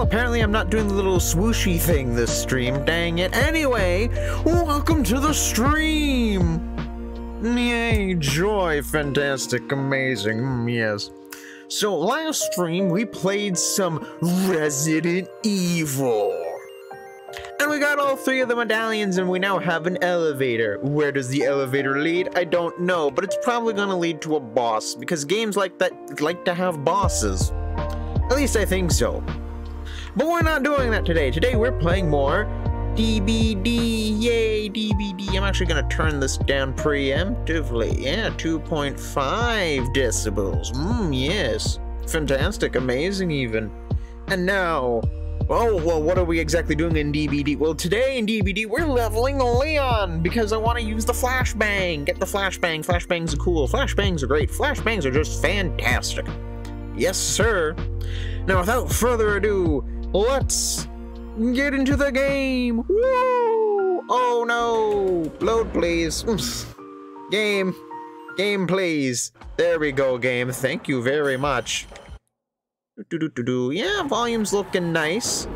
Apparently I'm not doing the little swooshy thing this stream, dang it. Anyway, welcome to the stream! Yay, joy, fantastic, amazing, yes. So last stream we played some Resident Evil. And we got all three of the medallions and we now have an elevator. Where does the elevator lead? I don't know, but it's probably gonna lead to a boss because games like that like to have bosses. At least I think so. But we're not doing that today. Today we're playing more DBD. Yay, DBD. I'm actually going to turn this down preemptively. Yeah, 2.5 decibels. Yes. Fantastic. Amazing even. And now, oh, well, what are we exactly doing in DBD? Well, today in DBD, we're leveling Leon because I want to use the Flash Bang. Get the Flash Bang. Flash Bangs are cool. Flash Bangs are great. Flash Bangs are just fantastic. Yes, sir. Now, without further ado, let's get into the game. Woo! Oh no! Load, please. Game. Game, please. There we go, game. Thank you very much. Yeah, volume's looking nice.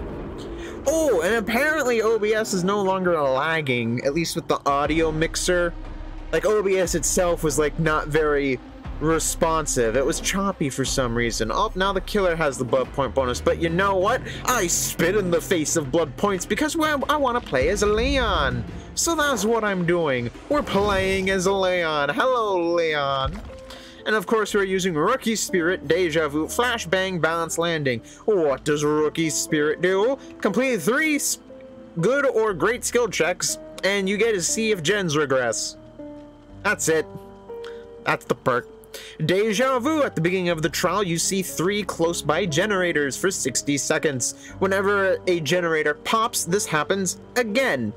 Oh, and apparently OBS is no longer lagging, at least with the audio mixer. Like, OBS itself was, like, not very responsive. It was choppy for some reason. Oh, now the killer has the blood point bonus, but you know what? I spit in the face of blood points because I want to play as Leon. So that's what I'm doing. We're playing as Leon. Hello, Leon. And of course, we're using Rookie Spirit, Deja Vu, Flash Bang, Balanced Landing. What does Rookie Spirit do? Complete 3 good or great skill checks, and you get to see if gens regress. That's it. That's the perk. Deja Vu. At the beginning of the trial, you see 3 close-by generators for 60 seconds. Whenever a generator pops, this happens again.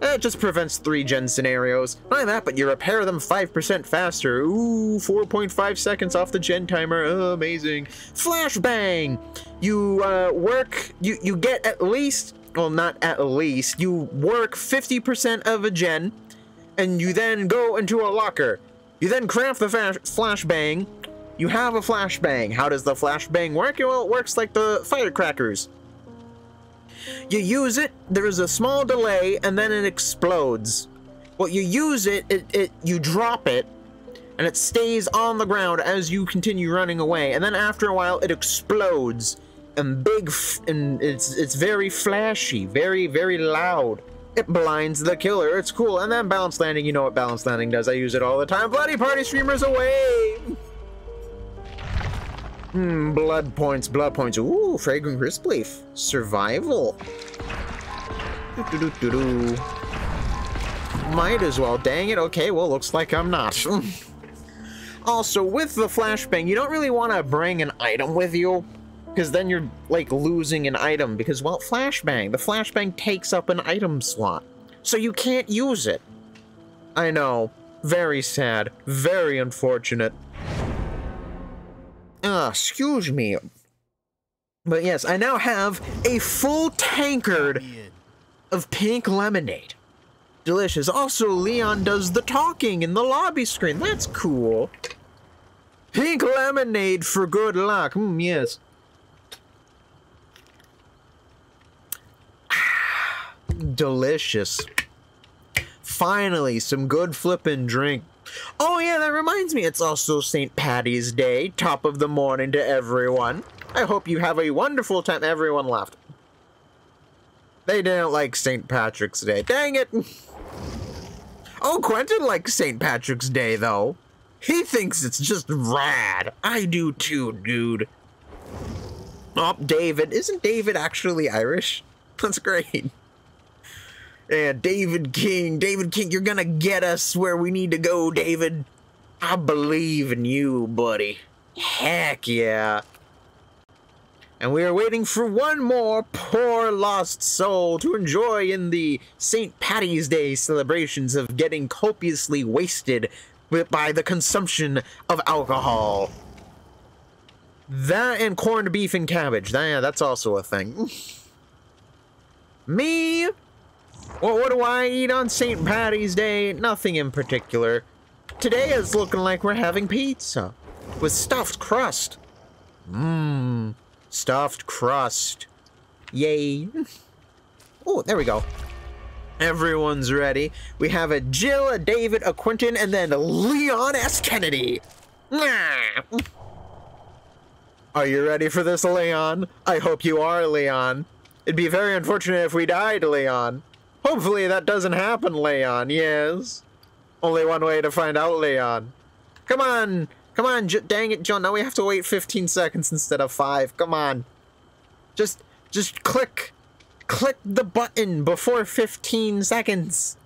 It just prevents 3 gen scenarios. Not that, but you repair them 5% faster. Ooh, 4.5 seconds off the gen timer. Oh, amazing. Flashbang! You you get at least, well, not at least, you work 50% of a gen, and you then go into a locker. You then craft the flashbang. You have a flashbang. How does the flashbang work? Well, it works like the firecrackers. You use it, there is a small delay, and then it explodes. Well, you use it, you drop it, and it stays on the ground as you continue running away. And then after a while, it explodes. And it's very flashy, very, very loud. It blinds the killer. It's cool. And then Balanced Landing. You know what Balanced Landing does. I use it all the time. Bloody party streamers away! Blood points. Blood points. Ooh, Fragrant Crisp Leaf. Survival. Might as well. Dang it. Okay, well, looks like I'm not. Also, with the flashbang, you don't really want to bring an item with you, because then you're like losing an item because, well, flashbang. The flashbang takes up an item slot, so you can't use it. I know, very sad, very unfortunate. Excuse me. But yes, I now have a full tankard of pink lemonade. Delicious. Also, Leon does the talking in the lobby screen. That's cool. Pink lemonade for good luck. Mm, yes. Delicious. Finally, some good flippin' drink. Oh yeah, that reminds me, it's also St. Patty's Day. Top of the morning to everyone. I hope you have a wonderful time. Everyone left. They didn't like St. Patrick's Day. Dang it. Oh, Quentin likes St. Patrick's Day, though. He thinks it's just rad. I do too, dude. Oh, David. Isn't David actually Irish? That's great. And David King. David King, you're gonna get us where we need to go, David. I believe in you, buddy. Heck yeah. And we are waiting for one more poor lost soul to enjoy in the St. Patty's Day celebrations of getting copiously wasted by the consumption of alcohol. That and corned beef and cabbage. Yeah, that's also a thing. Me? Well, what do I eat on St. Patty's Day? Nothing in particular. Today it's looking like we're having pizza with stuffed crust. Mmm. Stuffed crust. Yay. Oh, there we go. Everyone's ready. We have a Jill, a David, a Quentin, and then a Leon S. Kennedy. Are you ready for this, Leon? I hope you are, Leon. It'd be very unfortunate if we died, Leon. Hopefully that doesn't happen, Leon. Yes. Only one way to find out, Leon. Come on. Come on, dang it, John. Now we have to wait 15 seconds instead of 5. Come on. Just click the button before 15 seconds.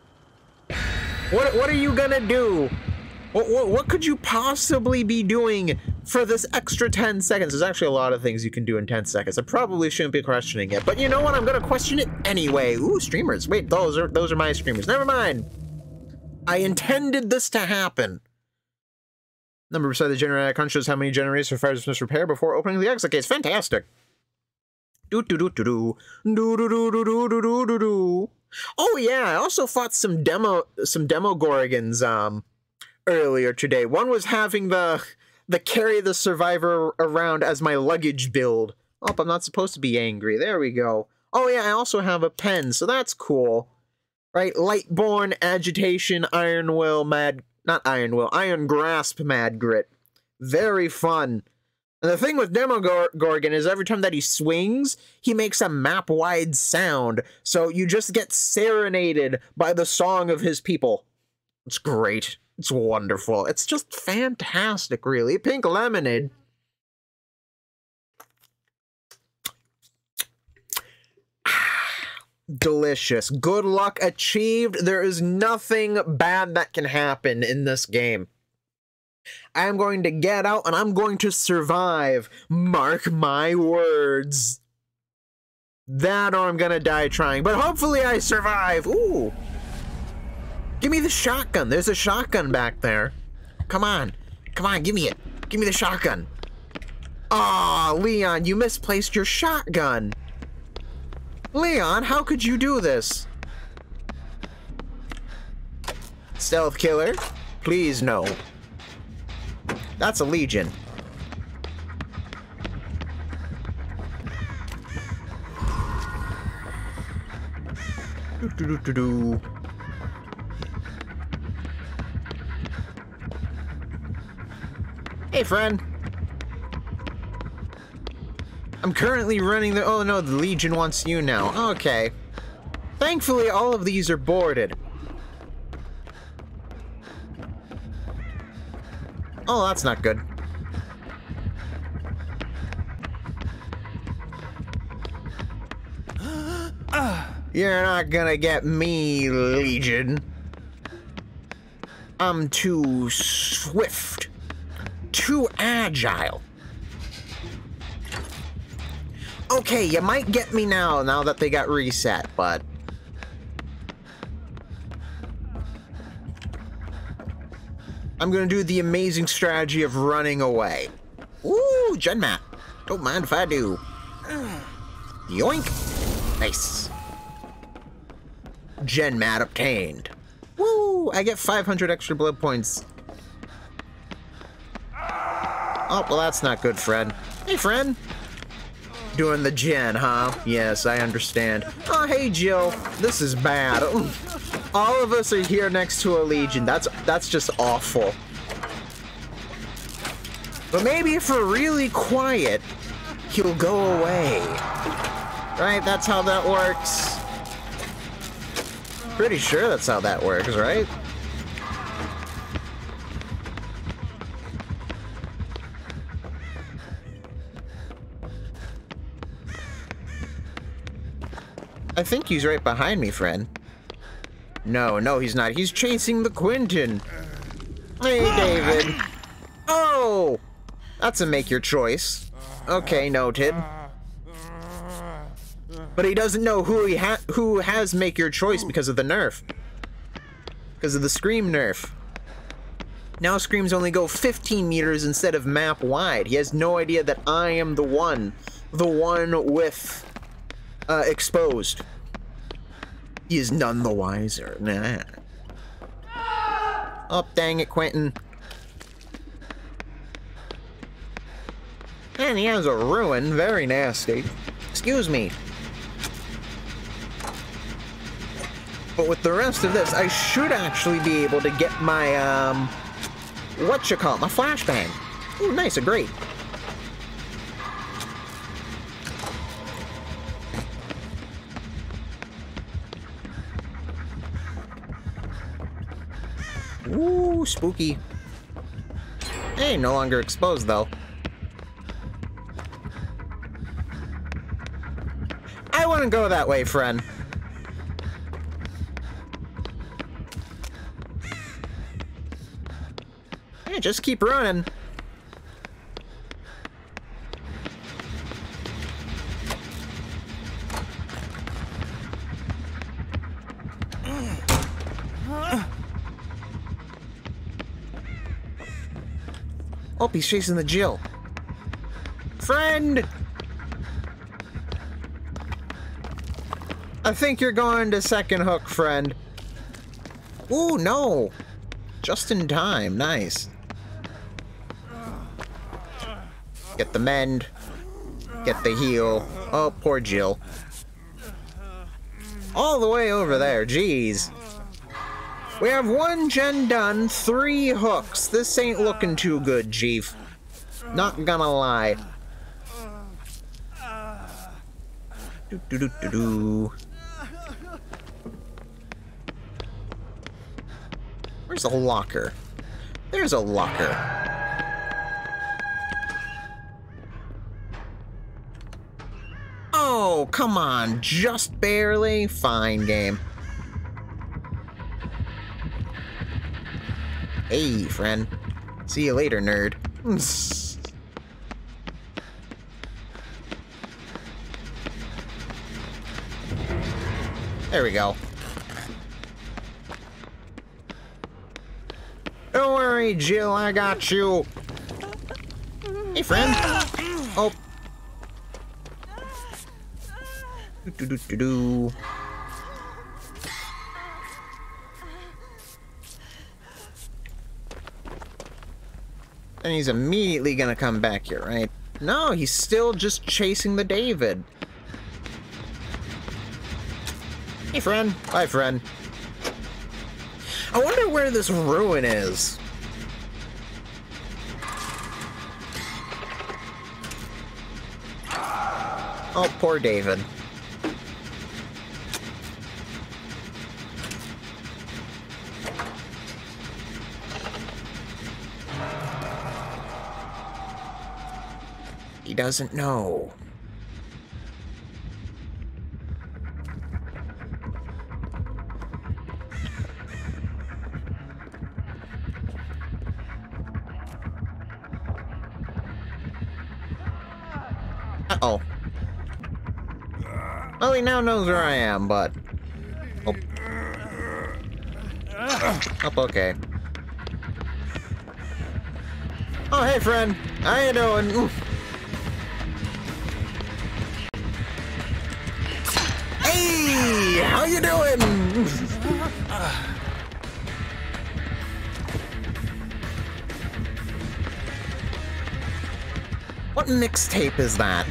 What are you gonna do? What could you possibly be doing for this extra 10 seconds? There's actually a lot of things you can do in 10 seconds. I probably shouldn't be questioning it, but you know what? I'm gonna question it anyway. Ooh, streamers. Wait, those are my streamers. Never mind. I intended this to happen. Number beside the generator icon shows how many generators requires repair before opening the exit case. Fantastic. Do do do do do do do do do do do do do. Oh yeah, I also fought some Demogorgons earlier today. One was having the carry the survivor around as my luggage build. Oh, but I'm not supposed to be angry. There we go. Oh yeah, I also have a pen, so that's cool. Right, Lightborn, Agitation, Iron Will, Iron Grasp, Mad Grit. Very fun. And the thing with Demogorgon is every time that he swings, he makes a map-wide sound. So you just get serenaded by the song of his people. It's great. It's wonderful. It's just fantastic, really. Pink lemonade. Delicious. Good luck achieved. There is nothing bad that can happen in this game. I'm going to get out and I'm going to survive. Mark my words. That or I'm gonna die trying, but hopefully I survive. Ooh. Give me the shotgun. There's a shotgun back there. Come on. Come on, give me it. Give me the shotgun. Ah, Leon, you misplaced your shotgun. Leon, how could you do this? Stealth killer? Please, no. That's a Legion. Do-do-do-do-do. Hey, friend. I'm currently running the- oh no, the Legion wants you now. Okay. Thankfully, all of these are boarded. Oh, that's not good. You're not gonna get me, Legion. I'm too swift. Too agile. Okay, you might get me now that they got reset, but... I'm gonna do the amazing strategy of running away. Ooh, gen map. Don't mind if I do. Yoink. Nice. Gen mat obtained. Woo! I get 500 extra blood points. Oh, well that's not good, Fred. Hey, friend. Doing the gen, huh? Yes, I understand. Oh, hey, Jill. This is bad. All of us are here next to a Legion. That's just awful. But maybe if we're really quiet, he'll go away. Right? That's how that works. Pretty sure that's how that works, right? I think he's right behind me, friend. No, no, he's not. He's chasing the Quentin. Hey, David. Oh! That's a make your choice. Okay, noted. But he doesn't know who has make your choice because of the nerf. Because of the Scream nerf. Now Screams only go 15 meters instead of map wide. He has no idea that I am the one. The one with... exposed. He is none the wiser. Nah. Oh, dang it, Quentin. And he has a ruin. Very nasty. Excuse me. But with the rest of this, I should actually be able to get my, my Flash Bang. Ooh, nice. A great. Ooh, spooky. Hey, no longer exposed, though. I wouldn't go that way, friend. Hey, just keep running. Oh, he's chasing the Jill. Friend! I think you're going to second hook, friend. Ooh, no. Just in time. Nice. Get the mend. Get the heal. Oh, poor Jill. All the way over there. Jeez. We have one gen done, 3 hooks. This ain't looking too good, Chief. Not gonna lie. Do, do, do, do, do. Where's the locker? There's a locker. Oh, come on. Just barely. Fine, game. Hey, friend. See you later, nerd. There we go. Don't worry, Jill, I got you. Hey, friend. Oh. Do-do-do-do-do. And he's immediately gonna come back here, right? No, he's still just chasing the David. Hey, friend. Bye, friend. I wonder where this ruin is. Oh, poor David. He doesn't know. Uh-oh. Well, he now knows where I am, but... Oh. Oh, okay. Oh, hey, friend. How you doing? Oof. Hey, how you doing? What mixtape is that?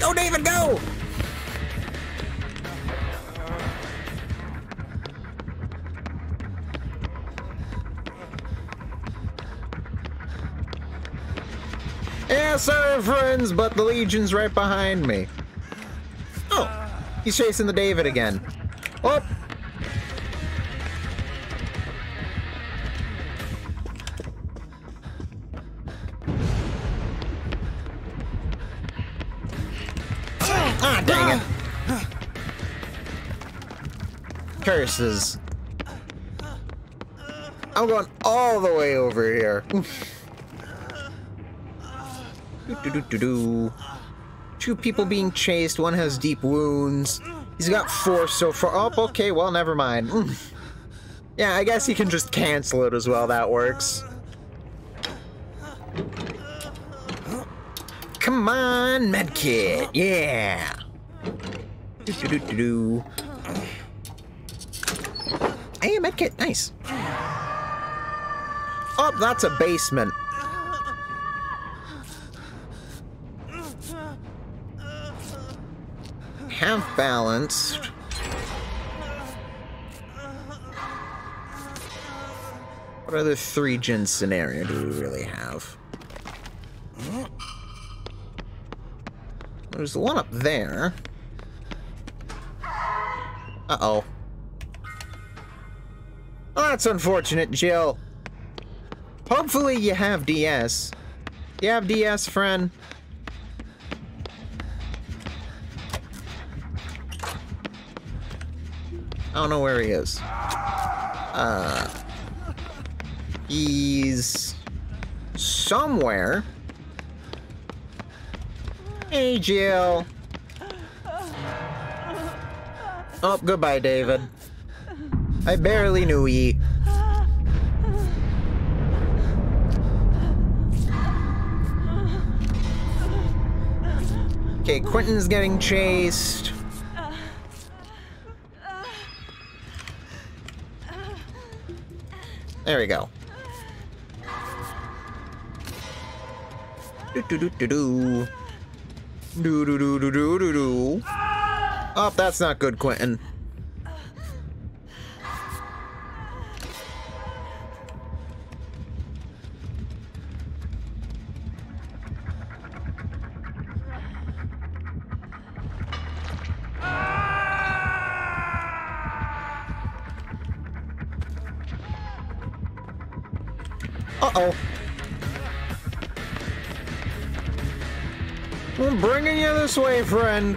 Go, David, go! Yes, sir, friends, but the Legion's right behind me. Oh, he's chasing the David again. Oh! Ah, dang it. Curses. I'm going all the way over here. Two people being chased. One has deep wounds. He's got four so far. Oh, okay. Well, never mind. Yeah, I guess he can just cancel it as well. That works. Come on, medkit. Yeah. Hey, medkit. Nice. Oh, that's a basement. Half balanced. What other three gen scenario do we really have? There's the one up there. Uh-oh. Well, that's unfortunate, Jill. Hopefully you have DS. You have DS, friend? I don't know where he is. He's somewhere. Hey, Jill. Oh, goodbye, David. I barely knew ye. Okay, Quentin's getting chased. There we go. Oh, that's not good, Quentin. Uh-oh. I'm bringing you this way, friend.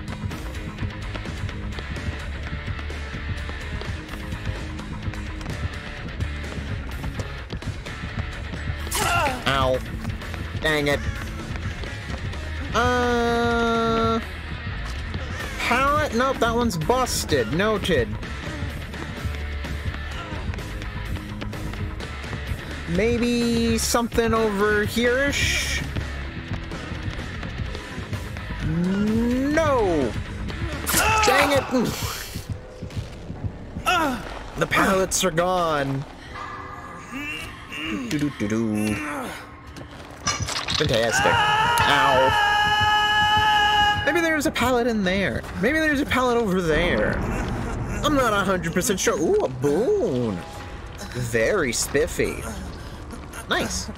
Ow. Dang it. Pallet? Nope, that one's busted. Noted. Maybe something over here-ish? No! Dang it! The pallets are gone. Fantastic. Ow. Maybe there's a pallet in there. Maybe there's a pallet over there. I'm not 100% sure. Ooh, a boon. Very spiffy. Nice.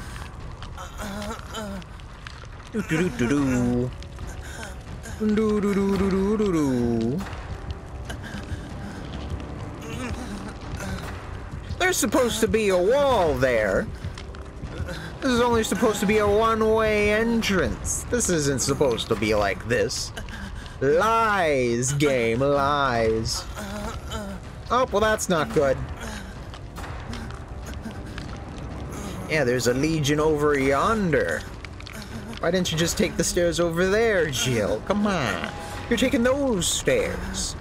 There's supposed to be a wall there. This is only supposed to be a one-way entrance. This isn't supposed to be like this. Lies, game, lies. Oh, well, that's not good. Yeah, there's a Legion over yonder. Why didn't you just take the stairs over there, Jill? Come on. You're taking those stairs.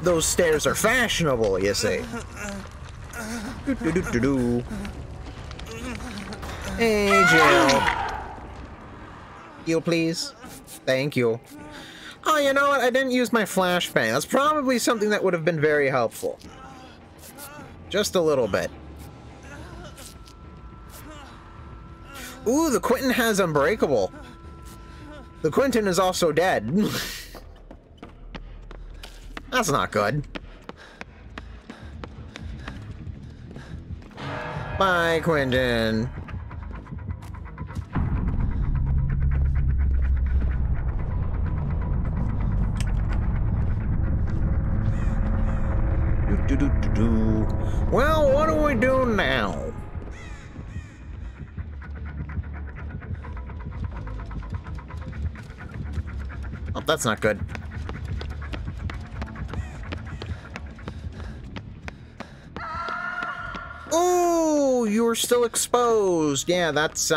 Those stairs are fashionable, you see. Hey, Jill. Heal, please. Thank you. Oh, you know what? I didn't use my Flash Bang. That's probably something that would have been very helpful. Just a little bit. Ooh, the Quentin has Unbreakable. The Quentin is also dead. That's not good. Bye, Quentin. Well, what do we do now? Oh, that's not good. Oh, you were still exposed. Yeah, that's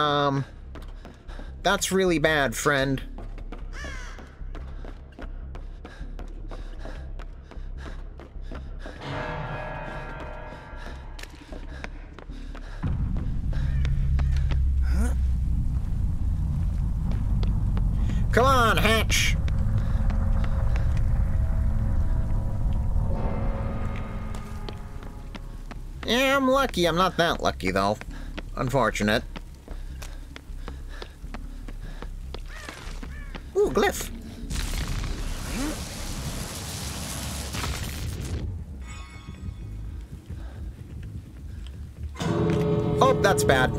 really bad, friend. Come on, Hatch. Yeah, I'm lucky. I'm not that lucky, though. Unfortunate. Ooh, glyph. Oh, that's bad.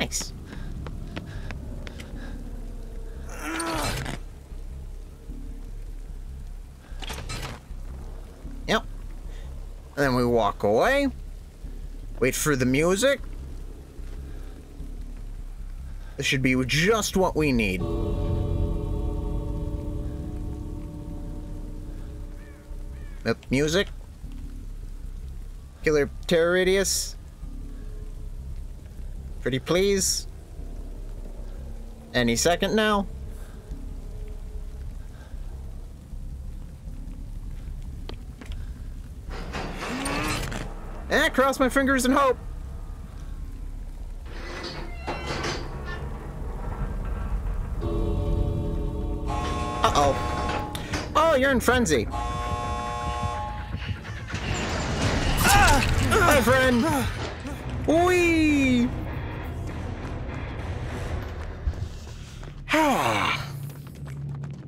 Nice. Yep. And then we walk away. Wait for the music. This should be just what we need. Yep, music. Killer Terror Radius. Pretty please. Any second now. Eh, cross my fingers and hope. Uh-oh. Oh, you're in frenzy. Hi, friend. Whee!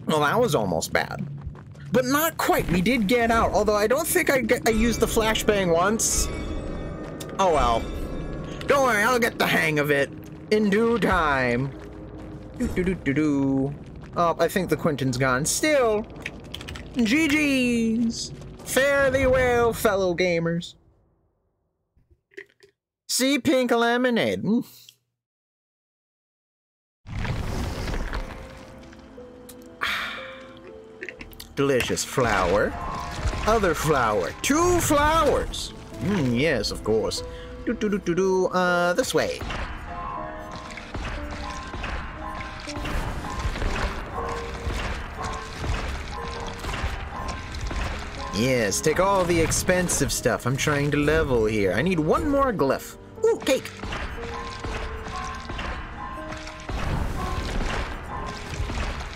Well, that was almost bad. But not quite. We did get out. Although I don't think I used the flashbang once. Oh well. Don't worry, I'll get the hang of it in due time. Oh, I think the Quentin's gone. Still. GG's. Fare thee well, fellow gamers. See Pink Lemonade. Delicious flower. Other flower. Two flowers. Yes, of course. This way. Yes, take all the expensive stuff. I'm trying to level here. I need one more glyph. Ooh, cake.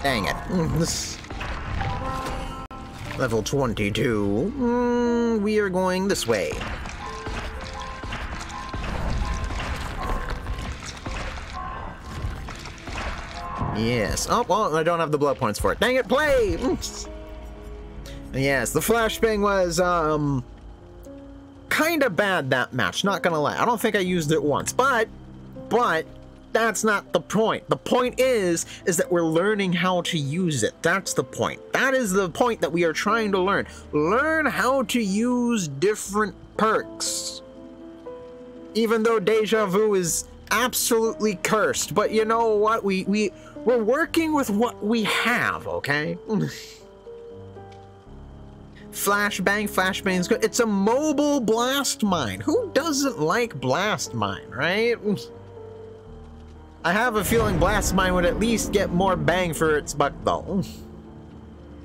Dang it. Level 22. We are going this way. Yes. Oh, well, I don't have the blood points for it. Dang it, play! Yes, the flashbang was, kinda bad that match, not gonna lie. I don't think I used it once, but that's not the point. The point is that we're learning how to use it. That's the point. That is the point that we are trying to learn. Learn how to use different perks. Even though Deja Vu is absolutely cursed, but you know what? We're working with what we have, okay? Flashbang, flashbang's good. It's a mobile blast mine. Who doesn't like blast mine, right? I have a feeling Blastmine would at least get more bang for its buck though.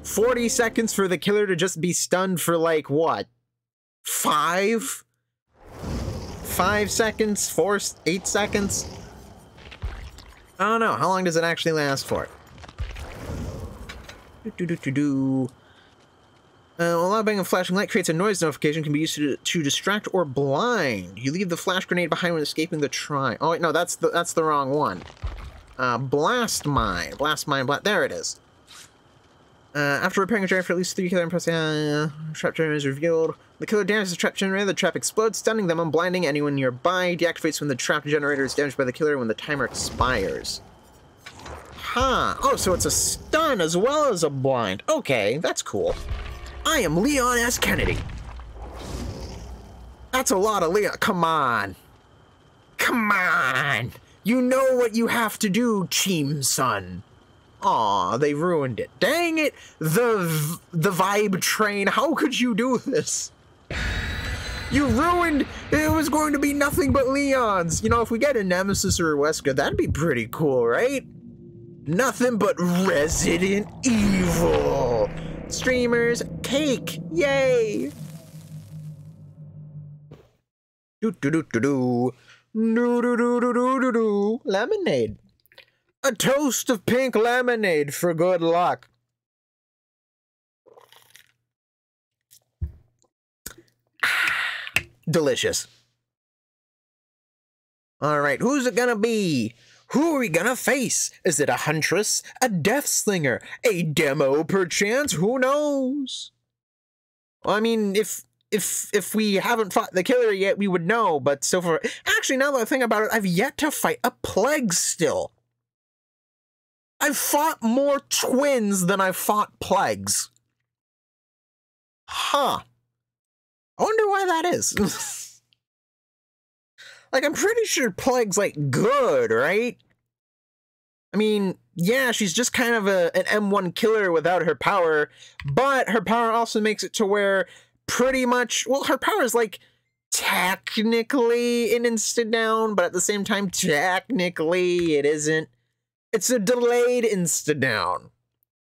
40 seconds for the killer to just be stunned for like what? 5 seconds? 8 seconds? I don't know. How long does it actually last for? Loud bang of flashing light creates a noise notification, can be used to distract or blind. You leave the flash grenade behind when escaping the shrine. Oh wait, no, that's the wrong one. Blast mine. There it is. After repairing a generator for at least 3 killer impressive, trap generator is revealed. The killer damages the trap generator. The trap explodes, stunning them and blinding anyone nearby. Deactivates when the trap generator is damaged by the killer when the timer expires. Huh. Oh, so it's a stun as well as a blind. Okay, that's cool. I am Leon S. Kennedy. That's a lot of Leon. Come on. Come on. You know what you have to do, Team Sun. Aw, they ruined it. Dang it. The vibe train. How could you do this? You ruined. It was going to be nothing but Leon's. You know, if we get a Nemesis or a Wesker, that'd be pretty cool, right? Nothing but Resident Evil. Streamers, cake, yay! Lemonade. A toast of pink lemonade for good luck. Delicious. All right, who's it gonna be? Who are we gonna face? Is it a huntress? A death slinger? A demo, perchance? Who knows? Well, I mean, if we haven't fought the killer yet, we would know, but so far... Actually, now that I think about it, I've yet to fight a plague still. I've fought more twins than I've fought plagues. Huh. I wonder why that is. Like, I'm pretty sure Plague's, like, good, right? I mean, yeah, she's just kind of an M1 killer without her power, but her power also makes it to where pretty much... Well, her power is, like, technically an instant down, but at the same time, technically it isn't. It's a delayed instant down.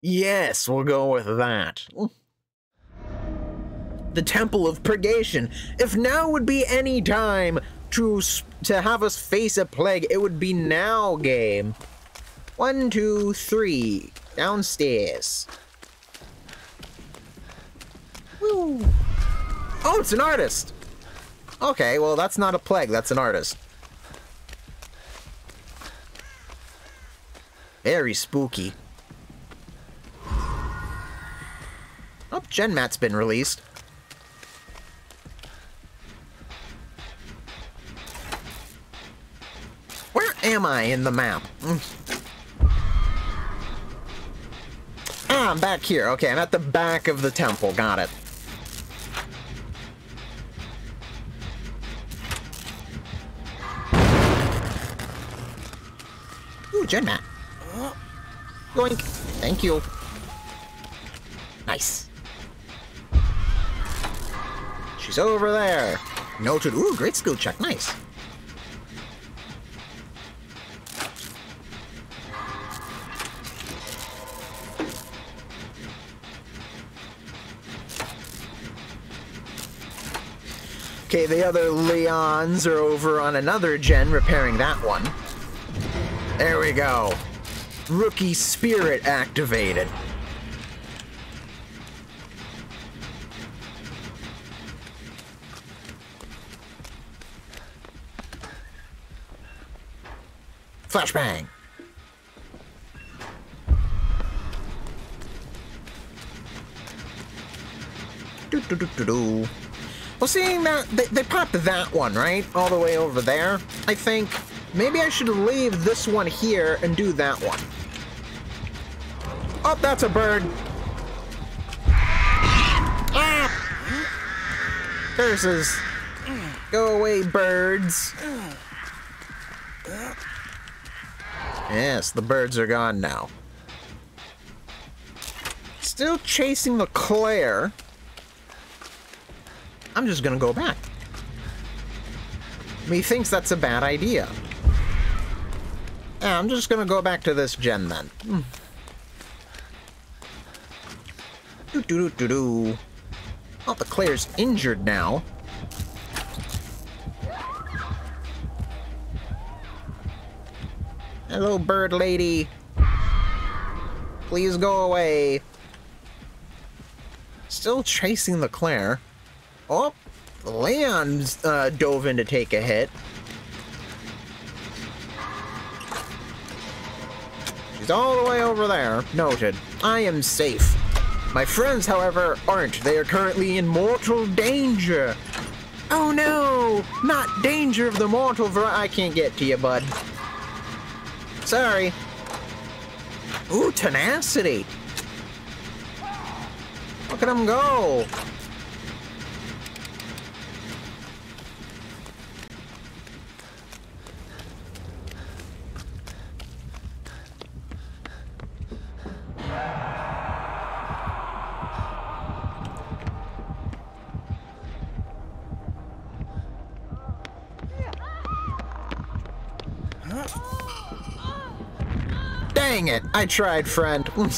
Yes, we'll go with that. The Temple of Purgation. If now would be any time... To have us face a plague, it would be now, game. 1, 2, 3, downstairs. Woo. Oh, it's an artist. Okay, well, that's not a plague, that's an artist. Very spooky. Oh, Gen Mat's been released. Am I in the map? Ah, I'm back here. Okay, I'm at the back of the temple. Got it. Ooh, Gen Mat. Yoink. Thank you. Nice. She's over there. Noted. Ooh, great skill check. Nice. Okay, the other Leons are over on another gen, repairing that one. There we go. Rookie Spirit activated. Flash Bang. Do-do-do-do-do. Well, seeing that, they popped that one, right? All the way over there, I think. Maybe I should leave this one here and do that one. Oh, that's a bird. Ah! Curses. Go away, birds. Yes, the birds are gone now. Still chasing the Claire. I'm just gonna go back. Methinks that's a bad idea. Yeah, I'm just gonna go back to this gen then. Do-do-do-do-do. Oh, the Claire's injured now. Hello, bird lady. Please go away. Still chasing the Claire. Oh, Leon's dove in to take a hit. She's all the way over there. Noted. I am safe. My friends, however, aren't. They are currently in mortal danger. Oh no! Not danger of the mortal I can't get to you, bud. Sorry. Ooh, tenacity. Look at him go. Dang it! I tried, friend. Woo!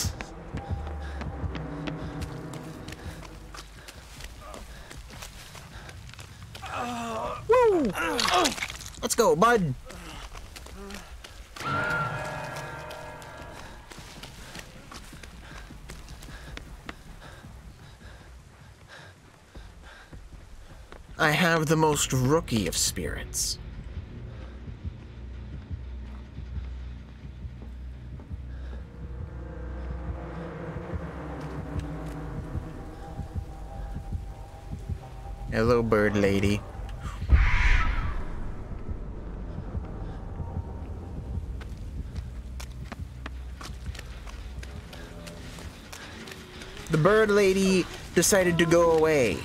Let's go, bud. I have the most rookie of spirits. Hello, bird lady. The bird lady decided to go away.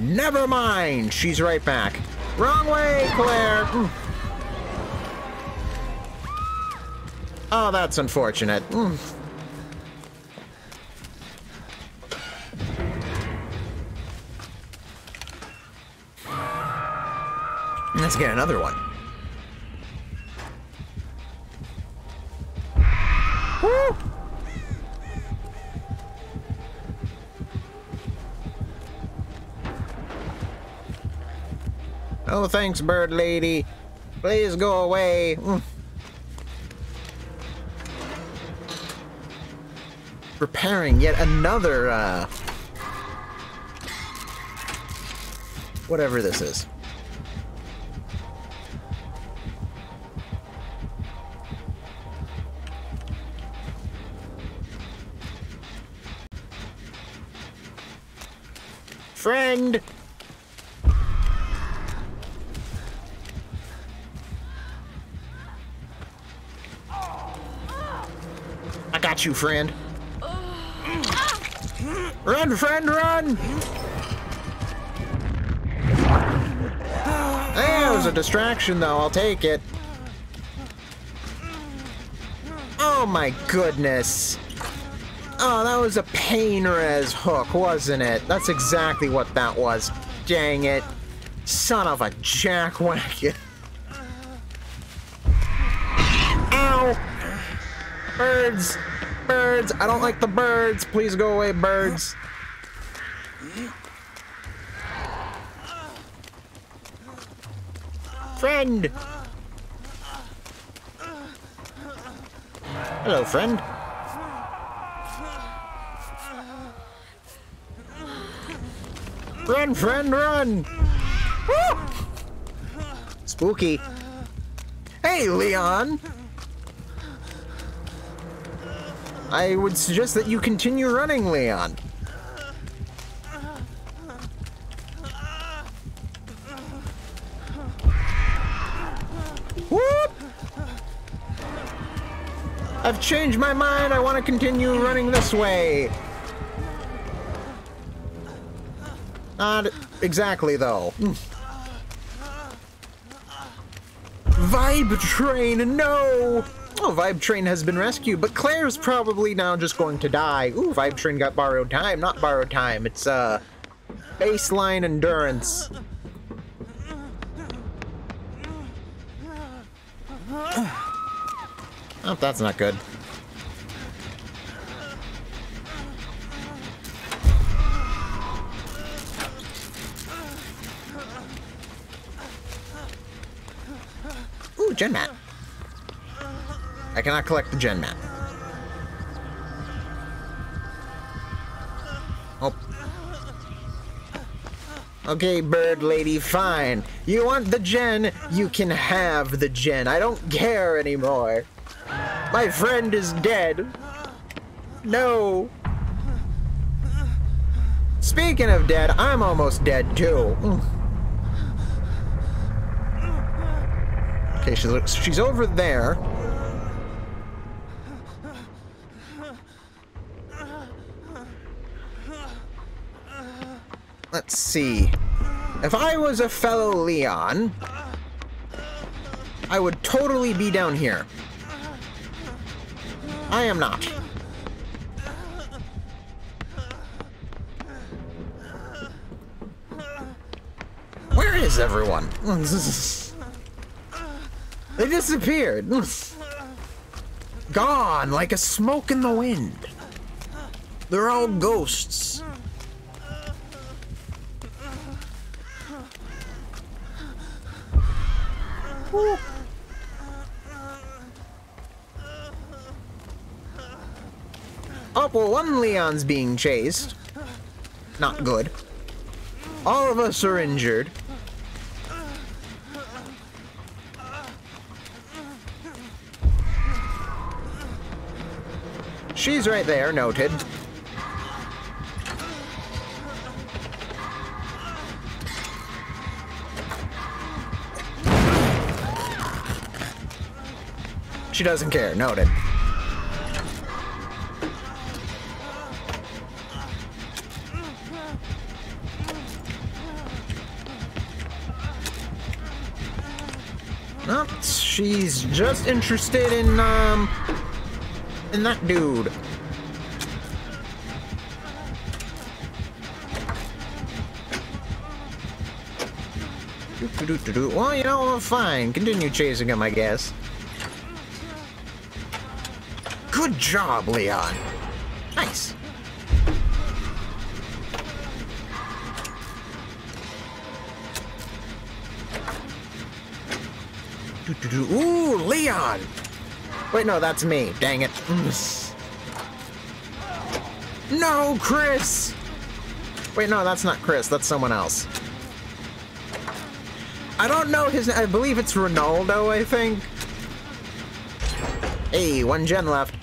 Never mind, she's right back. Wrong way, Claire. Oh, that's unfortunate. Let's get another one. Woo! Oh, thanks, bird lady. Please go away. Repairing yet another, whatever this is. Friend! I got you, friend. Run, friend, run! That was a distraction, though. I'll take it. Oh, my goodness. Oh, that was a pain res hook, wasn't it? That's exactly what that was. Dang it. Son of a jackwagon. Ow! Birds! Birds! I don't like the birds! Please go away, birds! Friend! Hello, friend. Run, friend, run! Woo! Spooky. Hey, Leon! I would suggest that you continue running, Leon. Whoop! I've changed my mind. I want to continue running this way. Not exactly, though. Vibe Train, no! Oh, Vibe Train has been rescued, but Claire's probably now just going to die. Ooh, Vibe Train got borrowed time. Not borrowed time. It's, baseline endurance. Oh, that's not good. Ooh, gen mat. I cannot collect the gen mat. Oh. Okay, bird lady, fine. You want the gen, you can have the gen. I don't care anymore. My friend is dead. No. Speaking of dead, I'm almost dead too. Okay, she's over there. Let's see. If I was a fellow Leon, I would totally be down here. I am not. Where is everyone? They disappeared. Gone like a smoke in the wind. They're all ghosts. Woo. Oh, well, one Leon's being chased. Not good. All of us are injured. She's right there, noted. She doesn't care, noted. She's just interested in that dude. Well, you know, fine. Continue chasing him, I guess. Good job, Leon. Nice. Ooh, Leon! Wait, no, that's me. Dang it. No, Chris! Wait, no, that's not Chris. That's someone else. I don't know his name. I believe it's Ronaldo, I think. Hey, one gen left.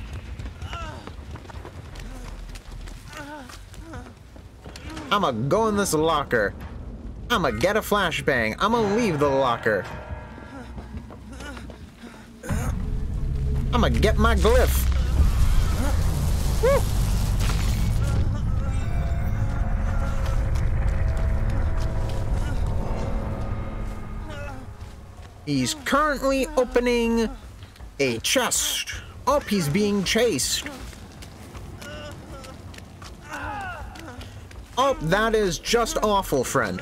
I'ma go in this locker. I'ma get a flashbang. I'ma leave the locker. I'ma get my glyph. Woo. He's currently opening a chest. Oh, he's being chased. Oh, that is just awful, friend.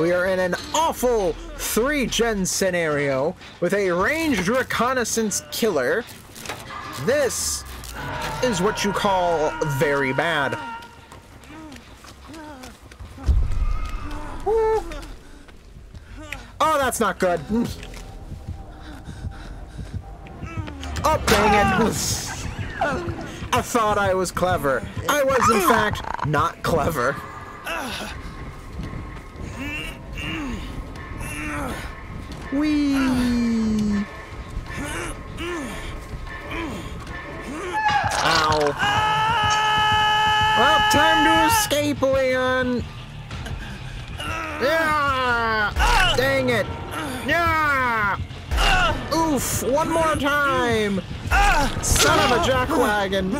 We are in an awful 3-gen scenario with a ranged reconnaissance killer. This is what you call very bad. Woo. Oh, that's not good. Oh, dang it. I thought I was clever. I was, in fact, not clever. Wee. Ow. Well, time to escape, Leon. Yeah. Dang it. Yeah. Oof. One more time. Son of a jackwagon.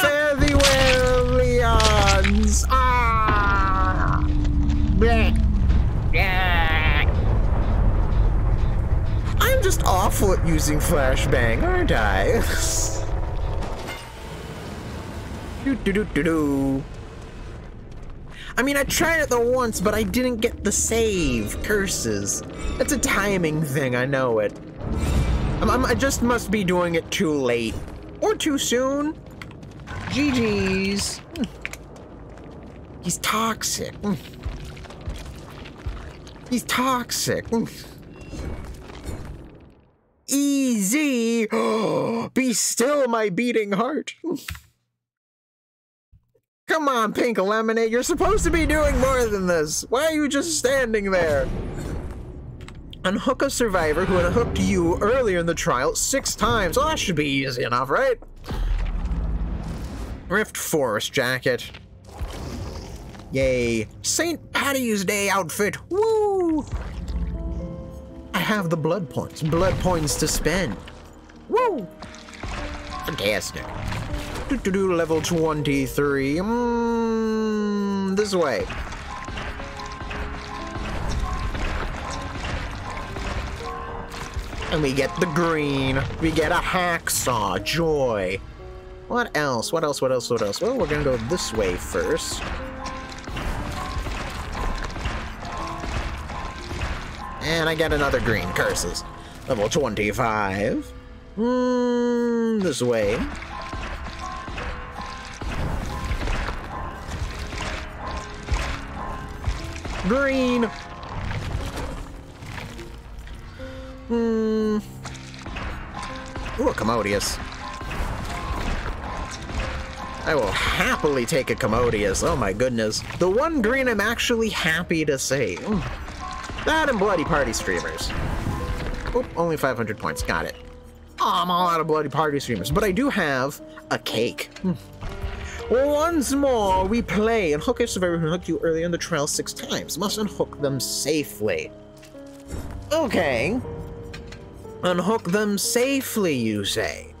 Fare thee well, Leons. Ah. Blech. Yeah. I'm just awful at using flashbang, aren't I? Do-do-do-do-do. I mean, I tried it the once, but I didn't get the save. Curses. It's a timing thing, I know it. I just must be doing it too late. Or too soon. GG's. He's toxic. He's toxic. Easy. Be still, my beating heart. Come on, Pink Lemonade. You're supposed to be doing more than this. Why are you just standing there? Unhook a survivor who had hooked you earlier in the trial 6 times. Oh, that should be easy enough, right? Rift Forest jacket. Yay. St. Paddy's Day outfit. Woo! I have the blood points. Blood points to spend. Woo! Fantastic. Do-do-do, level 23. This way. And we get the green. We get a hacksaw. Joy. What else? What else? What else? What else? Well, we're gonna go this way first. And I get another green. Curses. Level 25. This way. Green. Ooh, a commodious. I will happily take a commodious. Oh my goodness. The one green I'm actually happy to save. That and bloody party streamers. Oop, only 500 points. Got it. Oh, I'm all out of bloody party streamers, but I do have a cake. Once more, we play. Unhook a survivor who hooked you earlier in the trial 6 times. Must unhook them safely. Okay. Unhook them safely, you say?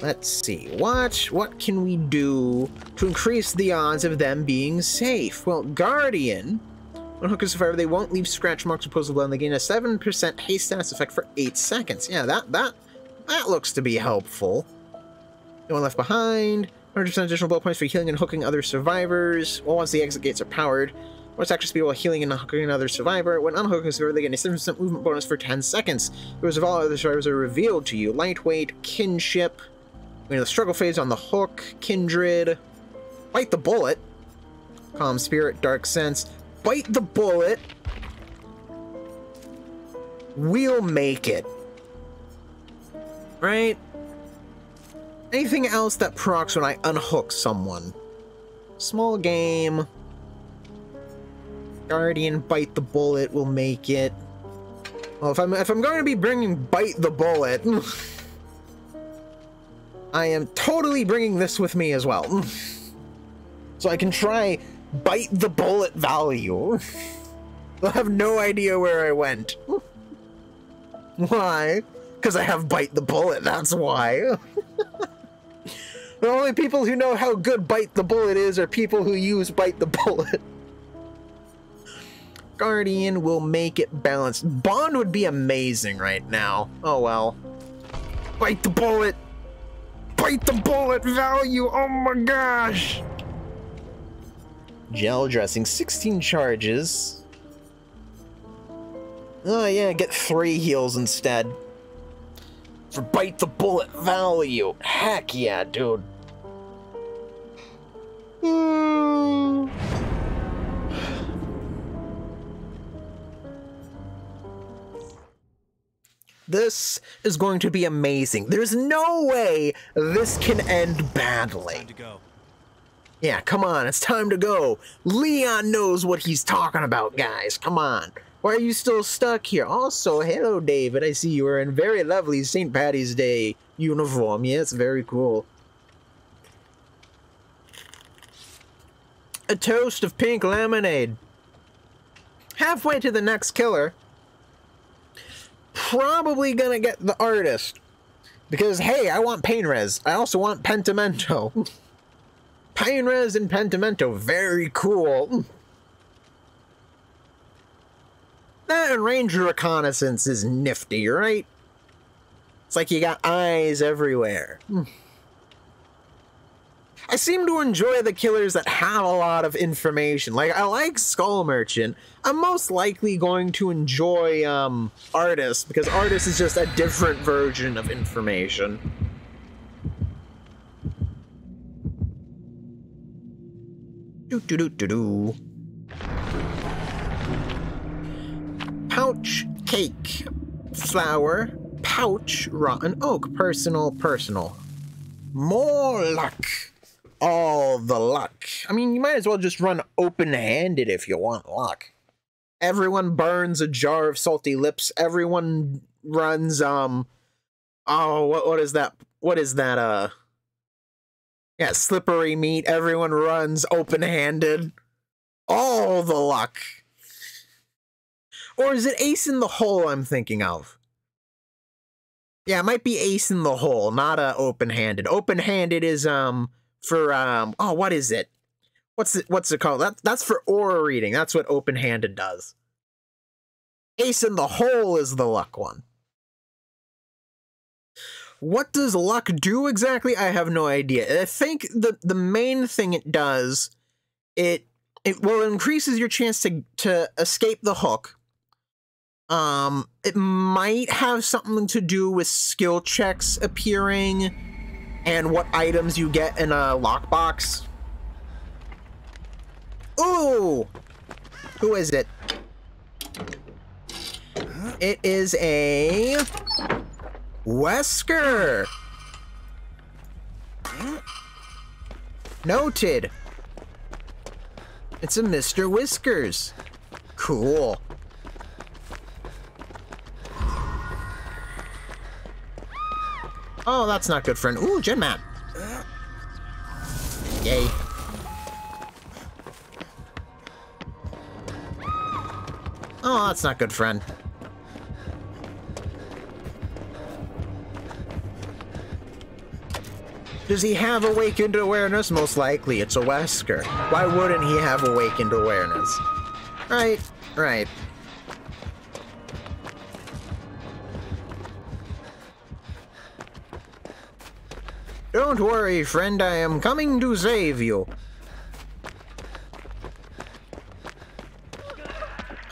Let's see. What can we do to increase the odds of them being safe? Well, Guardian. Unhook a survivor. They won't leave scratch marks or pools of blood. And they gain a 7% haste status effect for 8 seconds. Yeah, that looks to be helpful. No one left behind. 100% additional blood points for healing and hooking other survivors. Well, once the exit gates are powered, what's actually speed while healing and hooking another survivor? When unhooking a survivor, they get a 7% movement bonus for 10 seconds. Those of all other survivors are revealed to you. Lightweight, kinship, the struggle phase on the hook, kindred, bite the bullet, calm spirit, dark sense, bite the bullet, we'll make it. Right? Anything else that procs when I unhook someone? Small game. Guardian, bite the bullet, we'll make it. Well, if I'm going to be bringing bite the bullet, I am totally bringing this with me as well. So I can try bite the bullet value. They'll have no idea where I went. Why? Because I have bite the bullet, that's why. The only people who know how good bite the bullet is are people who use bite the bullet. Guardian will make it balanced. Bond would be amazing right now. Oh well. Bite the bullet! Bite the bullet value! Oh my gosh! Gel dressing. 16 charges. Oh yeah, get 3 heals instead. For bite the bullet value. Heck yeah, dude. This is going to be amazing. There's no way this can end badly. Time to go. Yeah, come on, it's time to go. Leon knows what he's talking about, guys. Come on. Why are you still stuck here? Also, hello, David. I see you are in very lovely St. Paddy's Day uniform. Yes, very cool. A toast of pink lemonade. Halfway to the next killer. Probably gonna get the artist. Because, hey, I want pain res. I also want pentimento. Pain res and pentimento. Very cool. That and ranger reconnaissance is nifty, right? It's like you got eyes everywhere. I seem to enjoy the killers that have a lot of information. Like, I like Skull Merchant. I'm most likely going to enjoy Artist, because Artist is just a different version of information. Do-do-do-do-do. Pouch, cake, flower, pouch, rotten oak, personal, personal. More luck. All the luck. I mean, you might as well just run open-handed if you want luck. Everyone burns a jar of salty lips. Everyone runs, oh, what is that? What is that, yeah, slippery meat. Everyone runs open-handed. All the luck. Or is it Ace in the Hole I'm thinking of? Yeah, it might be Ace in the Hole, not open-handed. Open-handed is, for oh, what is it? What's it called? That's for aura reading. That's what open-handed does. Ace in the Hole is the luck one. What does luck do exactly? I have no idea. I think the main thing it does, it increases your chance to escape the hook. It might have something to do with skill checks appearing and what items you get in a lockbox. Ooh! Who is it? It is a... Wesker! Noted. It's a Mr. Whiskers. Cool. Oh, that's not good, friend. Ooh, Gen Map. Yay. Oh, that's not good, friend. Does he have Awakened Awareness? Most likely, it's a Wesker. Why wouldn't he have Awakened Awareness? Right, right. Don't worry, friend, I am coming to save you.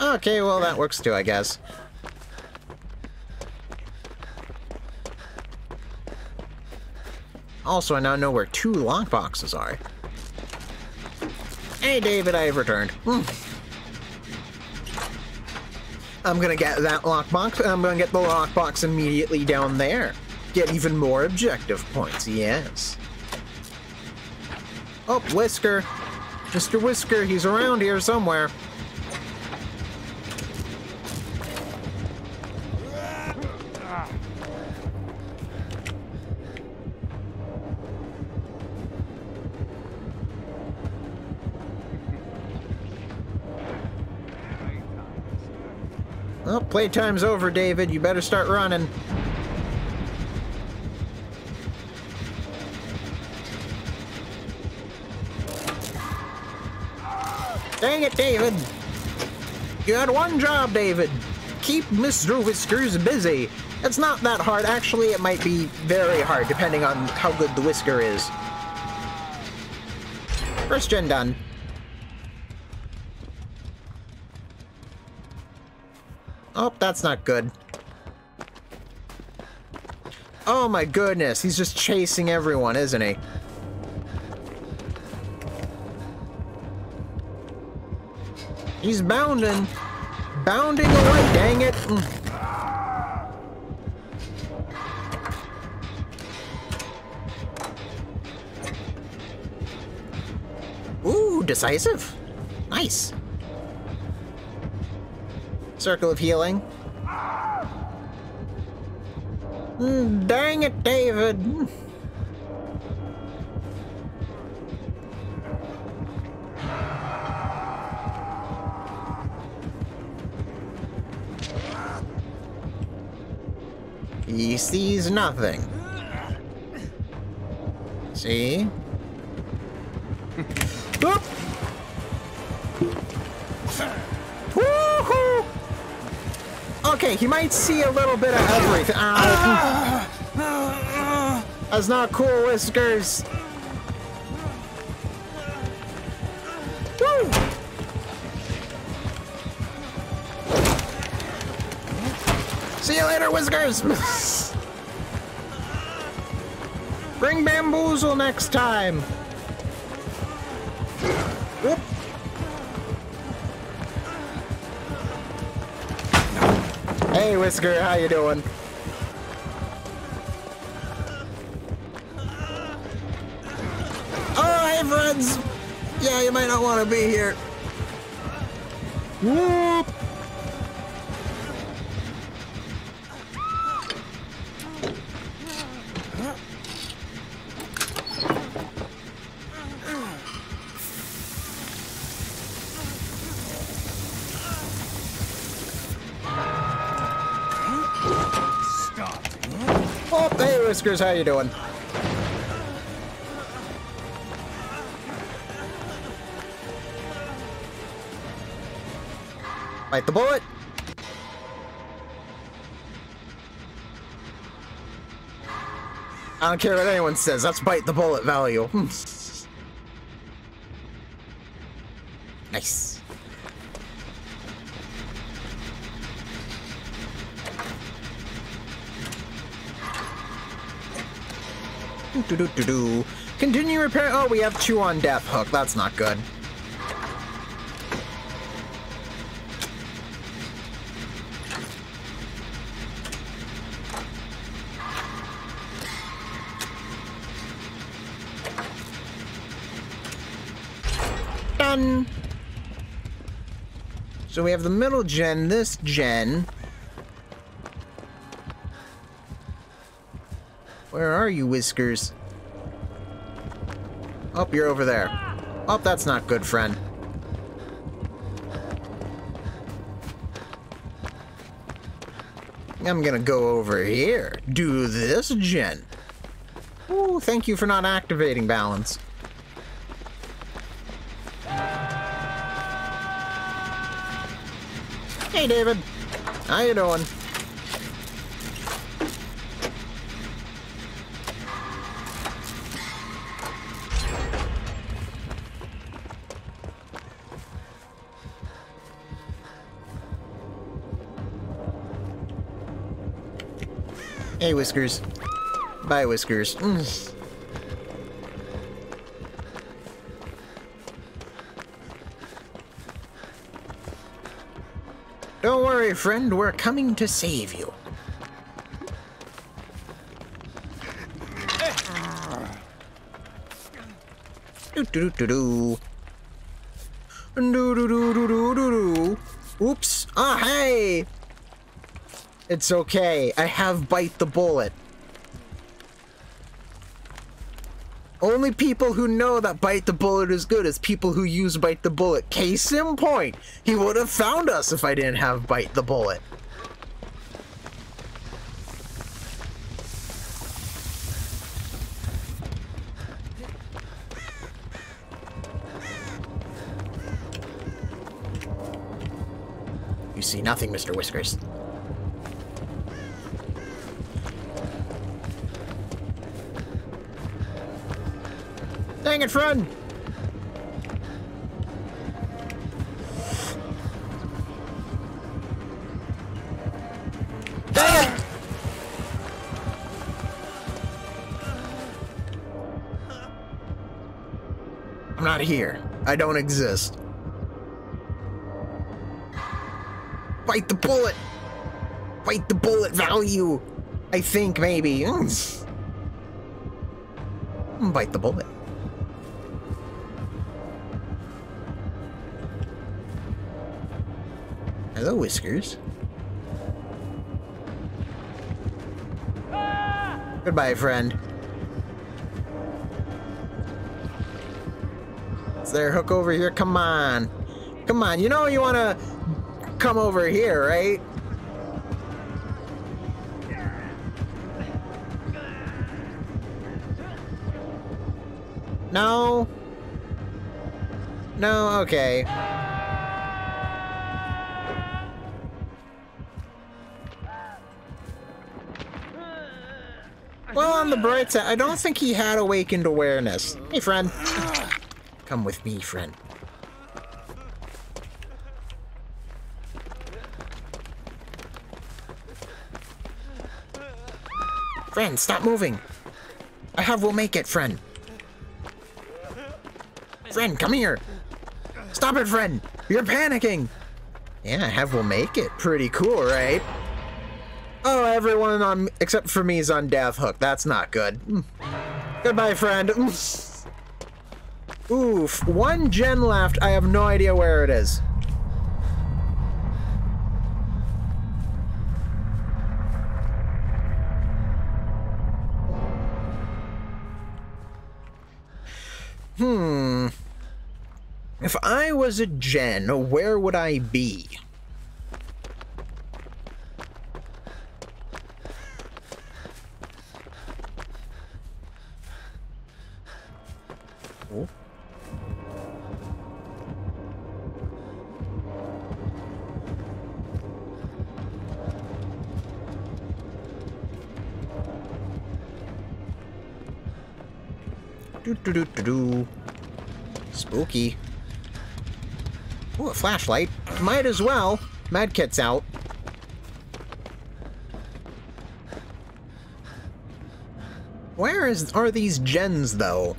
Okay, well, that works too, I guess. Also, I now know where two lockboxes are. Hey, David, I have returned. I'm gonna get that lockbox, and I'm gonna get the lockbox immediately down there. Get even more objective points, yes. Oh, Whisker. Mr. Whisker, he's around here somewhere. Well, playtime's over, David. You better start running. Dang it, David! You had one job, David! Keep Mr. Whiskers busy! It's not that hard. Actually, it might be very hard, depending on how good the Whisker is. First gen done. Oh, that's not good. Oh my goodness, he's just chasing everyone, isn't he? He's bounding. Bounding away, dang it. Ooh, decisive. Nice. Circle of healing. Dang it, David. He sees nothing. See? Whoop! Woohoo! Okay, he might see a little bit of everything. That's not cool, Whiskers. See you later, Whiskers! Bring Bamboozle next time! Whoop. Hey, Whisker, how you doing? Oh, hey, friends! Yeah, you might not want to be here. Whoop! Whiskers, how you doing? Bite the bullet. I don't care what anyone says. That's bite the bullet value. Nice. Do-do-do-do. Continue repair. Oh, we have two on Death Hook. That's not good. Done. So we have the middle gen, this gen. Where are you, Whiskers? Oh, you're over there. Oh, that's not good, friend. I'm gonna go over here. Do this, Jen. Ooh, thank you for not activating balance. Hey, David. How you doing? Hey, Whiskers. Bye, Whiskers. Mm. Don't worry, friend. We're coming to save you. Oops. Ah, hey! It's okay. I have bite the bullet. Only people who know that bite the bullet is good is people who use bite the bullet. Case in point, he would have found us if I didn't have bite the bullet. You see nothing, Mr. Whiskers. Dang it, friend! Dang it! I'm not here. I don't exist. Bite the bullet! Bite the bullet value! I think, maybe. Bite the bullet. Hello, Whiskers. Ah! Goodbye, friend. Is there a hook over here? Come on. Come on. You know you want to come over here, right? No? No? Okay. Well, on the bright side, I don't think he had awakened awareness. Hey, friend. Come with me, friend. Friend, stop moving. I have We'll Make It, friend. Friend, come here. Stop it, friend. You're panicking. Yeah, I have We'll Make It. Pretty cool, right? Oh, everyone on except for me is on Death Hook. That's not good. Goodbye, friend. Oof. One gen left. I have no idea where it is. Hmm. If I was a gen, where would I be? Oh. Do-do-do-do-do. Spooky. Ooh, a flashlight. Might as well. Mad Kit's out. Where are these gens, though?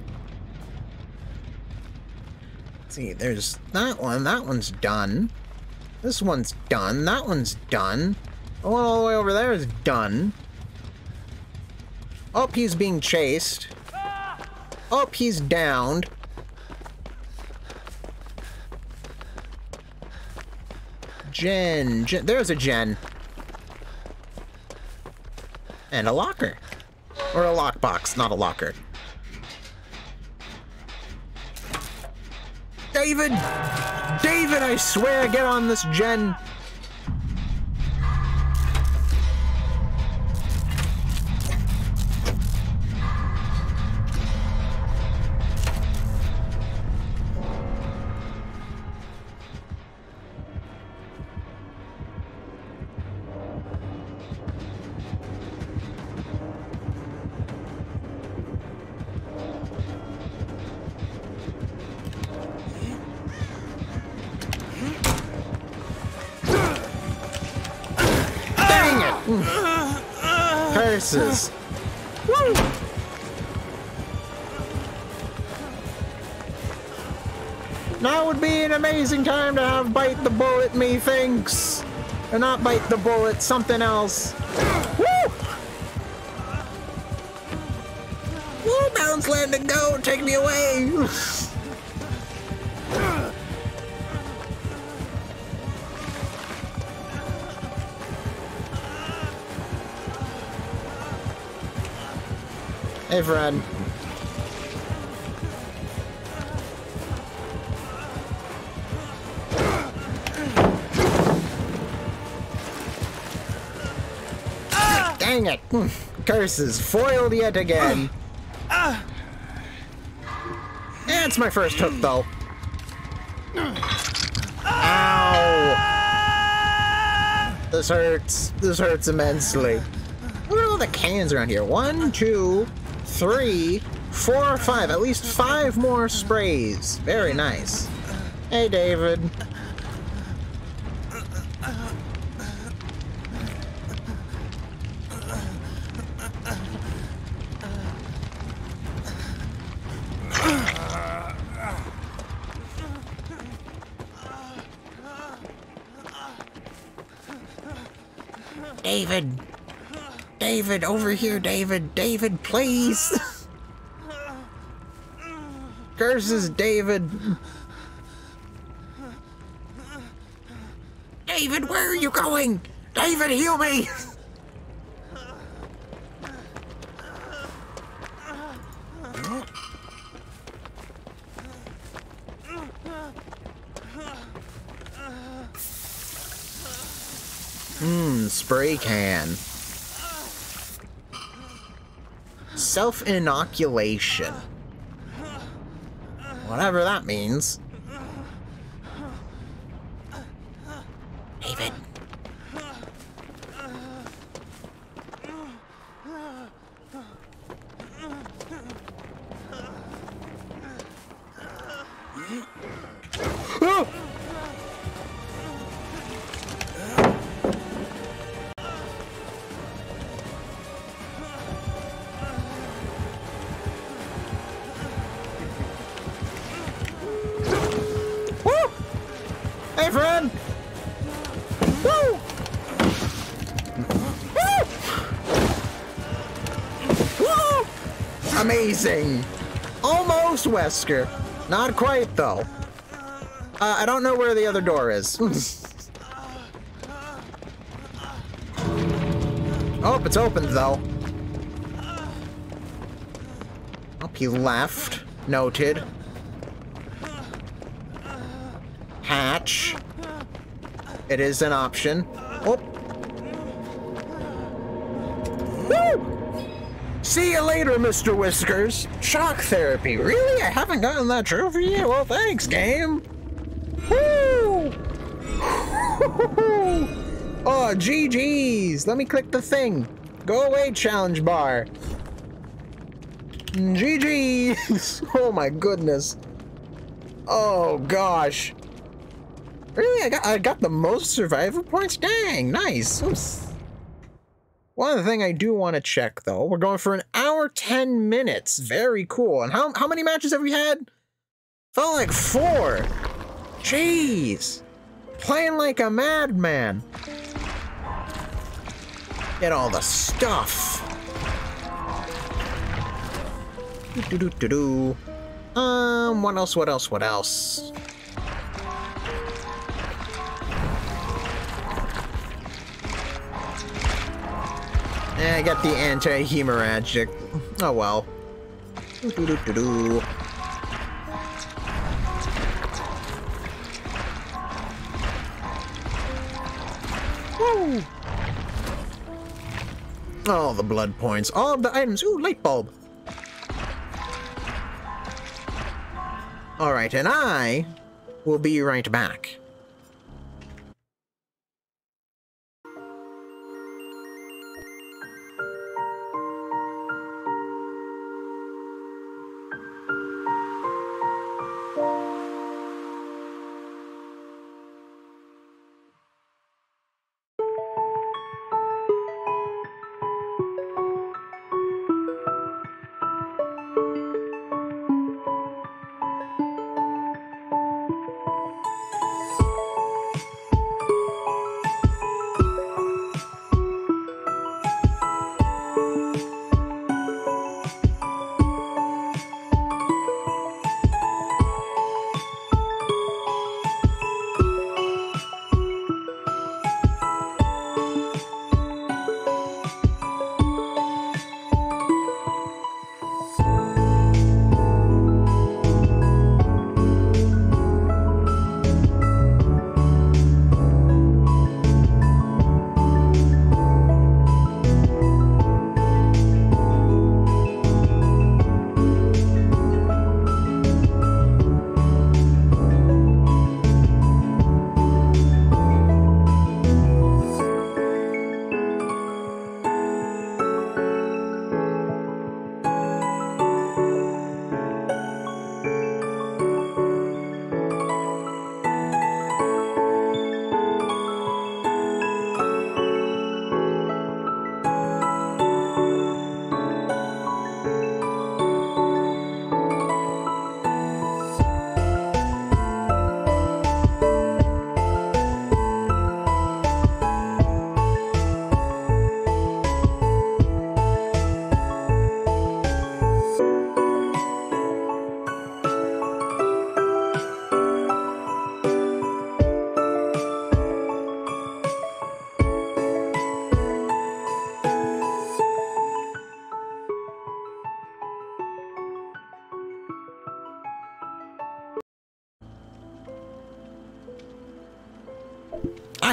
Let's see, there's that one. That one's done. This one's done. That one's done. The one all the way over there is done. Oh, he's being chased. Oh, he's downed. Gen. There's a gen. And a locker. Or a lockbox, not a locker. David! David, I swear, get on this gen! Curses. Woo! Now would be an amazing time to have Bite the Bullet, methinks. Or not Bite the Bullet, something else. Woo! Woo! Balanced Landing, go! Take me away! Hey, friend. Ah! Dang it! Curses foiled yet again. That's my first hook, though. Ow! This hurts. This hurts immensely. Look at all the cans around here. 1, 2, 3, 4, 5. At least 5 more sprays. Very nice. Hey, David. David. David, over here, David. David, please. Curses, David. David, where are you going? David, heal me. Spray can. Self-inoculation. Whatever that means. David. Ah! away, friend! Woo! Woo! Woo! Amazing! Almost, Wesker. Not quite, though. I don't know where the other door is. Oh, it's open, though. Oh, he left. Noted. Hatch. It is an option. Oh. Woo! See you later, Mr. Whiskers. Shock therapy. Really? I haven't gotten that trophy yet. Well, thanks, game. Woo! Oh, GG's. Let me click the thing. Go away, challenge bar. GG's. Oh, my goodness. Oh, gosh. Really? I got the most survival points? Dang, nice. Oops. One other thing I do want to check, though. We're going for an hour, 10 minutes. Very cool. And how many matches have we had? Felt like 4. Jeez. Playing like a madman. Get all the stuff. Do-do-do-do-do. What else, what else, what else? I got the anti-hemorrhagic. Oh well. Do-do-do-do-do. Woo! All the blood points, all of the items. Ooh, light bulb. All right, and I will be right back.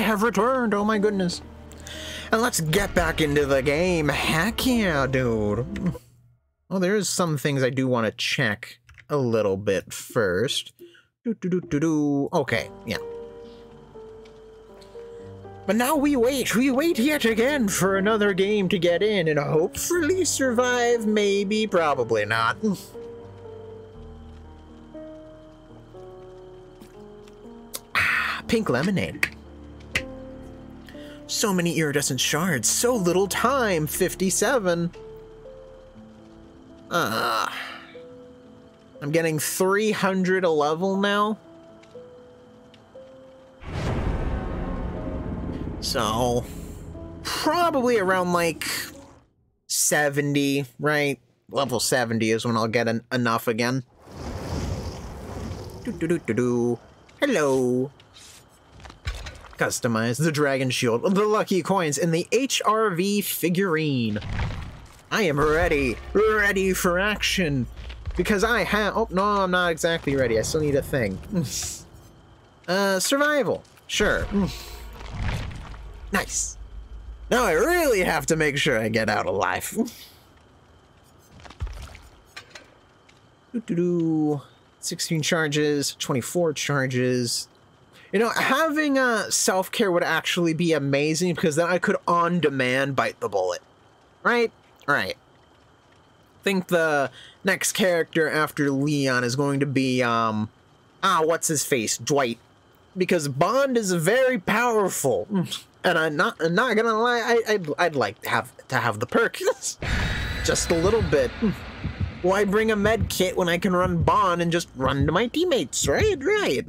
Have returned. Oh my goodness. And let's get back into the game. Heck yeah, dude. Well, there is some things I do want to check a little bit first. Okay, yeah. But now we wait yet again for another game to get in and hopefully survive. Maybe, probably not. Ah, Pink Lemonade. So many iridescent shards, so little time. 57. I'm getting 300 a level now. So probably around like 70, right? Level 70 is when I'll get enough again. Hello. Customize the dragon shield, the lucky coins, and the HRV figurine. I am ready. Ready for action. Because I have... Oh, no, I'm not exactly ready. I still need a thing. Survival. Sure. Nice. Now I really have to make sure I get out alive. Doo-doo-doo. 16 charges, 24 charges. You know, having self-care would actually be amazing, because then I could on-demand bite the bullet. Right? Right. I think the next character after Leon is going to be, what's his face? Dwight. Because Bond is very powerful. And I'm not gonna lie, I'd like to have the perk. Just a little bit. Why bring a med kit when I can run Bond and just run to my teammates, right? Right.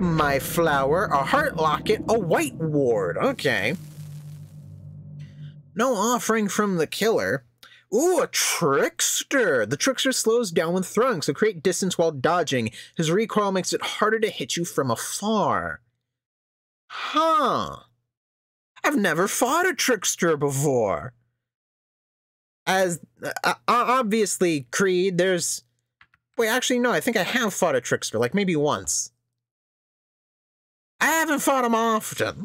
My flower, a heart locket, a white ward. Okay. No offering from the killer. Ooh, a trickster. The trickster slows down when throwing, so create distance while dodging. His recoil makes it harder to hit you from afar. Huh. I've never fought a trickster before. As obviously Creed, there's... Wait, actually, no, I think I have fought a trickster, like maybe once. I haven't fought him often.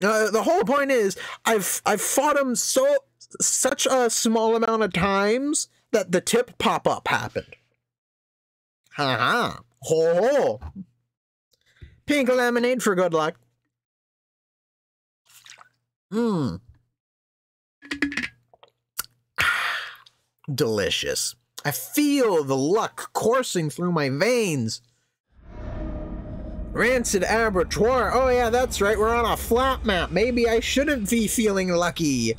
The whole point is, I've fought him such a small amount of times that the tip pop-up happened. Haha. Ho-ho. Pink lemonade for good luck. Mmm. Delicious. I feel the luck coursing through my veins. Rancid abattoir. Oh yeah, that's right. We're on a flat map. Maybe I shouldn't be feeling lucky.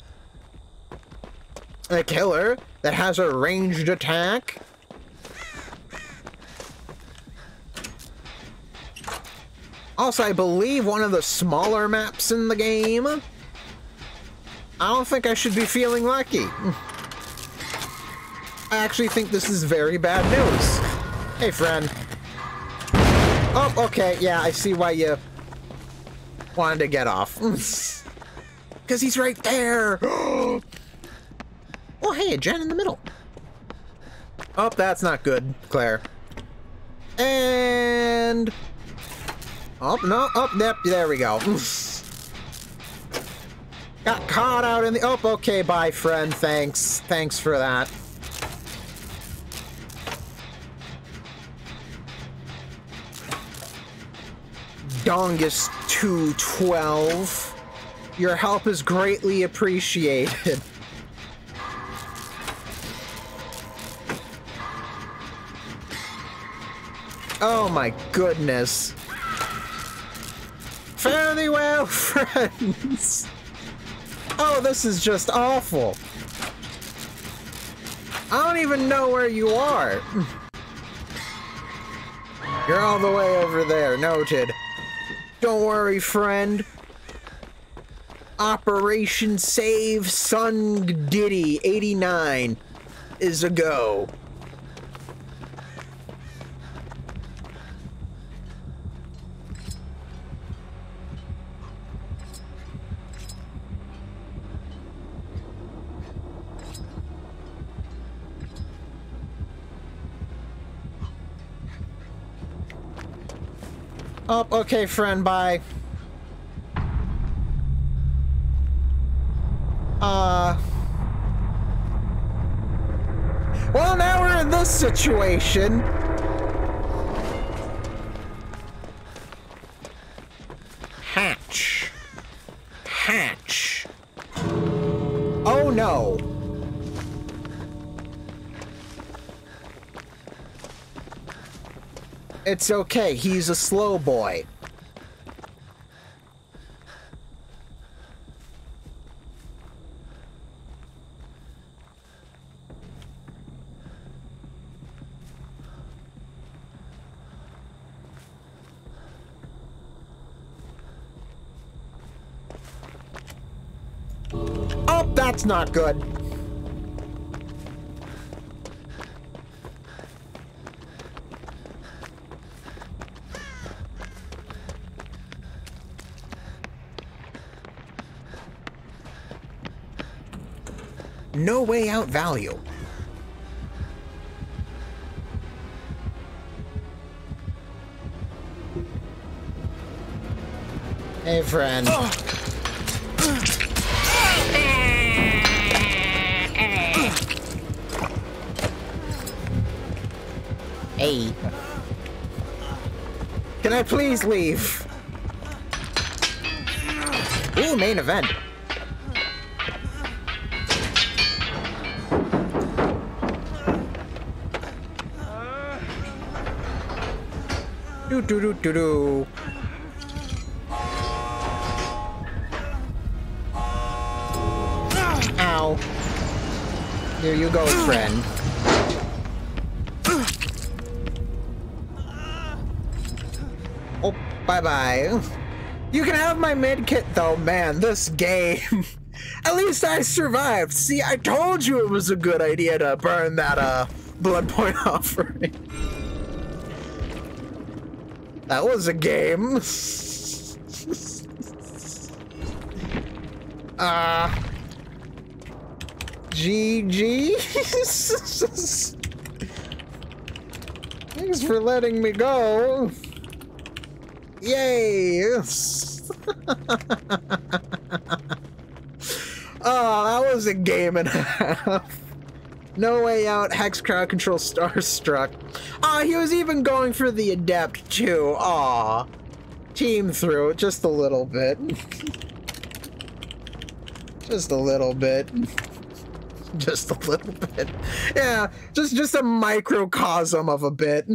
A killer that has a ranged attack. Also, I believe one of the smaller maps in the game. I don't think I should be feeling lucky. I actually think this is very bad news. Hey, friend. Oh, okay, yeah, I see why you wanted to get off. Because he's right there! Oh, hey, a gen in the middle. Oh, that's not good, Claire. And... Oh, no, oh, yep, there we go. Got caught out in the... Oh, okay, bye, friend, thanks. Thanks for that. Dongus 212. Your help is greatly appreciated. Oh my goodness. Fairly well, friends. Oh, this is just awful. I don't even know where you are. You're all the way over there, noted. Don't worry, friend. Operation Save Sun Diddy 89 is a go. Oh, okay, friend, bye. Well, now we're in this situation. Hatch. Hatch. Oh, no. It's okay, he's a slow boy. That's not good. No way out value. Hey, friend. Oh. Hey. Can I please leave? Ooh, main event. Do-do-do-do-do. Ow. Here you go, friend. Oh, bye-bye. You can have my med kit, though. Man, this game. At least I survived. See, I told you it was a good idea to burn that, blood point offering. That was a game. GG. Thanks for letting me go. Yay. Oh, that was a game and a half. No Way Out, Hex, Crowd Control, Starstruck. Aw, he was even going for the Adept, too. Aw. Team through, just a little bit. Just a little bit. Just a little bit. Yeah, just a microcosm of a bit.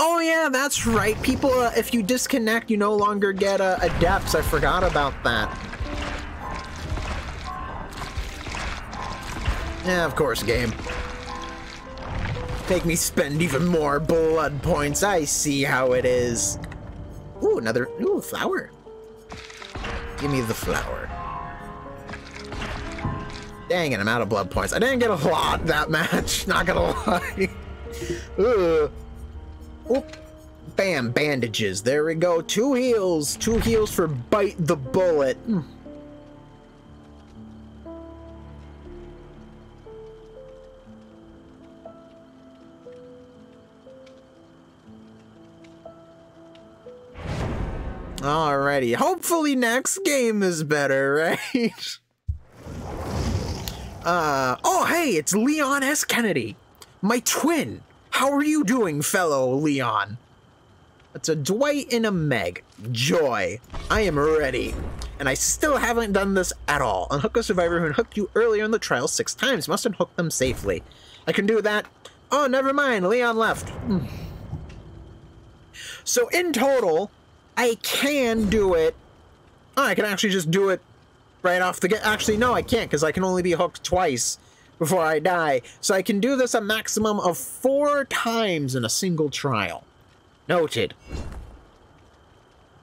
Oh, yeah, that's right. People, if you disconnect, you no longer get Adepts. I forgot about that. Yeah, of course, game. Make me spend even more blood points. I see how it is. Ooh, another... Ooh, flower. Give me the flower. Dang it, I'm out of blood points. I didn't get a lot that match, not gonna lie. Ooh. Oop. Bam, bandages. There we go. 2 heals. 2 heals for Bite the Bullet. Alrighty, hopefully next game is better, right? Oh, hey, it's Leon S. Kennedy, my twin. How are you doing, fellow Leon? That's a Dwight and a Meg. Joy, I am ready. And I still haven't done this at all. Unhook a survivor who unhooked you earlier in the trial 6 times. Must unhook them safely. I can do that. Oh, never mind, Leon left. So in total, I can do it. Oh, I can actually just do it right off the get. Actually, no, I can't, because I can only be hooked twice before I die. So I can do this a maximum of 4 times in a single trial. Noted.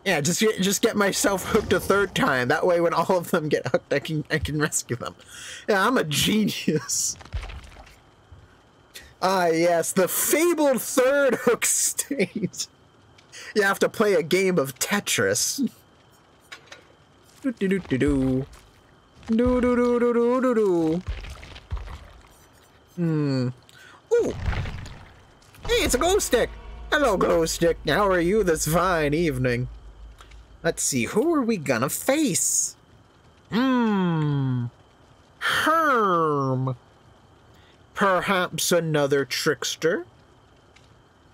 Yeah, just get myself hooked a 3rd time. That way, when all of them get hooked, I can rescue them. Yeah, I'm a genius. Ah, yes, the fabled 3rd hook state. You have to play a game of Tetris. Do do do do do. Do do do do do do do. Hmm. Ooh. Hey, it's a glow stick. Hello, glow stick. How are you this fine evening? Let's see. Who are we gonna face? Hmm. Herm. Perhaps another trickster.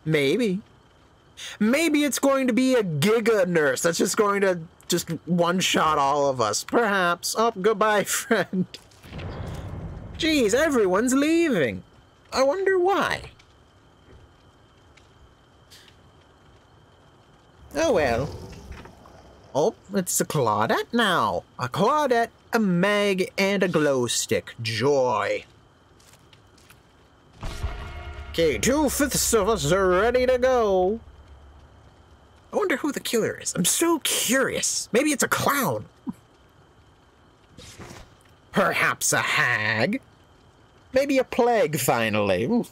Maybe. Maybe it's going to be a Giga Nurse that's just going to just one-shot all of us. Perhaps. Oh, goodbye, friend. Jeez, everyone's leaving. I wonder why. Oh, well. Oh, it's a Claudette now. A Claudette, a Meg, and a glow stick. Joy. Okay, 2/5 of us are ready to go. I wonder who the killer is. I'm so curious. Maybe it's a clown. Perhaps a hag. Maybe a plague, finally. Ooh.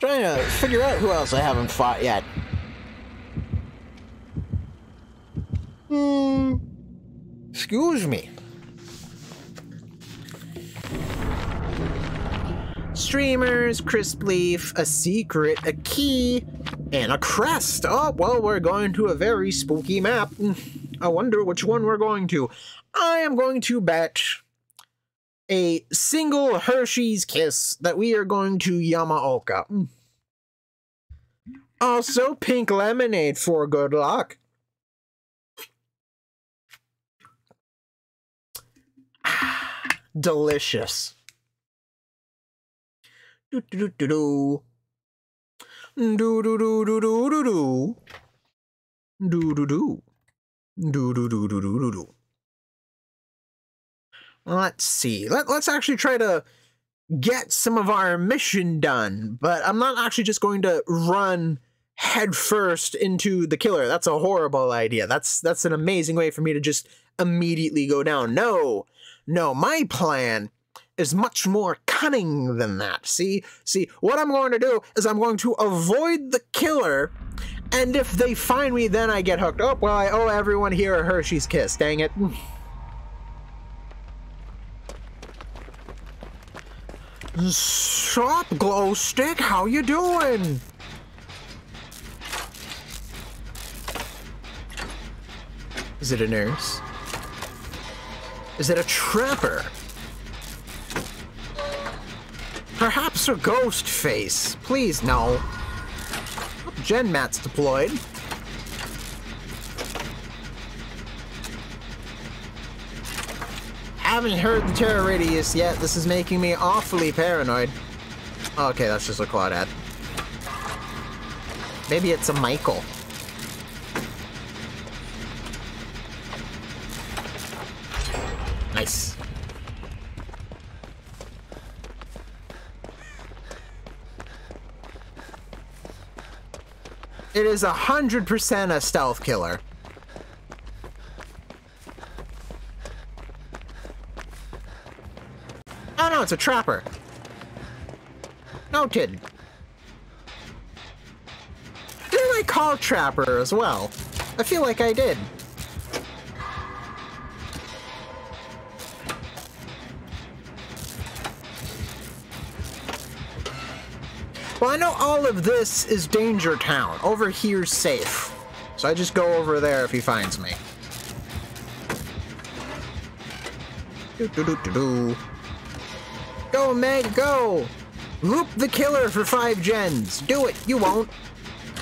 Trying to figure out who else I haven't fought yet. Excuse me. Streamers, crisp leaf, a secret, a key, and a crest. Oh, well, we're going to a very spooky map. I wonder which one we're going to. I am going to bet a single Hershey's Kiss that we are going to Yamaoka. Also, Pink Lemonade for good luck. Delicious. Do do do do do do do do do do do do. Do do do do do do do. Let's see. Let's actually try to get some of our mission done, but I'm not actually just going to run headfirst into the killer. That's a horrible idea. That's an amazing way for me to just immediately go down. No, no, my plan is much more cunning than that. See, what I'm going to do is I'm going to avoid the killer, and if they find me, then I get hooked. Oh, well, I owe everyone here a Hershey's Kiss, dang it. Stop, glow stick, how you doing? Is it a nurse? Is it a trapper? Perhaps a ghost face. Please, no. Gen mats deployed. Haven't heard the terror radius yet. This is making me awfully paranoid. Okay, that's just a Claudette. Maybe it's a Michael. Nice. It is 100% a stealth killer. Oh no, it's a trapper. No kidding. Didn't I call trapper as well? I feel like I did. Well, I know all of this is Danger Town. Over here's safe. So I just go over there if he finds me. Do-do-do-do-do. Go, Meg, go! Loop the killer for 5 gens. Do it, you won't.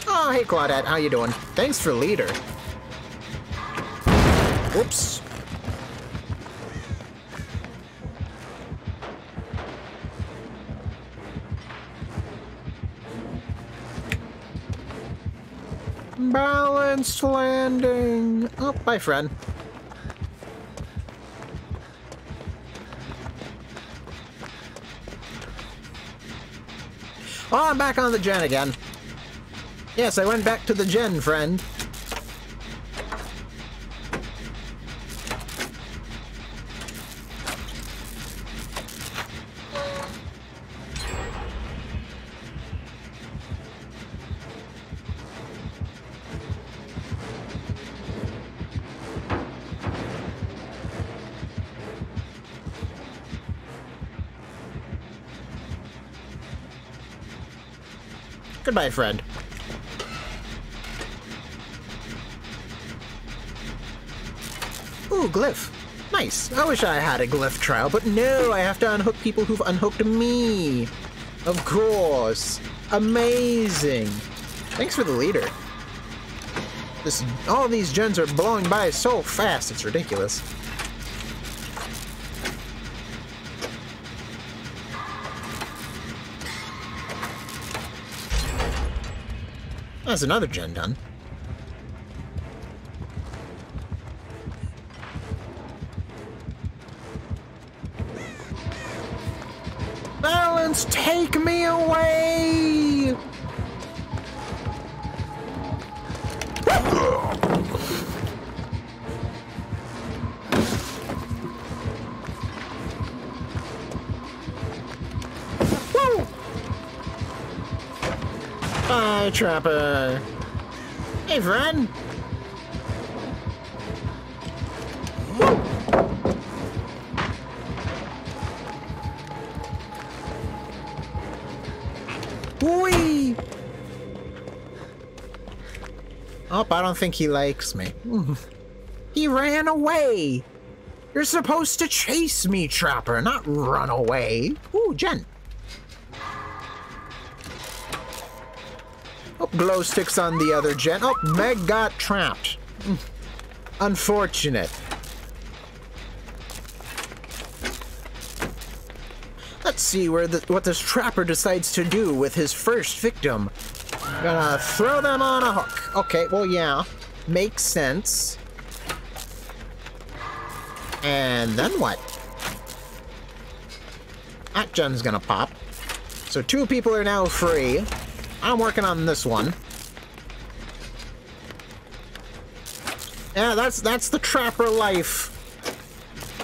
Oh, hey, Claudette, how you doing? Thanks for leader. Whoops. Balanced landing. Oh, bye, friend. Oh, I'm back on the gen again. Yes, I went back to the gen, friend. Goodbye, friend. Ooh, glyph. Nice. I wish I had a glyph trial, but no, I have to unhook people who've unhooked me. Of course. Amazing. Thanks for the leader. All these gens are blowing by so fast, it's ridiculous. That's another gen done. Balance, take me away! Hi, Trapper. Hey, friend. Whee! Oh, I don't think he likes me. He ran away. You're supposed to chase me, Trapper, not run away. Ooh, Jen. Oh, glow sticks on the other Jen. Oh, Meg got trapped. Unfortunate. Let's see where what this Trapper decides to do with his first victim. I'm gonna throw them on a hook. Okay, well, yeah, makes sense. And then what? That Jen's gonna pop. So two people are now free. I'm working on this one. Yeah, that's the Trapper life.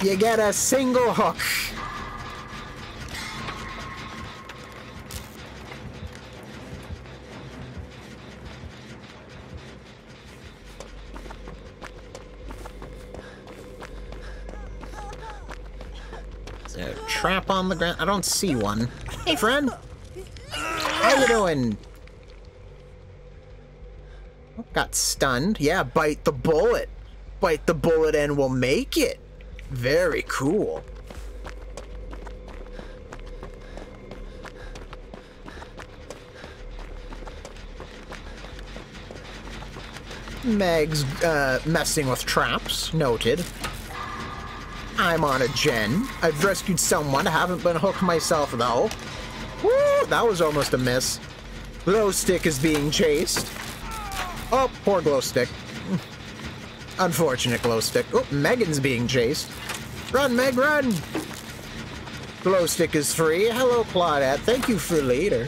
You get a single hook. Trap on the ground. I don't see one. Hey, friend. How you doing? Got stunned. Yeah, bite the bullet. Bite the bullet and we'll make it. Very cool. Meg's messing with traps. Noted. I'm on a Jen. I've rescued someone. I haven't been hooked myself, though. Woo! That was almost a miss. Glow stick is being chased. Oh, poor glow stick. Unfortunate glow stick. Oh, Megan's being chased. Run, Meg, run! Glow stick is free. Hello, Claudette. Thank you for later.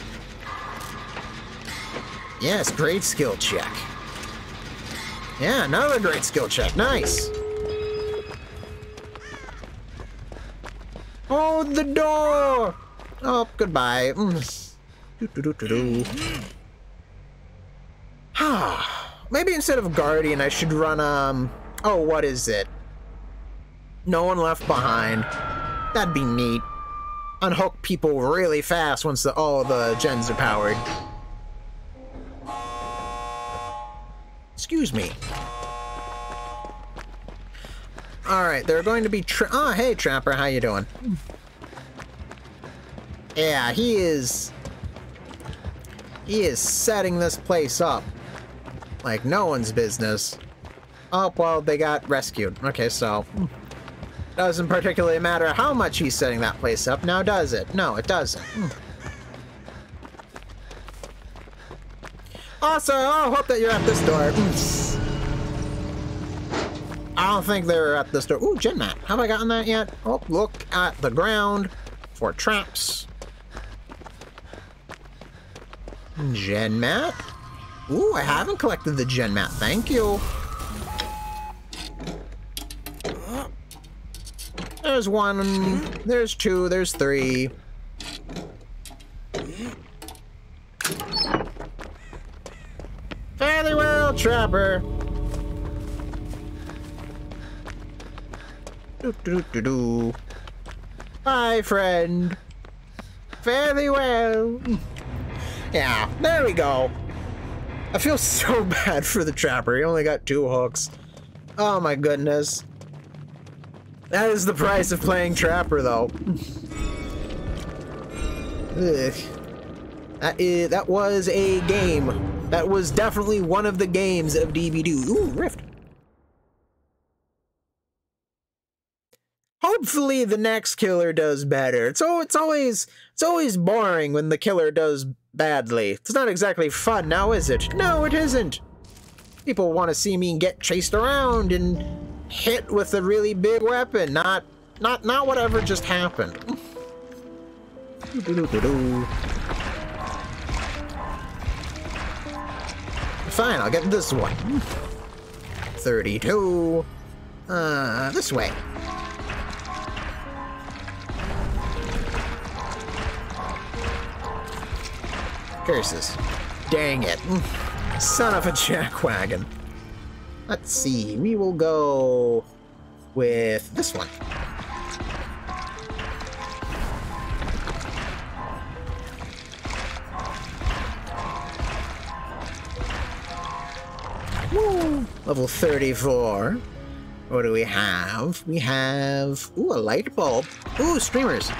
Yes, great skill check. Yeah, another great skill check. Nice. Oh, the door! Oh, goodbye. Maybe instead of Guardian, I should run, oh, what is it? No One Left Behind. That'd be neat. Unhook people really fast once all the gens are powered. Excuse me. Alright, they're going to be oh, hey, Trapper, how you doing? Yeah, he is setting this place up like no one's business. Oh, well, they got rescued. Okay, so doesn't particularly matter how much he's setting that place up now, does it? No, it doesn't. Also, I hope that you're at this door. I don't think they're at this door. Ooh, Gen Map. Have I gotten that yet? Oh, look at the ground for traps. Gen Map. Ooh, I haven't collected the Gen Map. Thank you. There's one. There's two. There's three. Fairly well, Trapper. Do-do-do-do. Bye, friend. Fairly well. Yeah, there we go. I feel so bad for the Trapper. He only got two hooks. Oh, my goodness. That is the price of playing Trapper, though. Ugh. That was a game. That was definitely one of the games of DBD. Ooh, Rift. Hopefully the next killer does better. It's always boring when the killer does badly. It's not exactly fun now, is it? No, it isn't. People want to see me get chased around and hit with a really big weapon, not whatever just happened. Fine, I'll get this one. 32. This way. Curses. Dang it. Son of a jackwagon. Let's see. We will go with this one. Woo! Level 34. What do we have? We have... Ooh, a light bulb. Ooh, streamers.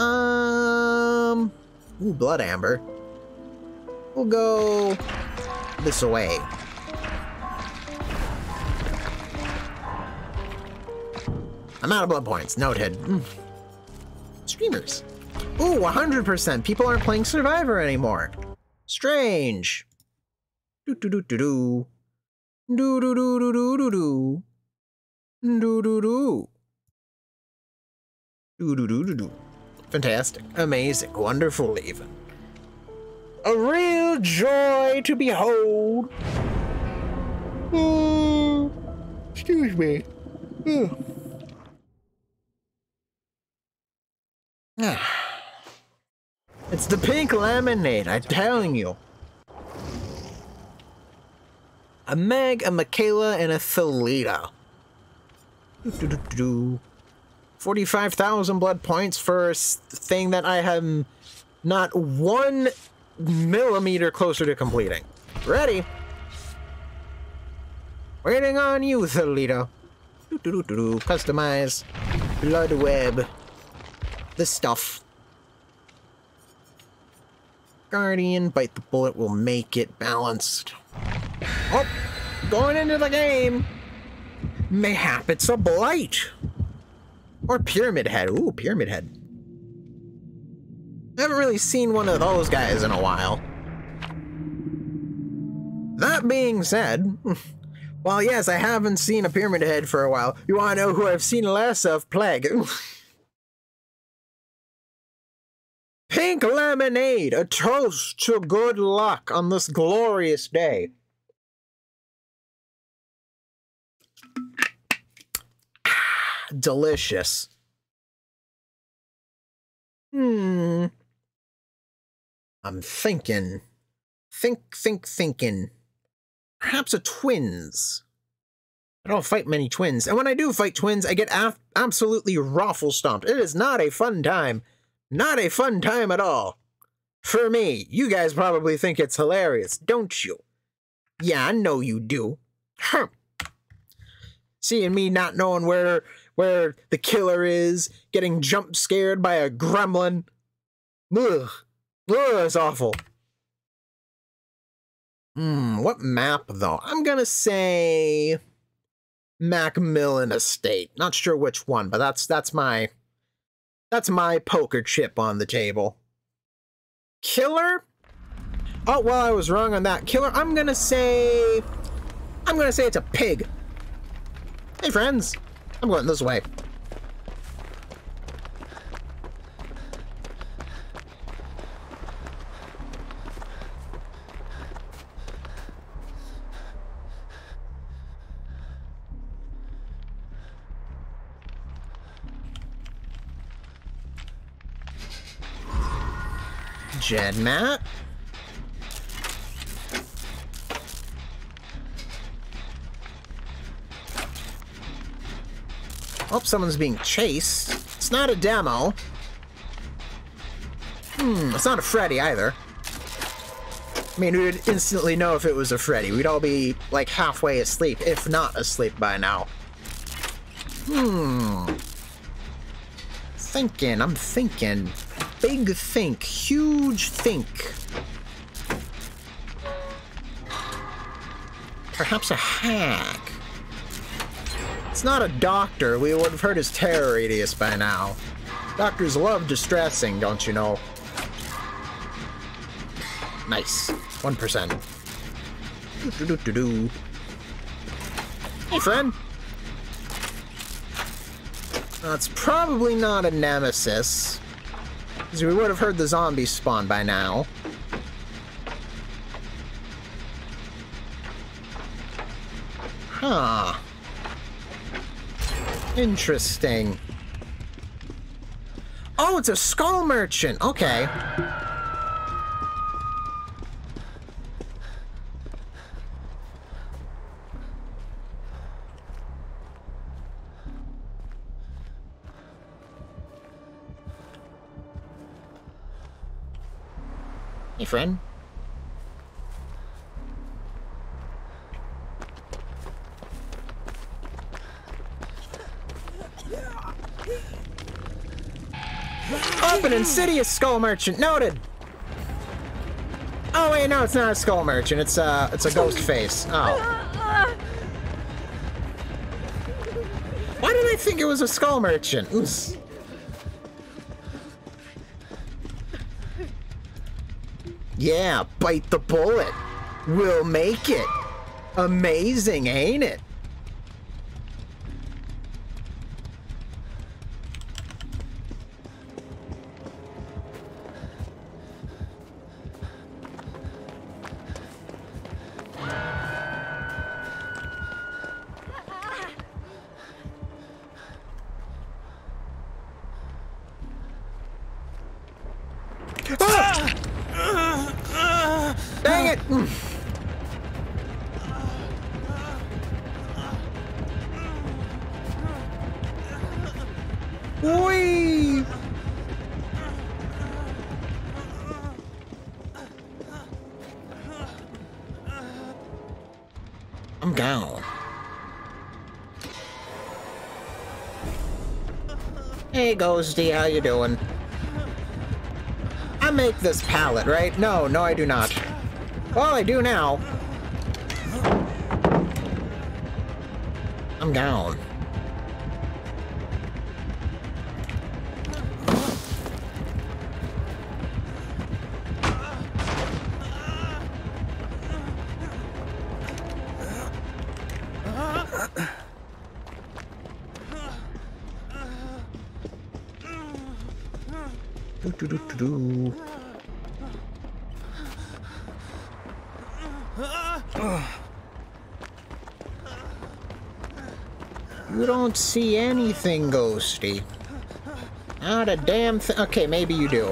Ooh, blood amber. We'll go this way. I'm out of blood points. Noted. Streamers. Ooh, 100%. People aren't playing Survivor anymore. Strange. Do-do-do-do-do. Do-do-do-do-do-do. Do-do-do. Do-do-do-do-do. Fantastic. Amazing. Wonderful, even. A real joy to behold. Oh, excuse me. Oh. It's the pink lemonade, I'm telling you. A Meg, a Michaela, and a Thalita. 45,000 blood points for a thing that I am not 1 millimeter closer to completing. Ready? Waiting on you, Thalita. Customize. Blood web. The stuff. Guardian, Bite the Bullet, We'll Make It, Balanced. Oh! Going into the game! Mayhap it's a blight! Or Pyramid Head. Ooh, Pyramid Head. I haven't really seen one of those guys in a while. That being said, well, yes, I haven't seen a Pyramid Head for a while. You wanna know who I've seen less of? Plague. Pink Lemonade, a toast to good luck on this glorious day. Ah, delicious. I'm thinking. Thinking. Perhaps a twins. I don't fight many twins, and when I do fight twins, I get absolutely raffle stomped. It is not a fun time. Not a fun time at all. For me, you guys probably think it's hilarious, don't you? Yeah, I know you do. Huh. Seeing me not knowing where the killer is, getting jump scared by a gremlin. Ugh. Ugh, it's awful. What map, though? I'm gonna say... Macmillan Estate. Not sure which one, but that's my... That's my poker chip on the table. Killer? Oh, well, I was wrong on that. Killer, I'm gonna say it's a pig. Hey, friends. I'm going this way. Jed Matt. Oh, someone's being chased. It's not a demo. It's not a Freddy either. I mean, we would instantly know if it was a Freddy. We'd all be like halfway asleep, if not asleep by now. I'm thinking. Big think, huge think. Perhaps a hag. It's not a doctor. We would have heard his terror radius by now. Doctors love distressing, don't you know? Nice. 1%. Hey, friend. That's probably not a nemesis. Because we would have heard the zombies spawn by now. Huh. Interesting. Oh, it's a Skull Merchant. Okay. Hey, friend. An insidious Skull Merchant noted. Oh wait, no, it's not a Skull Merchant. It's a ghost face. Oh. Why did I think it was a Skull Merchant? Oops. Yeah, bite the bullet. We'll make it. Amazing, ain't it? Ghosty, how you doing? I make this pallet, right? No, no, I do not. Well, I do now. I'm down. You don't see anything ghosty. Not a damn thing. Okay, maybe you do.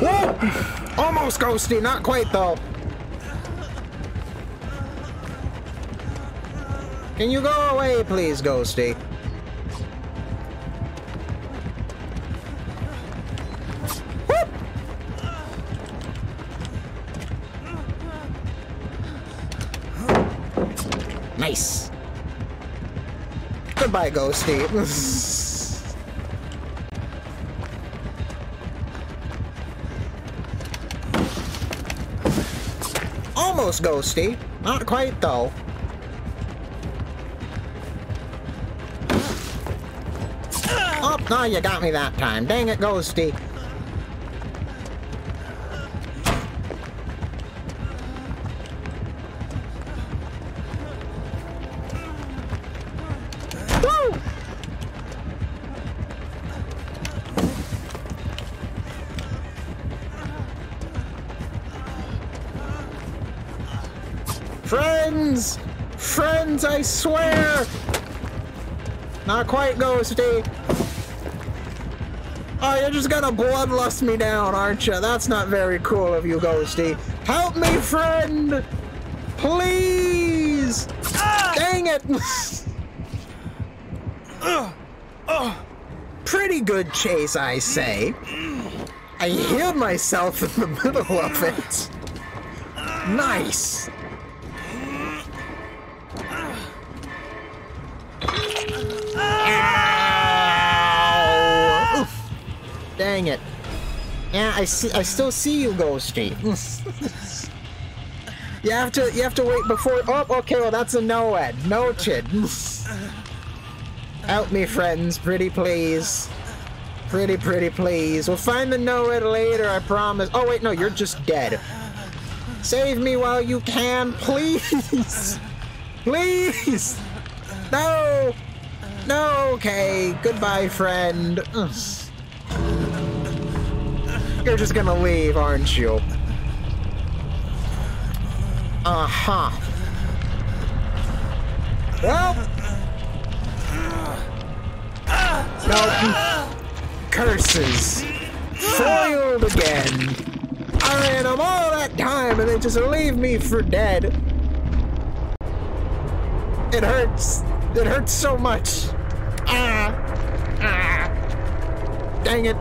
Whoa! Almost ghosty, not quite though. Can you go away, please, ghosty? Nice. Goodbye, ghosty. Almost ghosty. Not quite, though. Oh, no, you got me that time. Dang it, ghosty. I swear! Not quite, ghosty. Oh, you're just gonna bloodlust me down, aren't you? That's not very cool of you, ghosty. Help me, friend! Please! Ah! Dang it! Pretty good chase, I say. I healed myself in the middle of it. Nice! Dang it. Yeah, I still see you, ghosty. you have to wait before. Oh, okay, well that's a no-ed. Noted. Help me, friends, pretty please. Pretty please. We'll find the no-ed later, I promise. Oh wait, no, you're just dead. Save me while you can, please. Please. No. No, okay. Goodbye, friend. Ugh. You're just gonna leave, aren't you? Uh-huh. Well. Nope. Curses. Foiled again. I ran them all that time and they just leave me for dead. It hurts. It hurts so much. Dang it.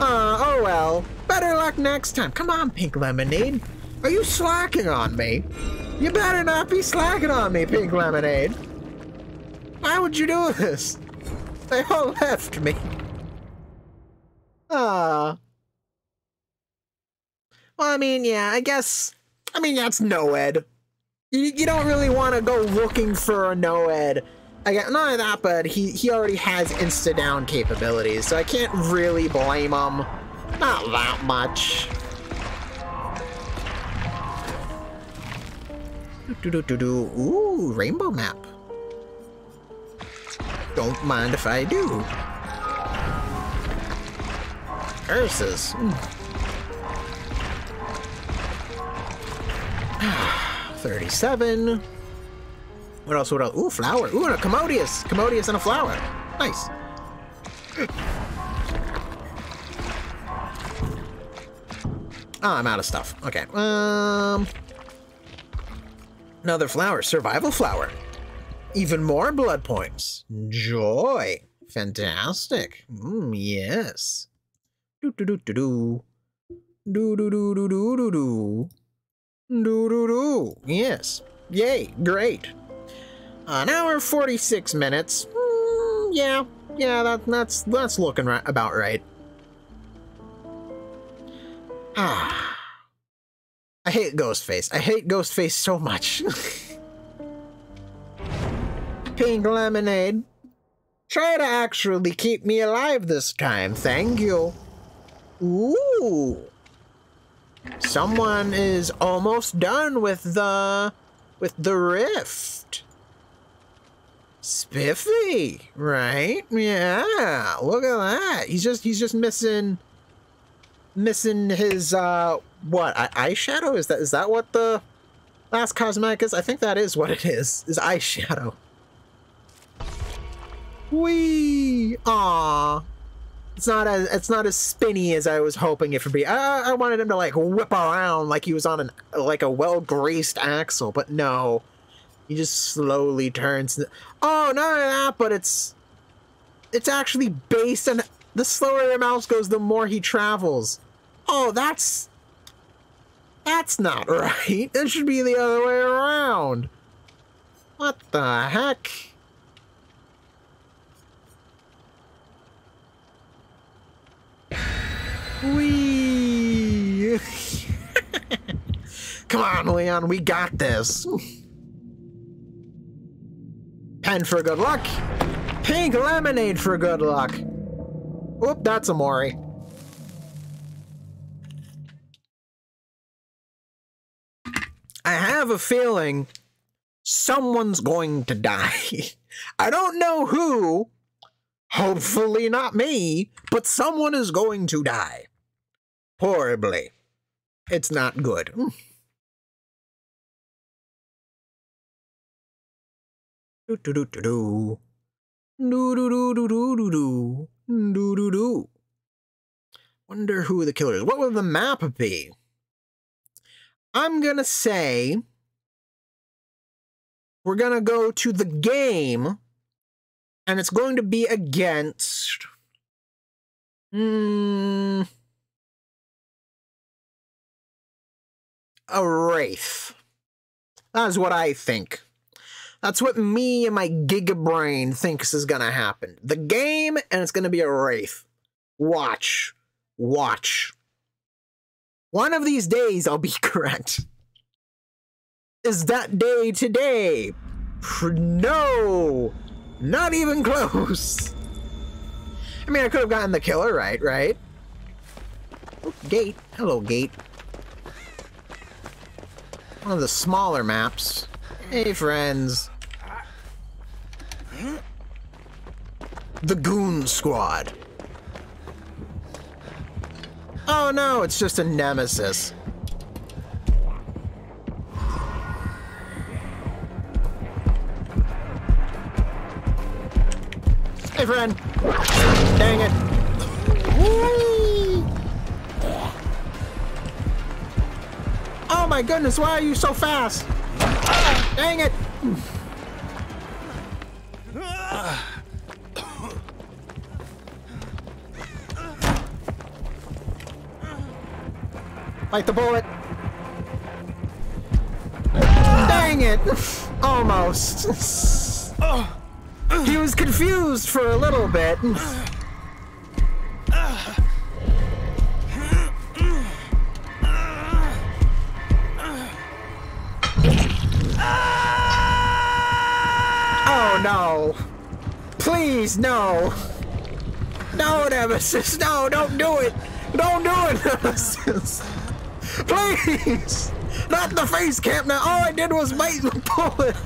Oh well. Better luck next time. Come on, Pink Lemonade. Are you slacking on me? You better not be slacking on me, Pink Lemonade. Why would you do this? They all left me. Well, I mean, yeah, I guess... I mean, that's no-ed. You don't really want to go looking for a no-ed. I guess, not only that, but he already has insta-down capabilities, so I can't really blame him. Not that much. Ooh, rainbow map. Don't mind if I do. Curses. Mm. 37. What else would I... Ooh, flower. Ooh, and a commodious. Commodious and a flower. Nice. Oh, I'm out of stuff. Okay. Another flower. Survival flower. Even more blood points. Joy. Fantastic. Mm, yes. Yes. Yay. Great. An hour 46 minutes. Mm, yeah. Yeah, that's looking right, about right. Ah. I hate Ghostface. I hate Ghostface so much. Pink Lemonade. Try to actually keep me alive this time, thank you. Ooh. Someone is almost done with the rift. Spiffy, right? Yeah. Look at that. He's just missing his what? Eyeshadow? Is that what the last cosmetic is? I think that is what it is. Is eyeshadow. Whee! Aww. It's not as spinny as I was hoping it would be. I wanted him to like whip around like he was on a well-greased axle, but no. He just slowly turns. Oh, not only that, but it's actually based on the slower your mouse goes, the more he travels. Oh, that's not right. It should be the other way around. What the heck? Wee. Come on, Leon, we got this. Pen for good luck. Pink Lemonade for good luck. Oop, that's Amori. I have a feeling someone's going to die. I don't know who. Hopefully not me, but someone is going to die. Horribly. It's not good. Wonder who the killer is. What will the map be? I'm gonna say we're gonna go to the game. And it's going to be against... a wraith. That's what I think. That's what me and my gigabrain thinks is going to happen. The game, and it's going to be a wraith. Watch. Watch. One of these days, I'll be correct. Is that day today? No! Not even close. I mean, I could have gotten the killer right, right? Oh, gate. Hello, gate. One of the smaller maps. Hey, friends. The Goon Squad. Oh no, it's just a nemesis. Hey, friend. Dang it. Whee! Oh my goodness, why are you so fast? Oh, dang it. Bite the bullet. Dang it. Almost. Oh. He was confused for a little bit. Oh no. Please, no. No, Nemesis. No, don't do it. Don't do it, Nemesis. Please. Not in the face camp now. All I did was bite the bullet.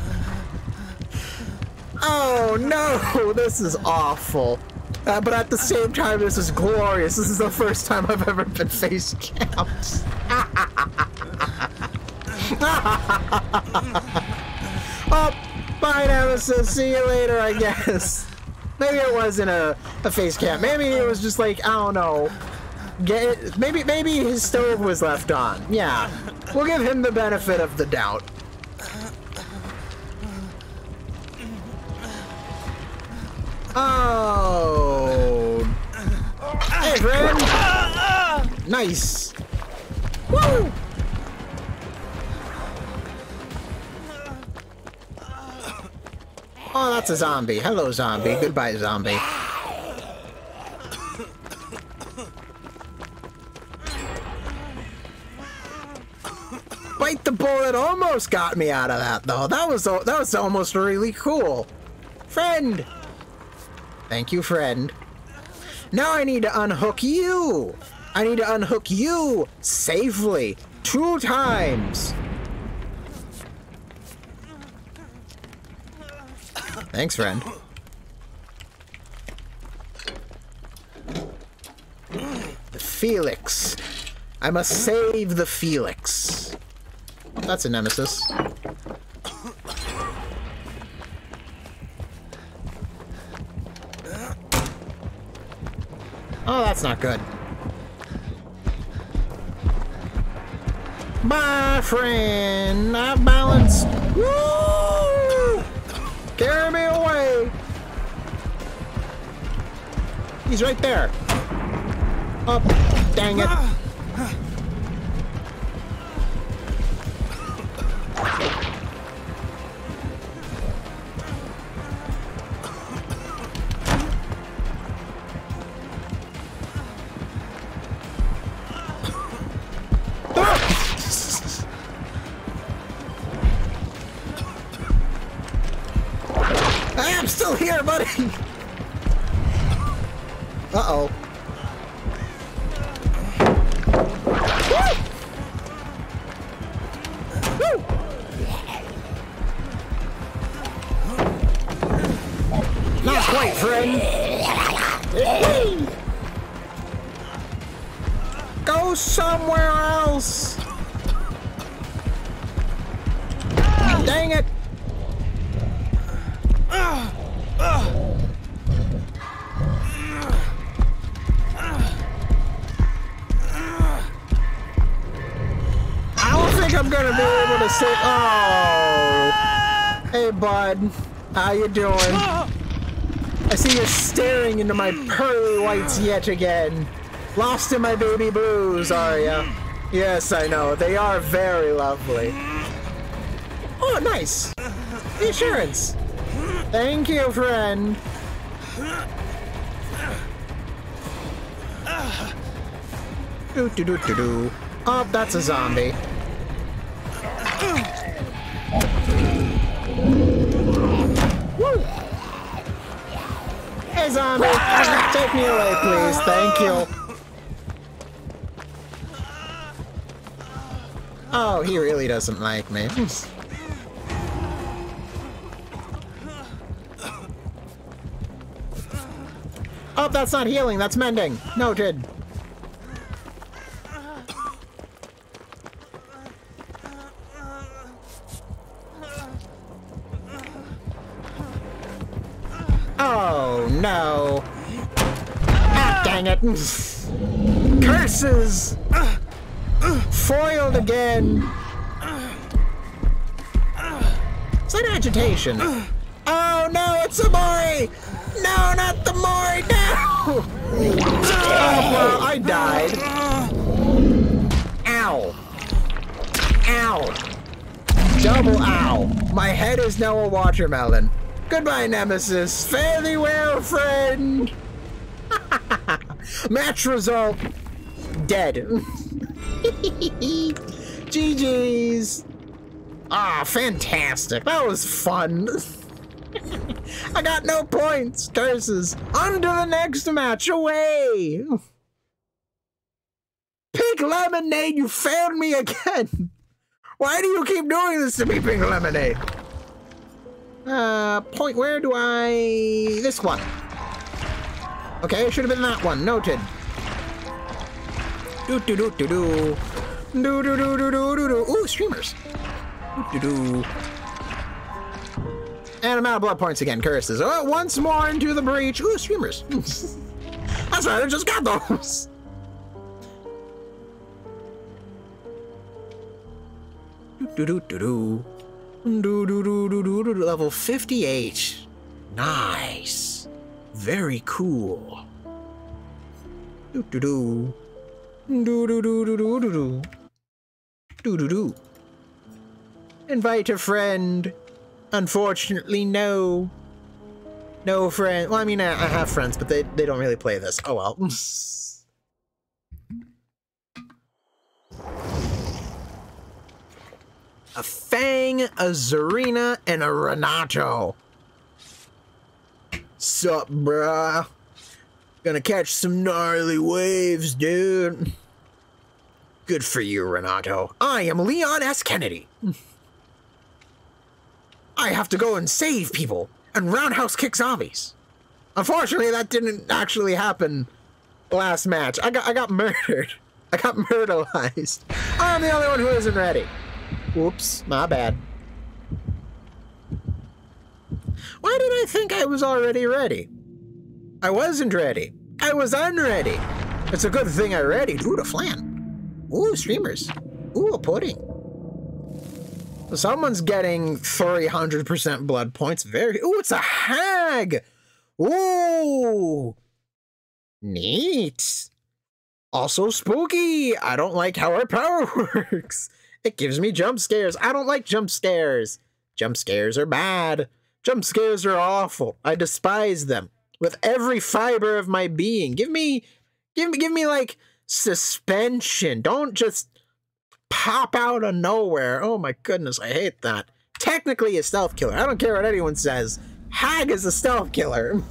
Oh no, this is awful. But at the same time, this is glorious. This is the first time I've ever been face camped. Oh, bye Nemesis, see you later, I guess. Maybe it wasn't a face camp. Maybe it was just like, I don't know. Maybe his stove was left on. Yeah, we'll give him the benefit of the doubt. Oh! Hey, friend! Nice! Woo! Oh, that's a zombie. Hello, zombie. Goodbye, zombie. Bite the bullet almost got me out of that, though. That was almost really cool. Friend! Thank you, friend. Now I need to unhook you. I need to unhook you safely 2 times. Thanks, friend. The Felix. I must save the Felix. That's a nemesis. Oh, that's not good. My friend, I balanced. Woo! Carry me away. He's right there. Up. Oh, dang it. Uh-oh. Woo! Woo! Not quite, friend. Woo! Go somewhere else. Dang it. Gonna be able to say, oh, hey bud, how you doing? I see you're staring into my pearly whites yet again. Lost in my baby blues, are ya? Yes, I know, they are very lovely. Oh, nice. Insurance. Thank you, friend. Doo doo doo doo doo. Oh, that's a zombie. Hey zombie, take me away please, thank you. Oh, he really doesn't like me. Oh, that's not healing, that's mending. Noted. Oh, no. Ah, dang it. Curses! Foiled again. It's an agitation. Oh, no, it's a Mori! No, not the Mori, no! Oh, well, I died. Ow. Ow. Double ow. My head is now a watermelon. Goodbye, Nemesis. Fare thee well, friend. Match result. Dead. GG's. Ah, fantastic. That was fun. I got no points. Curses. On to the next match. Away. Pink Lemonade, you failed me again. Why do you keep doing this to me, Pink Lemonade? Point, where do I... This one. Okay, it should have been that one. Noted. Do-do-do-do-do. Do-do-do-do-do-do-do. Ooh, streamers. Do-do-do. And I'm out of blood points again. Curses. Oh, once more into the breach. Ooh, streamers. That's right, I just got those. Do-do-do-do-do. Level 58. Nice. Very cool. Do-do-do. Do-do-do-do-do-do-do. Do-do-do. Invite a friend. Unfortunately, no. No friend. Well, I mean, I have friends, but they don't really play this. Oh, well. A Fang, a Zarina, and a Renato. Sup, bruh? Gonna catch some gnarly waves, dude. Good for you, Renato. I am Leon S. Kennedy. I have to go and save people and roundhouse kick zombies. Unfortunately, that didn't actually happen last match. I got murdered. I got murderized. I'm the only one who isn't ready. Whoops, my bad. Why did I think I was already ready? I wasn't ready. I was unready. It's a good thing I readied. Ooh, the flan. Ooh, streamers. Ooh, a pudding. Someone's getting 300% blood points. Very. Ooh, it's a hag. Ooh. Neat. Also spooky. I don't like how our power works. It gives me jump scares. I don't like jump scares. Jump scares are bad. Jump scares are awful. I despise them with every fiber of my being. Give me like suspension. Don't just pop out of nowhere. Oh my goodness, I hate that. Technically a stealth killer. I don't care what anyone says. Hag is a stealth killer.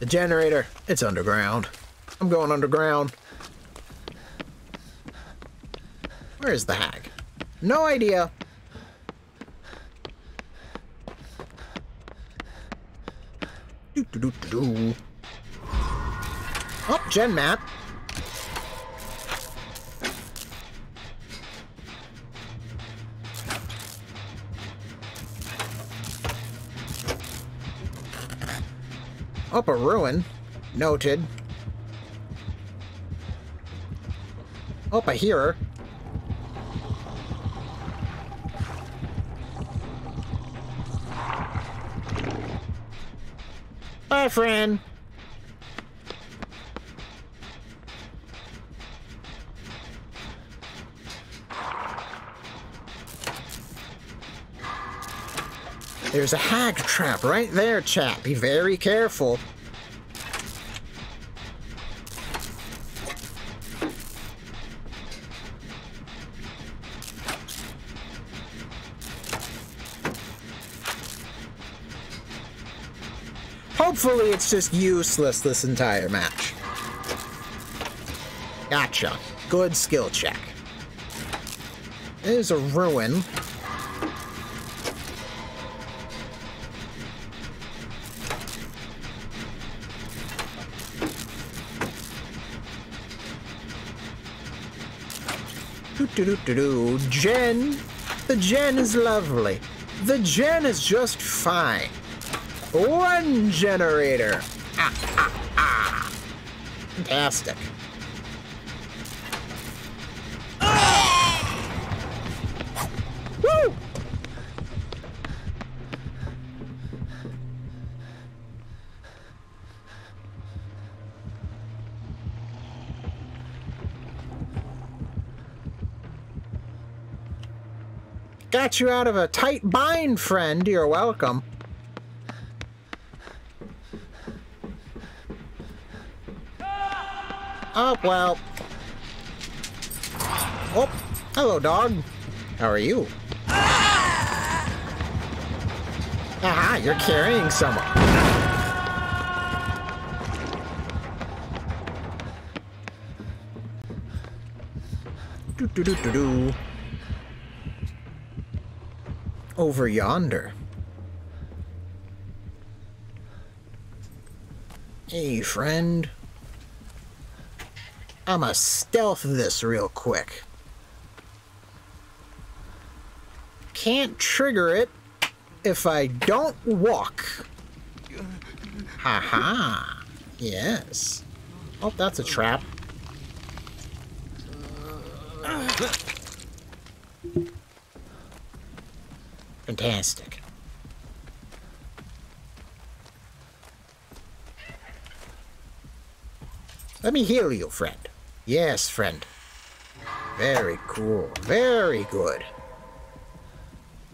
The generator, it's underground. I'm going underground. Where is the hag? No idea. Doo-doo-doo-doo-doo. Oh, gen map. Up a ruin. Noted. Up a hearer. Bye, friend. There's a hag trap right there, chap. Be very careful. Hopefully it's just useless this entire match. Gotcha. Good skill check. There's a ruin. Jen. The Jen is lovely. The Jen is just fine. One generator. Ah, ah, ah. Fantastic. Woo! Got you out of a tight bind, friend. You're welcome. Oh, well. Oh, hello, dog. How are you? Aha, you're carrying someone. Do-do-do-do-do. Over yonder. Hey, friend. I'ma stealth this real quick. Can't trigger it if I don't walk. Haha. Yes. Oh, that's a trap. Fantastic. Let me heal you, friend. Yes, friend. Very cool. Very good.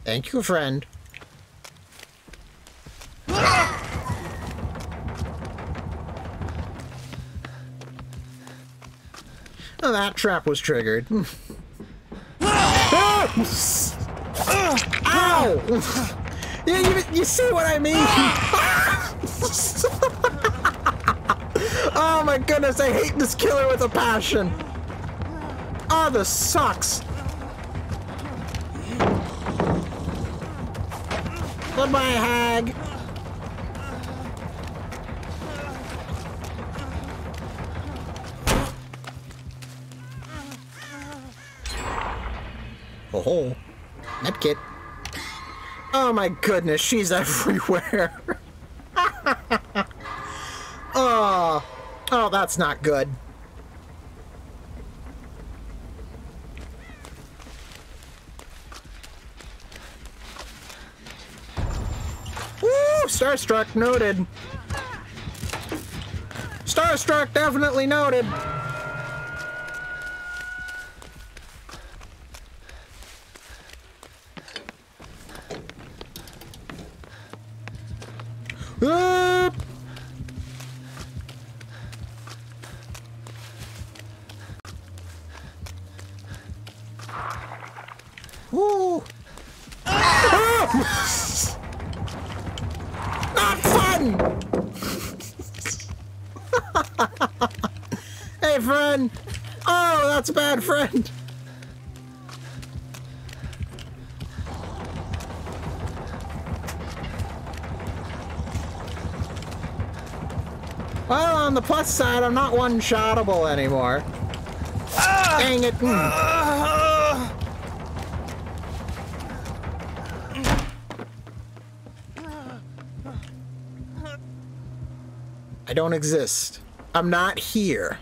Thank you, friend. Oh, that trap was triggered. Ow! Yeah, you see what I mean? Oh my goodness, I hate this killer with a passion. Oh, this sucks. Goodbye, Hag. Oh ho. Medkit. Oh my goodness, she's everywhere. Oh, oh, that's not good. Woo! Starstruck noted. Starstruck definitely noted. Woo! Ah! Not fun. Hey, friend. Oh, that's a bad friend. Well, on the plus side, I'm not one-shottable anymore. Ah! Dang it. I don't exist. I'm not here.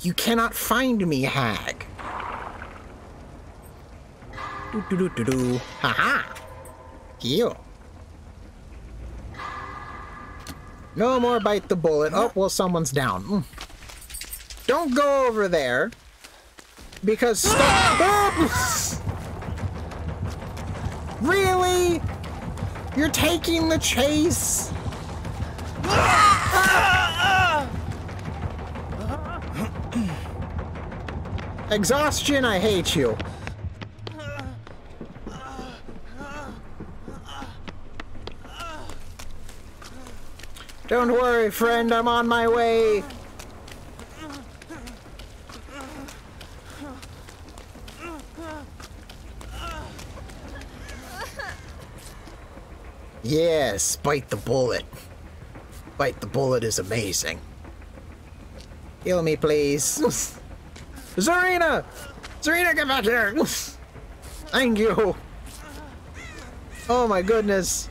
You cannot find me, Hag. Do-do-do-do-do. Ha-ha. Ew. No more bite the bullet. Oh, well, someone's down. Mm. Don't go over there. Because... Ah! Really? You're taking the chase? Ah! Ah! Exhaustion, I hate you. Don't worry, friend, I'm on my way. Yes, bite the bullet. Bite the bullet is amazing. Heal me, please. Zarina! Serena, get back here! Thank you! Oh my goodness!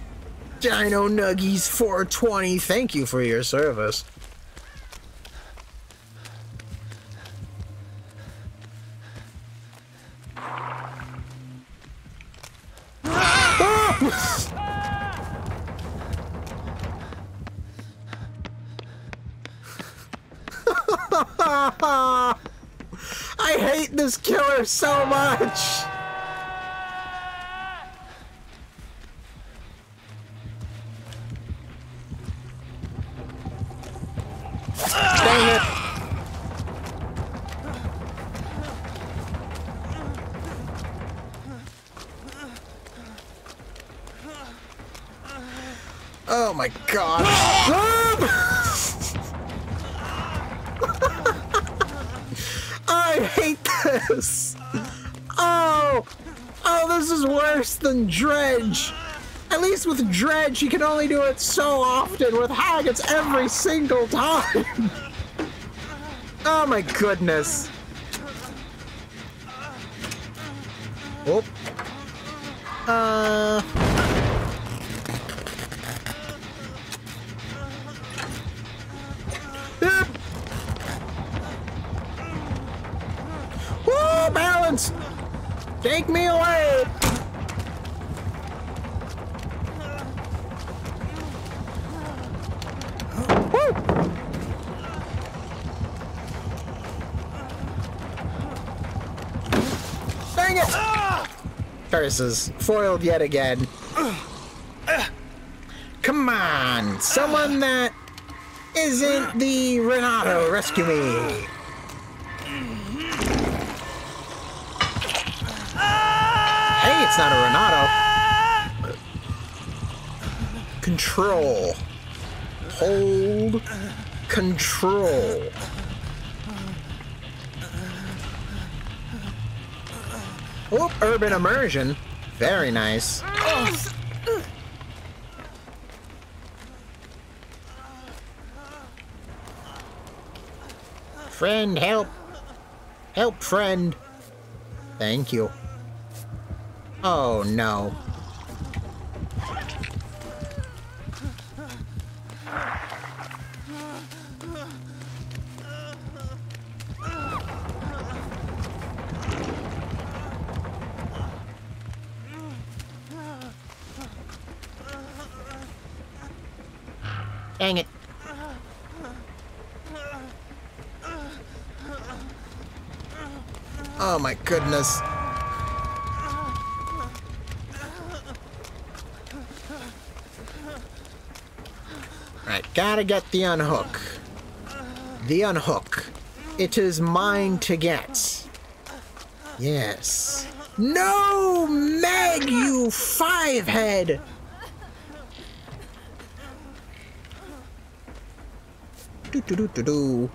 Dino Nuggies 420, thank you for your service. I hate this killer so much! Dang it! Oh my god! I hate this! Oh! Oh, this is worse than Dredge! At least with Dredge, you can only do it so often. With Hag, it's every single time! Oh my goodness! Oh. Woo! Balance! Take me away! Woo! Dang it! Curses. Foiled yet again. Come on! Someone that isn't the Renato, rescue me! Hey, it's not a Renato! Control. Hold. Control. Oh, urban immersion. Very nice. Friend, help. Help, friend. Thank you. Oh, no. Dang it. Oh my goodness. Right, gotta get the unhook. The unhook. It is mine to get. Yes. No, Meg, you five-head! Do-do-do-do-do.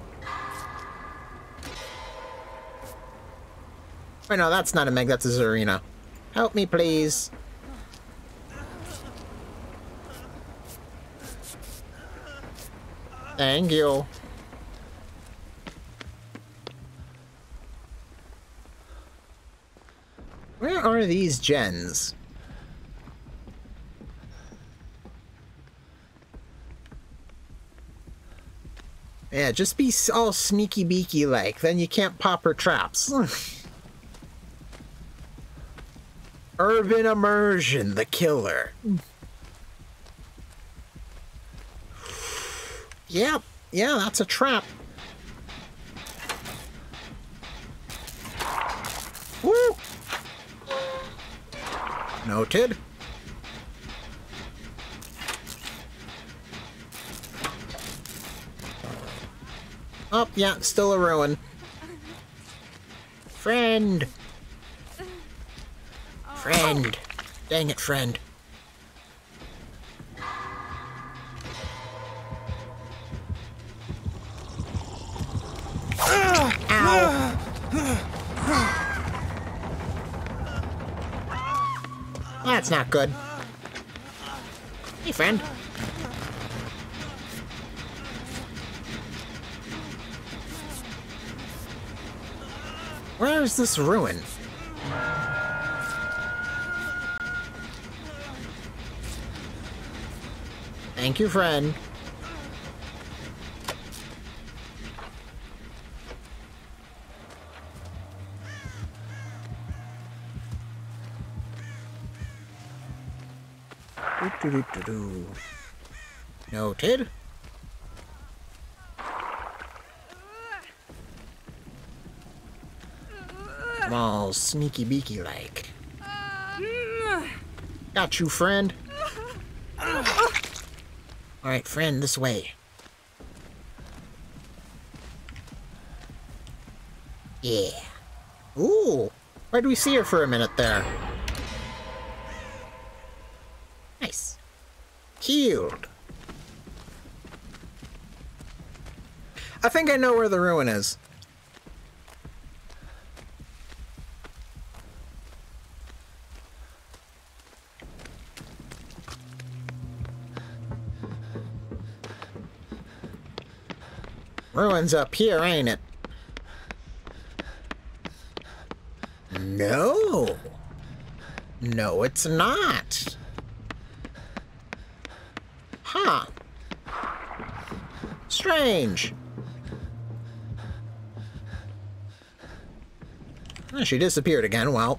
Wait, no, that's not a Meg, that's a Zarina. Help me, please. Thank you. Where are these gens? Yeah, just be all sneaky beaky like, then you can't pop her traps. Urban immersion, the killer. Yep, yeah, that's a trap. Woo! Noted. Oh, yeah, still a ruin. Friend! Friend! Dang it, friend. Ow! That's not good. Hey, friend. Where is this ruin? Thank you, friend. Do-do-do-do-do. Noted. I'm all sneaky beaky like. Got you, friend. Alright, friend, this way. Yeah. Ooh! Why do we see her for a minute there? Nice. Healed. I think I know where the ruin is. Ruin's up here, ain't it? No. No, it's not. Huh. Strange. Well, she disappeared again. Well.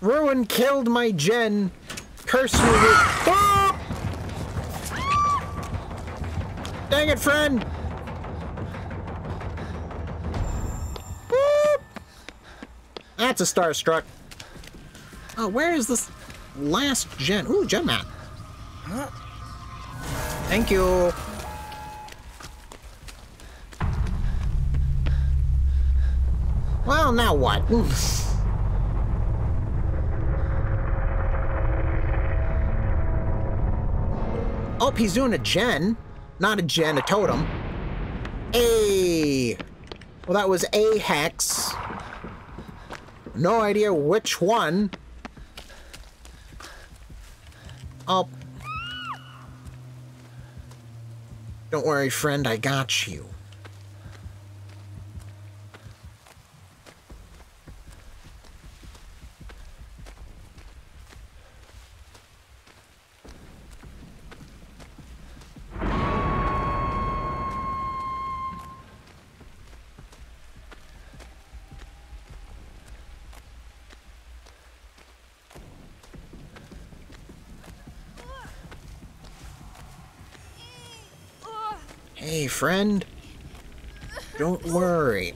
Ruin killed my Jen. Curse you. Oh! Dang it, friend. Boop. That's a Starstruck. Oh, where is this last Jen? Ooh, Gem map. Huh? Thank you. Well, now what? Oh, he's doing a gen. Not a gen, a totem. A. Well, that was a hex. No idea which one. Oh. Don't worry, friend, I got you. Hey, friend, don't worry.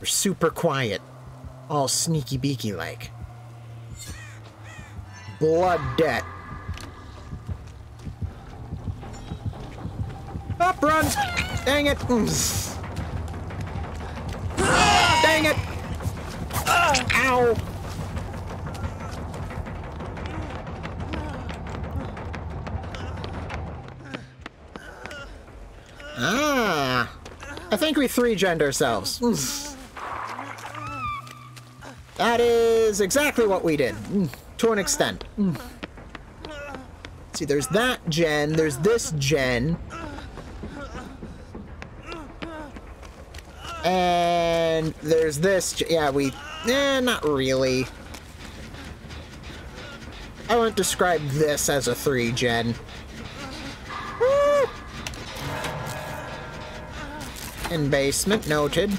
We're super quiet, all sneaky beaky like. Blood debt. Up, run! Dang it! Dang it! Ow! Ah! I think we three-gen'd ourselves. That is exactly what we did, to an extent. See, there's that gen, there's this gen. And there's this, yeah, we, not really. I wouldn't describe this as a 3-gen. Woo! In basement, noted.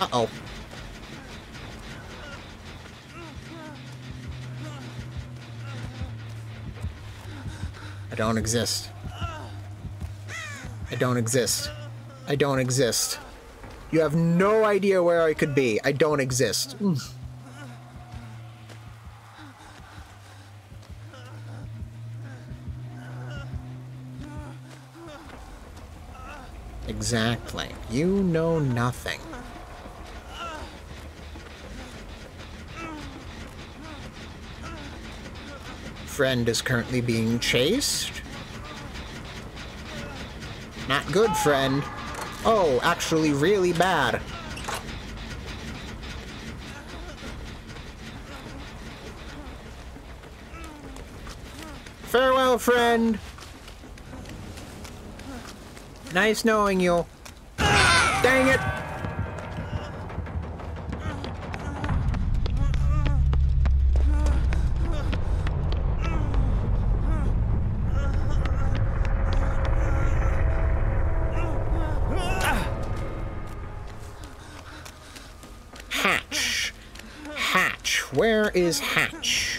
Uh-oh. I don't exist. I don't exist. I don't exist. You have no idea where I could be. I don't exist. Exactly. You know nothing. Friend is currently being chased. Not good, friend. Oh, actually really bad. Farewell, friend. Nice knowing you. Dang it! Hatch. Hatch. Where is Hatch?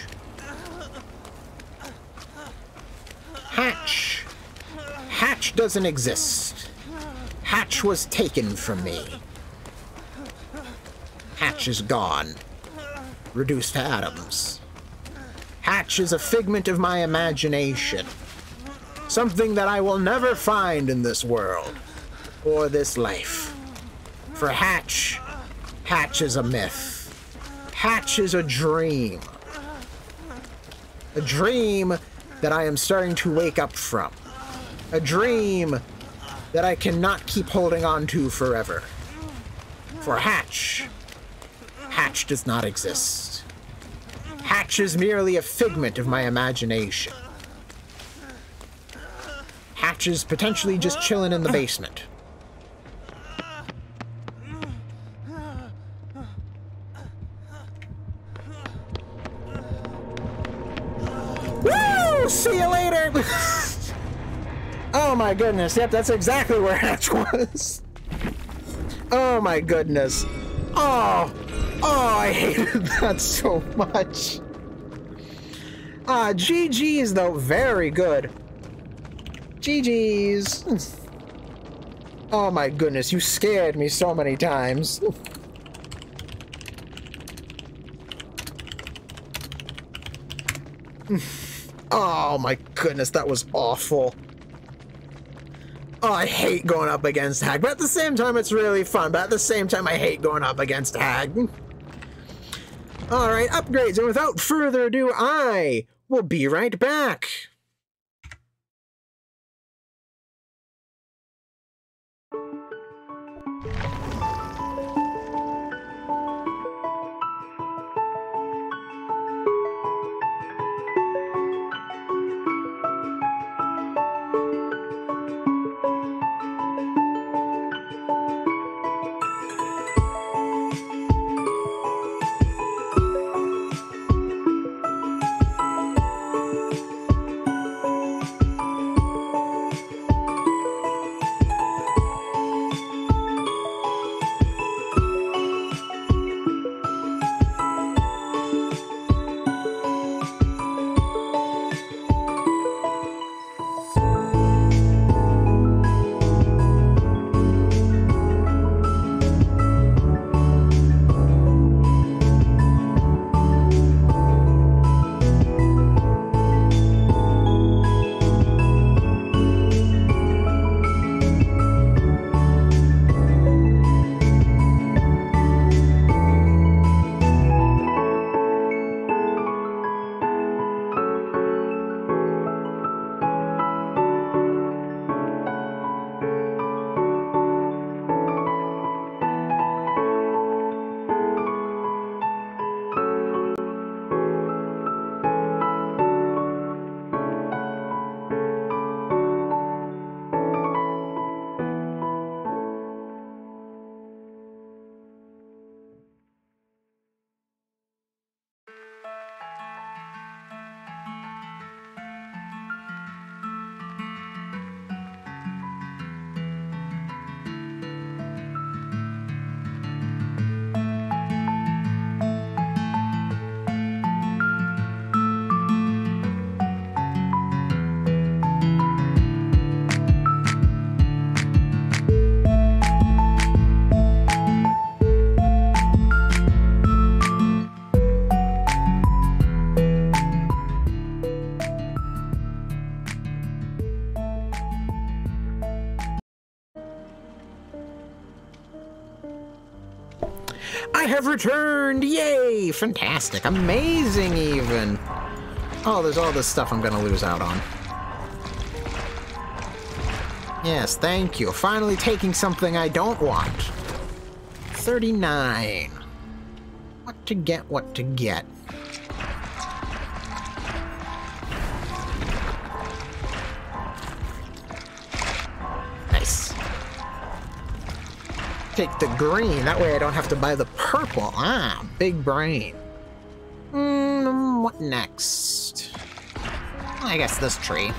Hatch. Hatch doesn't exist. Hatch was taken from me. Hatch is gone. Reduced to atoms. Hatch is a figment of my imagination. Something that I will never find in this world. Or this life. For Hatch, Hatch is a myth. Hatch is a dream. A dream that I am starting to wake up from. A dream that I cannot keep holding on to forever. For Hatch, Hatch does not exist. Hatch is merely a figment of my imagination. Hatch is potentially just chilling in the basement. Woo! See you later! Oh my goodness, yep, that's exactly where Hatch was. Oh my goodness. Oh, I hated that so much. GG's though, very good. GG's. Oh my goodness, you scared me so many times. Oh my goodness, that was awful. Oh, I hate going up against Hag, but at the same time, it's really fun. But at the same time, I hate going up against Hag. All right, upgrades. And without further ado, I will be right back. I have returned! Yay! Fantastic. Amazing, even. Oh, there's all this stuff I'm gonna lose out on. Yes, thank you. Finally taking something I don't want. 39. What to get, what to get. Nice. Take the green. That way I don't have to buy the purple. Ah, big brain. What next? I guess this tree.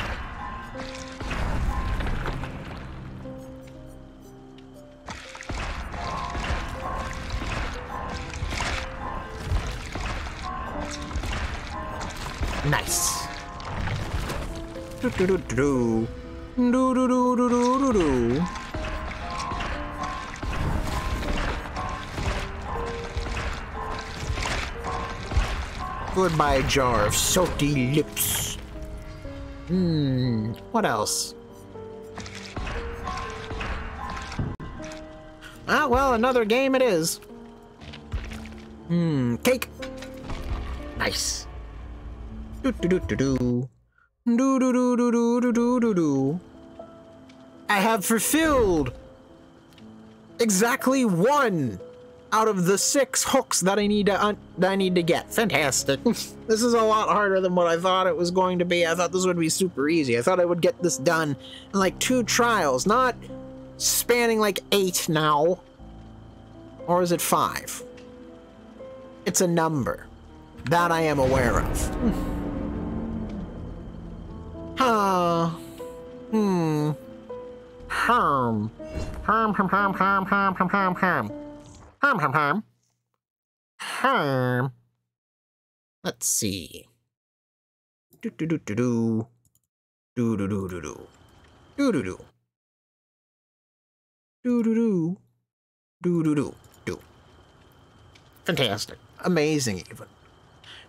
Nice. Do do do do do do do do do do do. Goodbye, jar of salty lips. What else? Ah, well, another game it is. Cake. Nice. Do do do do do do do do do do do do do. I have fulfilled exactly 1 out of the 6 hooks that I need to get. Fantastic. This is a lot harder than what I thought it was going to be. I thought this would be super easy. I thought I would get this done in like 2 trials, not spanning like 8 now. Or is it 5? It's a number that I am aware of. Let's see. Do do do do do do do do do do do do do do do do do do. Fantastic. Amazing, even.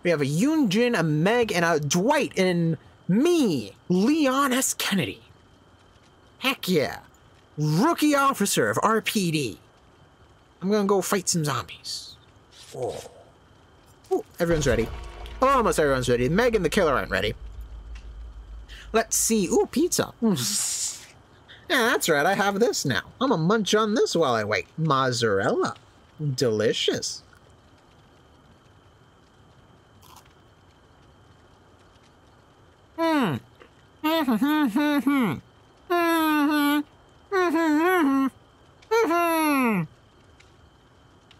We have a Yoonjin, a Meg, and a Dwight, and me, Leon S. Kennedy. Heck yeah. Rookie officer of RPD. I'm gonna go fight some zombies. Oh. Ooh, everyone's ready. Oh, almost everyone's ready. Meg and the killer aren't ready. Let's see. Ooh, pizza. Yeah, that's right. I have this now. I'm gonna munch on this while I wait. Mozzarella. Delicious.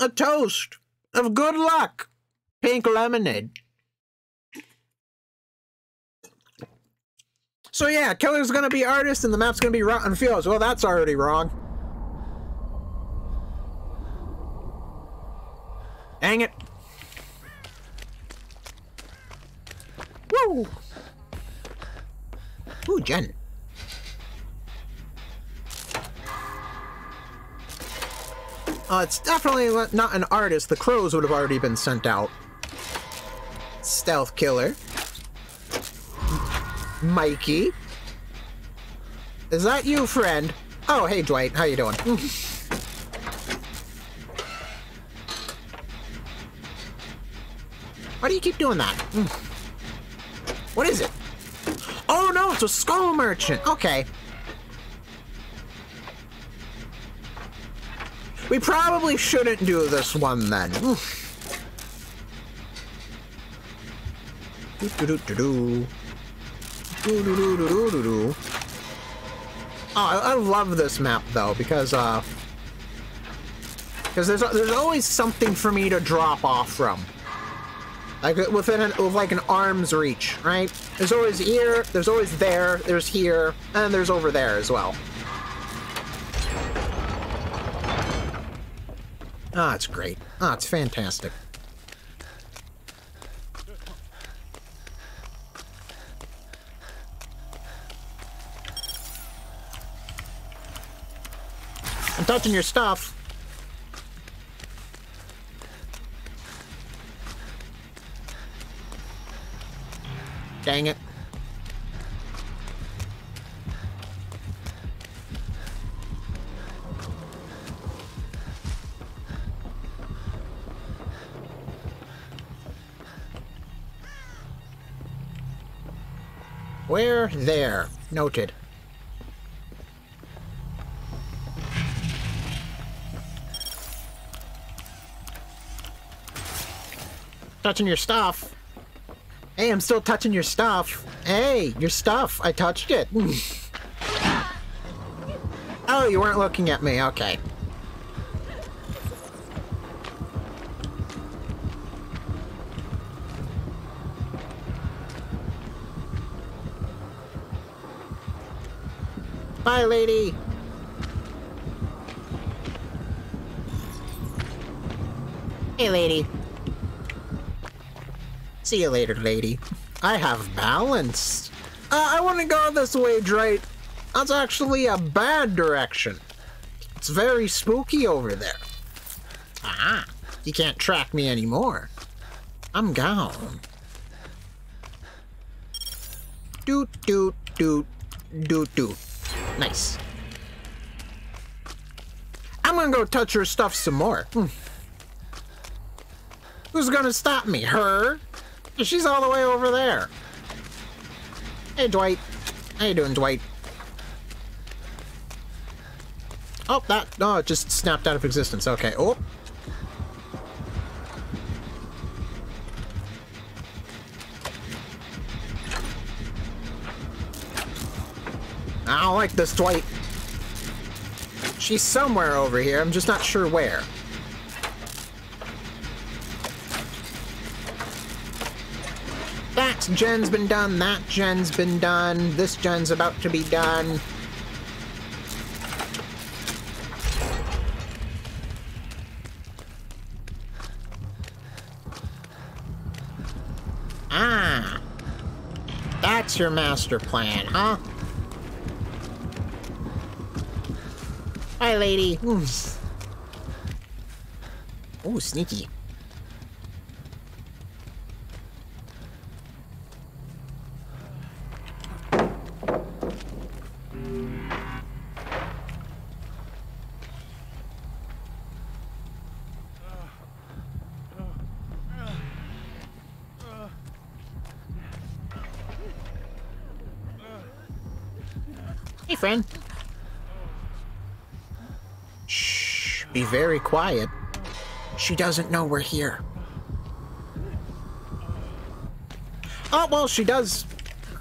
A toast of good luck, pink lemonade. So yeah, killer's gonna be artist and the map's gonna be rotten fields. Well, that's already wrong. Dang it. Woo! Ooh, Jen. It's definitely not an artist. The crows would have already been sent out. Stealth killer. Mikey. Is that you, friend? Oh, hey, Dwight. How you doing? Why do you keep doing that? What is it? Oh no, it's a Skull Merchant. Okay. We probably shouldn't do this one then. Oh, I love this map though, because there's always something for me to drop off from. Like within like an arm's reach, right? There's always here, there's always there, there's here, and there's over there as well. Ah, oh, it's great. Ah, oh, it's fantastic. I'm touching your stuff. Dang it. Where? There. Noted. Touching your stuff. Hey, I'm still touching your stuff. Hey, your stuff. I touched it. Oh, you weren't looking at me. Okay. Bye, lady. Hey, lady. See you later, lady. I have balance. I want to go this way, Dwight. That's actually a bad direction. It's very spooky over there. Ah, you can't track me anymore. I'm gone. Doot, doot, doot, doot, doot. Nice. I'm gonna go touch her stuff some more. Who's gonna stop me? Her? She's all the way over there. Hey, Dwight. How you doing, Dwight? Oh, that... No, it just snapped out of existence. Okay. Oh. I don't like this, Dwight. She's somewhere over here. I'm just not sure where. That gen's been done, that gen's been done, this gen's about to be done. Ah, that's your master plan, huh? Hi, lady. Ooh, sneaky. Friend. Shh, be very quiet. She doesn't know we're here. Oh, well, she does.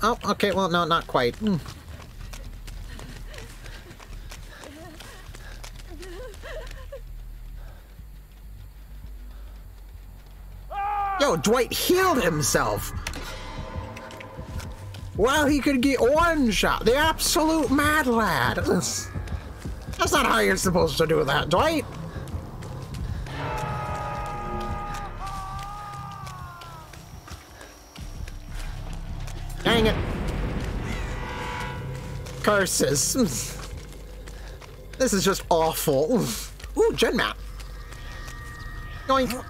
Oh, okay, well, no, not quite. Yo, Dwight healed himself. Well, he could get one shot. The absolute mad lad. That's not how you're supposed to do that, Dwight. Dang it. Curses. This is just awful. Ooh, gen map. Yoink.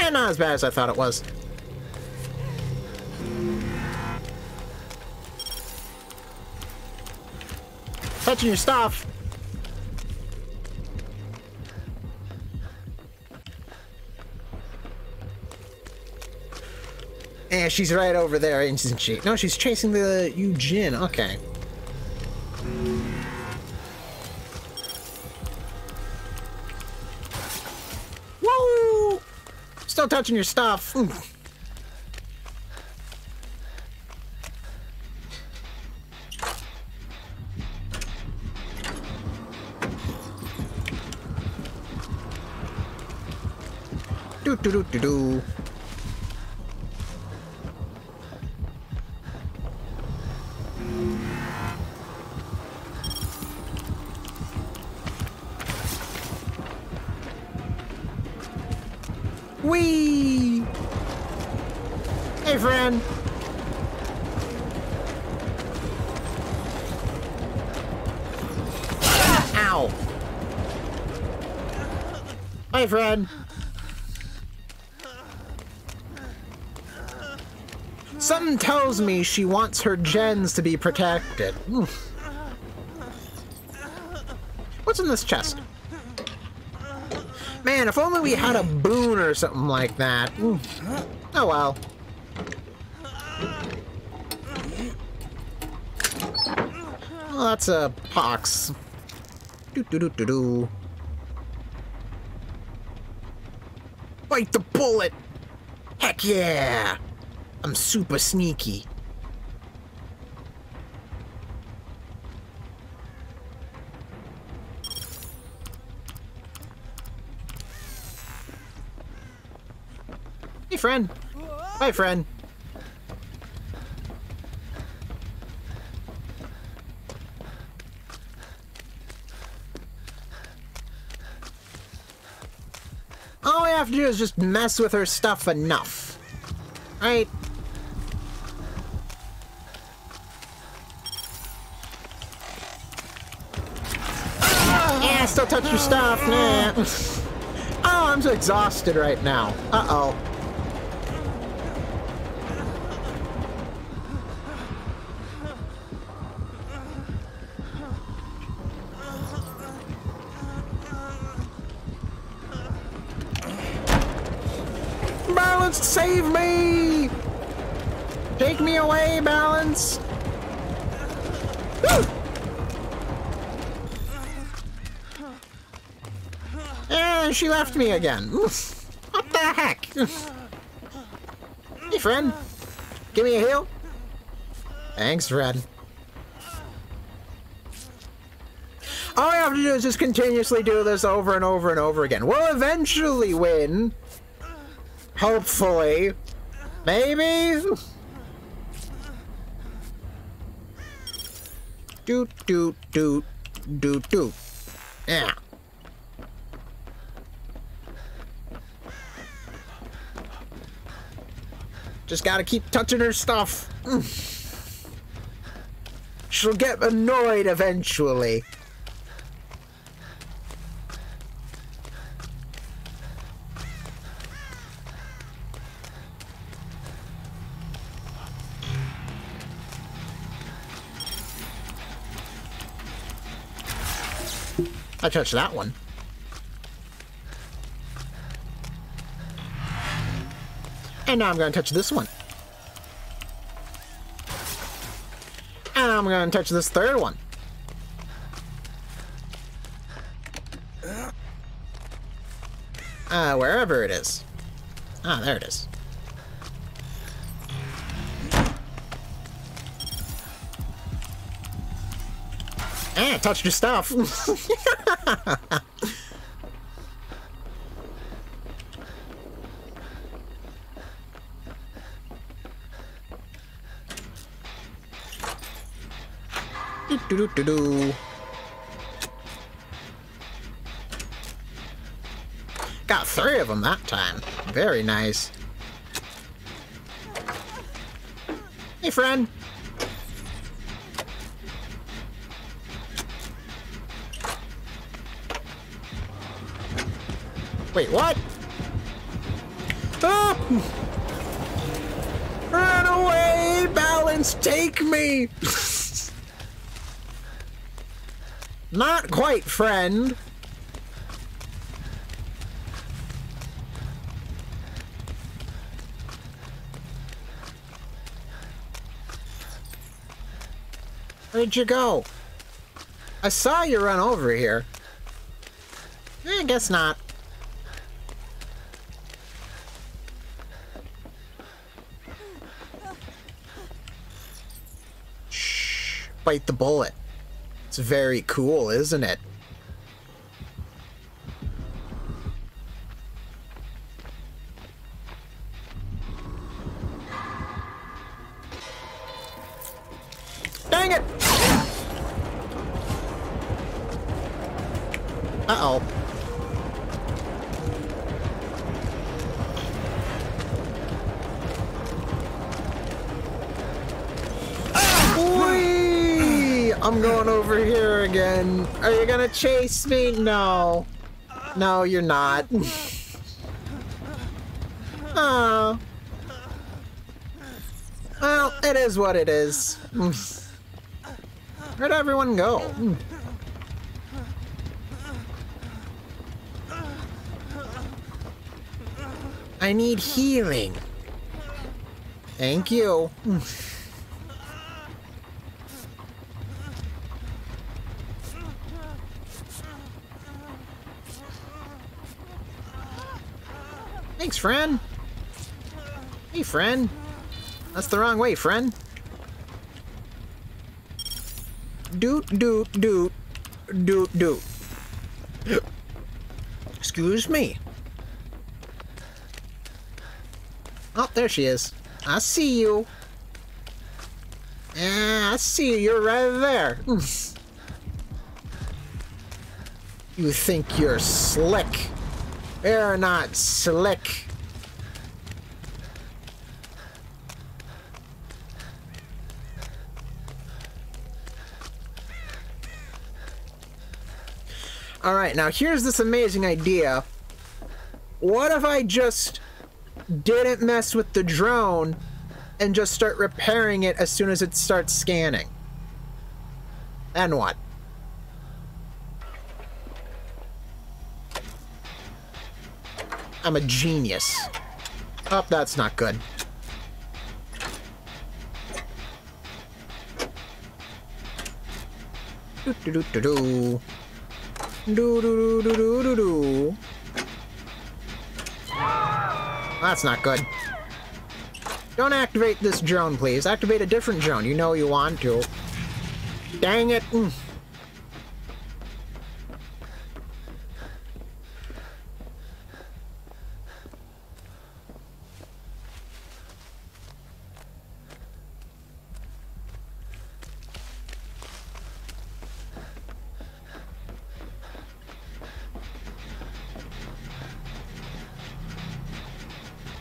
Eh, not as bad as I thought it was. Touching your stuff. Eh, she's right over there, isn't she? No, she's chasing the Eugen. Okay. Woo! Still touching your stuff. Ooh. Do-do-do-do-do. Whee! Hey, friend! Ow! Hey, friend! Something tells me she wants her gens to be protected. Oof. What's in this chest? Man, if only we had a boon or something like that. Oof. Oh well. Well, that's a pox. Do-do-do-do-do. Bite the bullet! Heck yeah! I'm super sneaky. Hey, friend. Hi, friend. All we have to do is just mess with her stuff enough. Right? Still touch your stuff, nah. Oh, I'm so exhausted right now. Uh-oh. Balanced, save me! Take me away, Balanced! Woo! And she left me again. What the heck? Hey, friend. Give me a heal. Thanks, friend. All I have to do is just continuously do this over and over and over again. We'll eventually win. Hopefully. Maybe. Doot, doot, doot, doot, doot. Yeah. Just gotta keep touching her stuff. She'll get annoyed eventually. I touched that one. And now I'm going to touch this one. And I'm going to touch this third one. Wherever it is. Ah, there it is. Eh, touched your stuff. Do, do, do, do. Got 3 of them that time. Very nice. Hey, friend. Wait, what? Run away, Balance, take me! Not quite, friend. Where'd you go? I saw you run over here. I guess not. Shh. Bite the bullet. It's very cool, isn't it? Dang it! Uh-oh. I'm going over here again. Are you gonna chase me? No. No, you're not. Oh. Well, it is what it is. Where'd everyone go? I need healing. Thank you. Thanks, friend. Hey, friend. That's the wrong way, friend. Doot, doot, doot. Doot, doot. Excuse me. Oh, there she is. I see you. Ah, I see you. You're right there. You think you're slick. They're not slick. All right, now here's this amazing idea. What if I just didn't mess with the drone and just start repairing it as soon as it starts scanning? Then what? I'm a genius. Oh, that's not good. Do do do do do. Do do do do do do do. That's not good. Don't activate this drone, please. Activate a different drone. You know you want to. Dang it. Mm.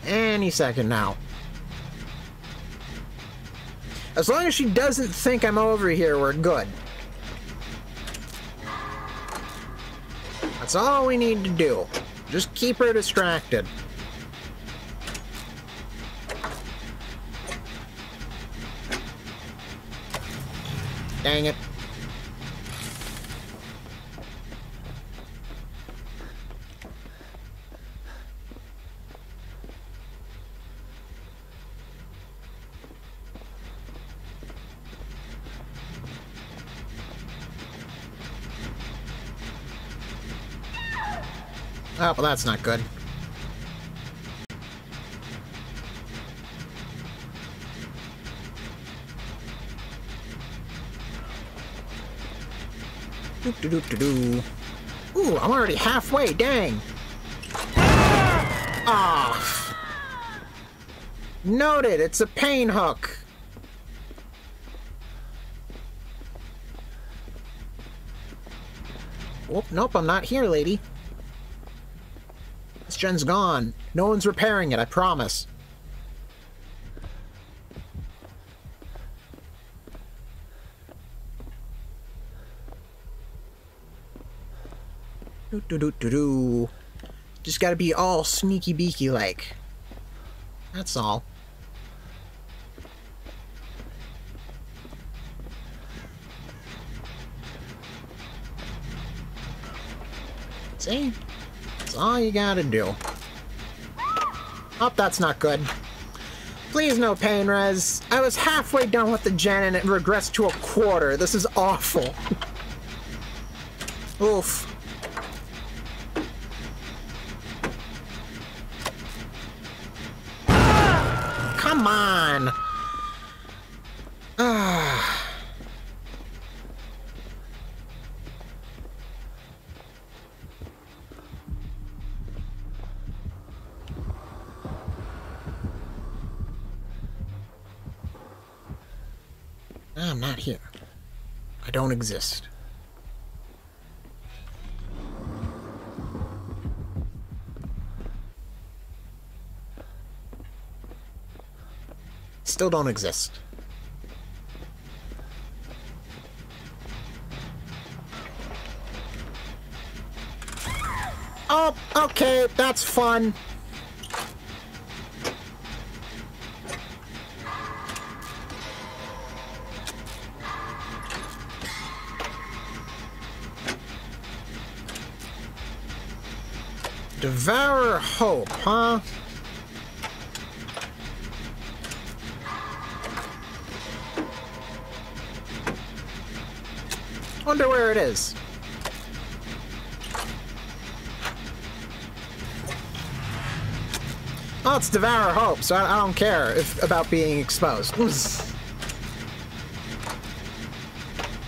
Any second now. As long as she doesn't think I'm over here, we're good. That's all we need to do. Just keep her distracted. Dang it. Oh, well, that's not good. Doop -doo -doo -doo -doo. Ooh, I'm already halfway, dang. Ah! Oh. Noted, it's a pain hook. Oh, nope, I'm not here, lady. Gen's gone. No one's repairing it, I promise. Just gotta be all sneaky beaky like. That's all. See? That's all you gotta do. Oh, that's not good. Please no pain res. I was halfway done with the gen and it regressed to a quarter. This is awful. Oof. Come on. I'm not here. I don't exist. Still don't exist. Oh, okay, that's fun. Devour Hope, huh? Wonder where it is. Oh, it's Devour Hope, so I don't care about being exposed.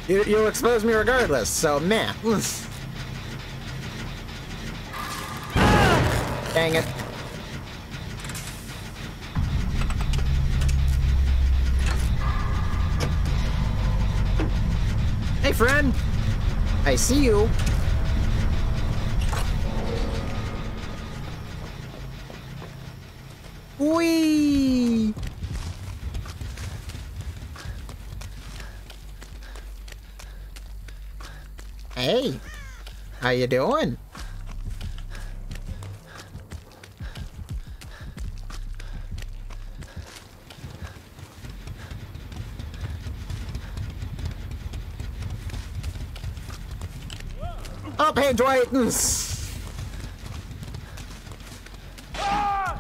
You'll expose me regardless, so meh. Dang it. Hey, friend. I see you. Whee! Hey. How you doing? Oh, hey, Dwight!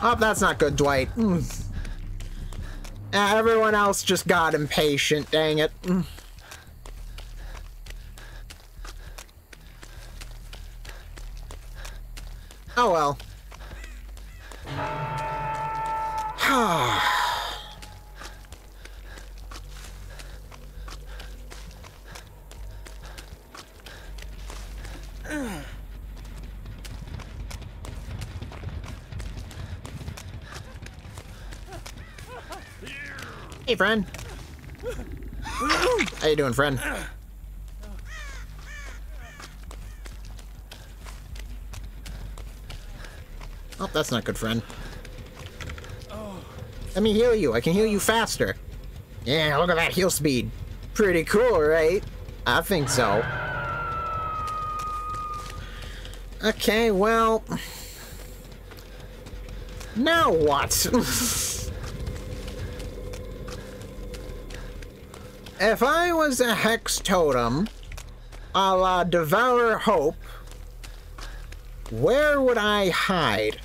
Oh, that's not good, Dwight. Everyone else just got impatient, dang it. Oh well. Hey, friend. How you doing, friend? Oh, that's not good, friend. Let me heal you. I can heal you faster. Yeah, look at that heal speed. Pretty cool, right? I think so. Okay, well... Now what? If I was a Hex Totem, a la Devour Hope, where would I hide?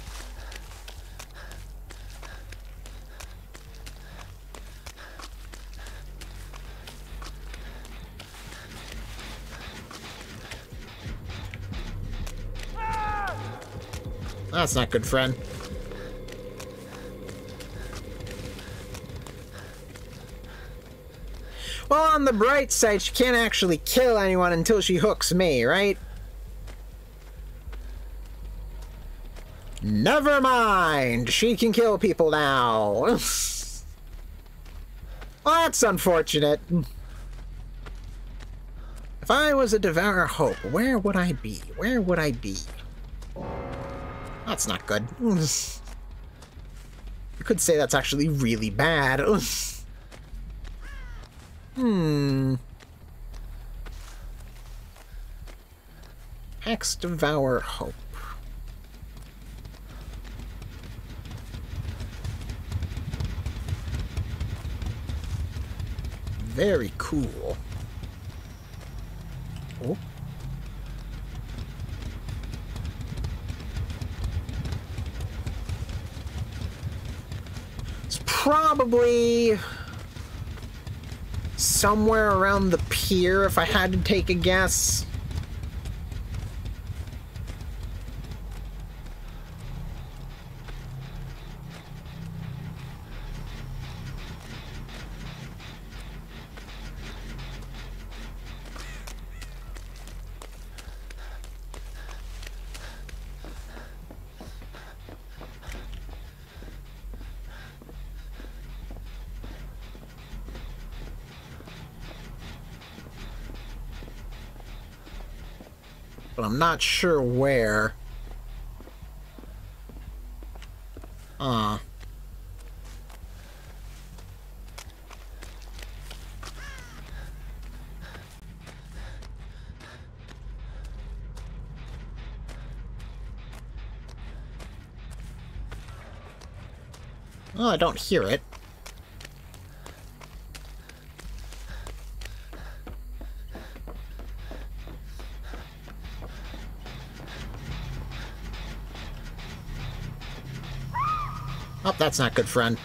Ah! That's not good, friend. Well, on the bright side, she can't actually kill anyone until she hooks me, right? Never mind! She can kill people now! Well, that's unfortunate. If I was a Devour Hope, where would I be? Where would I be? That's not good. I could say that's actually really bad. Hex, Devour Hope. very cool. Oh. It's probably somewhere around the pier if I had to take a guess. But I'm not sure where. Oh, I don't hear it. That's not good, friend.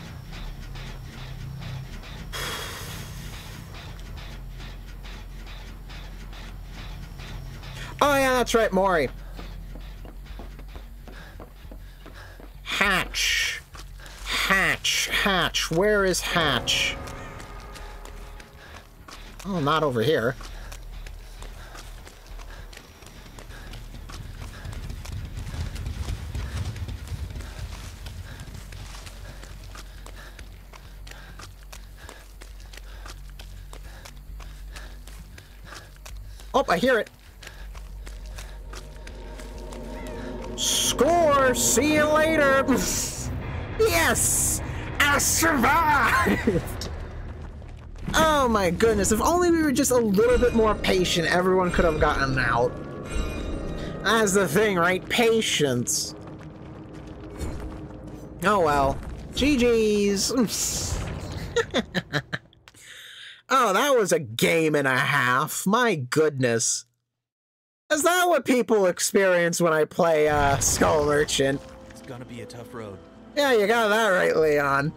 Oh, yeah, that's right, Maury. Hatch. Hatch. Hatch. Where is Hatch? Oh, not over here. Oh, I hear it. Score! See you later! Yes! I survived! Oh my goodness, if only we were just a little bit more patient, everyone could have gotten out. That's the thing, right? Patience. Oh well. GG's! Oh, that was a game and a half. My goodness. Is that what people experience when I play Skull Merchant? It's gonna be a tough road. Yeah, you got that right, Leon.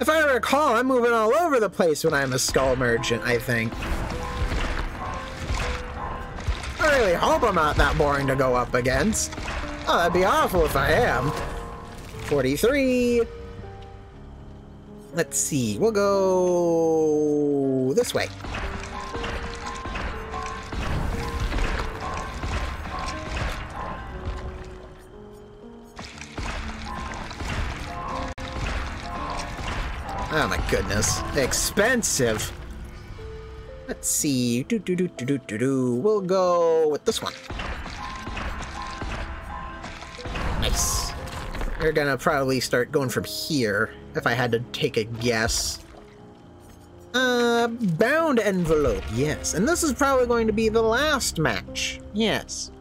If I recall, I'm moving all over the place when I'm a Skull Merchant, I think. I really hope I'm not that boring to go up against. Oh, that'd be awful if I am. 43... Let's see, we'll go this way. Oh my goodness, expensive. Let's see, we'll go with this one. Nice. We're gonna probably start going from here. If I had to take a guess. Bound envelope, yes. And this is probably going to be the last match. Yes.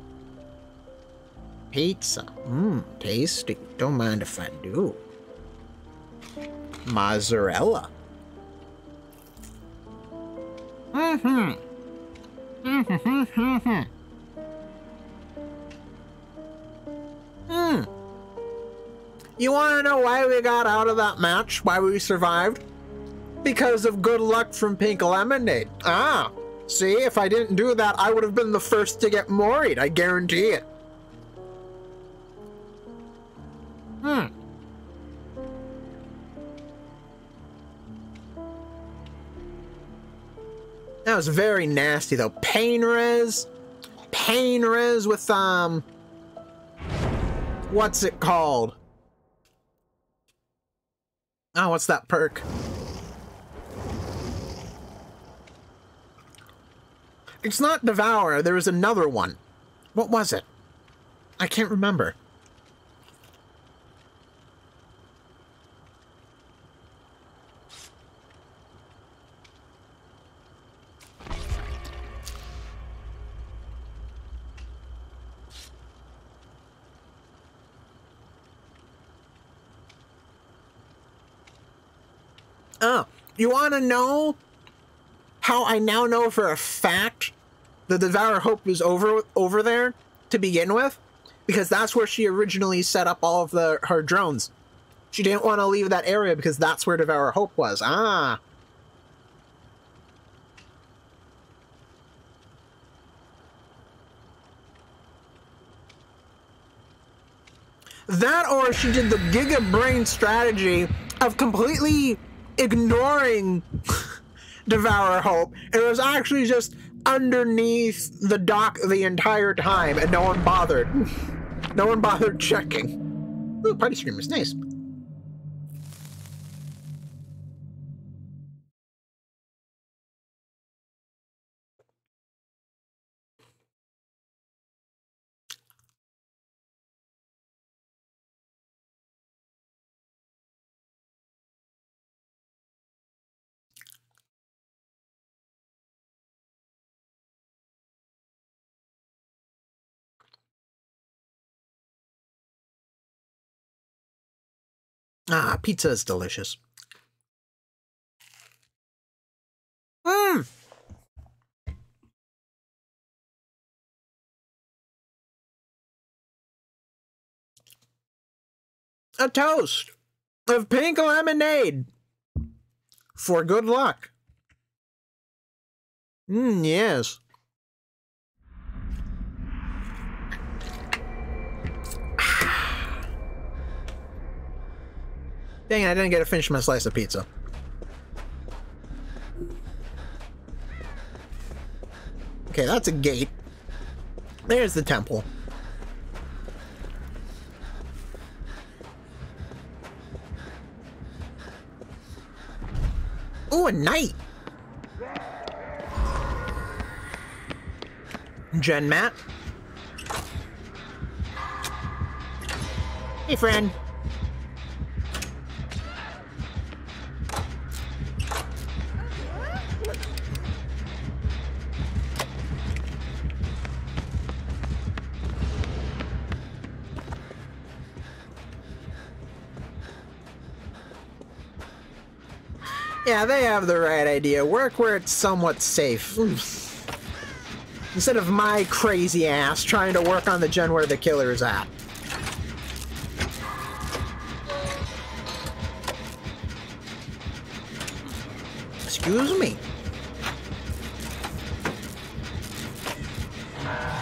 Pizza. Mmm, tasty. Don't mind if I do. Mozzarella. Mm-hmm. Mm-hmm. Mmm. You want to know why we got out of that match? Why we survived? Because of good luck from Pink Lemonade. Ah, see, if I didn't do that, I would have been the first to get moried. I guarantee it. Hmm. That was very nasty, though. Pain res. Pain res with, what's it called? Oh, what's that perk? It's not Devourer. There was another one. What was it? I can't remember. You want to know how I now know for a fact the Devour Hope was over there to begin with, because that's where she originally set up all of her drones. She didn't want to leave that area because that's where Devour Hope was. Ah. That, or she did the Giga Brain strategy of completely ignoring Devour Hope. It was actually just underneath the dock the entire time, and no one bothered. No one bothered checking. Ooh, party stream is nice. Ah, pizza is delicious. Mmm. A toast of pink lemonade for good luck. Mmm, yes. Dang it, I didn't get to finish my slice of pizza. Okay, that's a gate. There's the temple. Ooh, a knight! Gen Matt. Hey, friend. Yeah, they have the right idea. Work where it's somewhat safe. Instead of my crazy ass trying to work on the gen where the killer is at. Excuse me.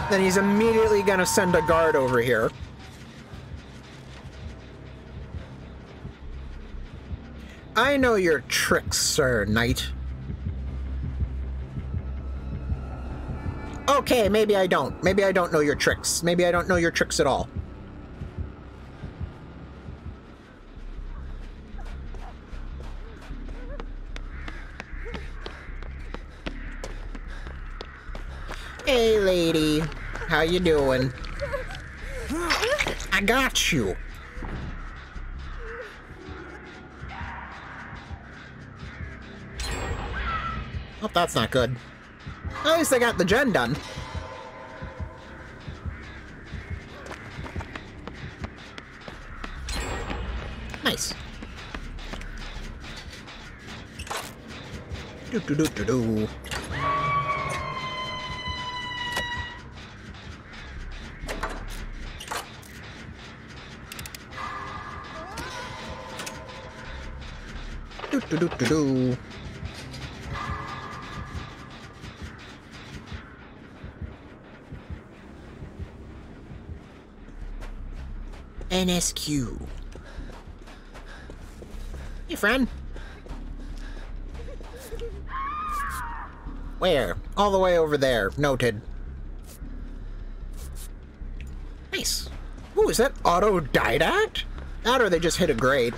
Then he's immediately gonna send a guard over here. I know your tricks, sir, knight. Okay, maybe I don't. Maybe I don't know your tricks. Maybe I don't know your tricks at all. Hey, lady. How you doing? I got you. Oh, that's not good. At least I got the gen done. Nice. Do do do do do. Do do do do do. NSQ. Hey, friend. Where? All the way over there. Noted. Nice. Ooh, is that autodidact? That or they just hit a grade.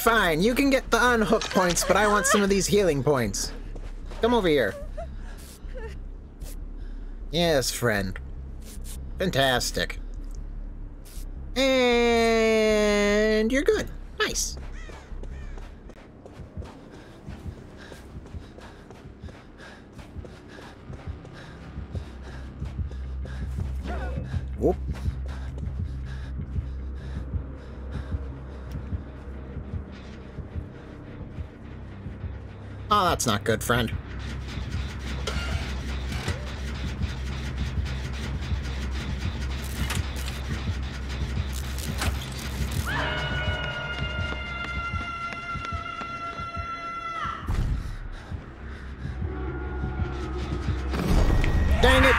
Fine, you can get the unhook points, but I want some of these healing points. Come over here. Yes, friend. Fantastic. And you're good. Nice. Whoop. Oh, that's not good, friend. Dang it!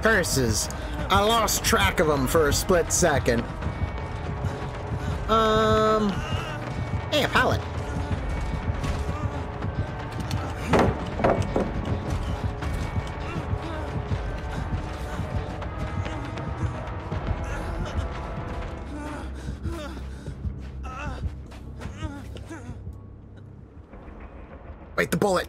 Curses. I lost track of them for a split second. Hey, a pallet. Bite the bullet.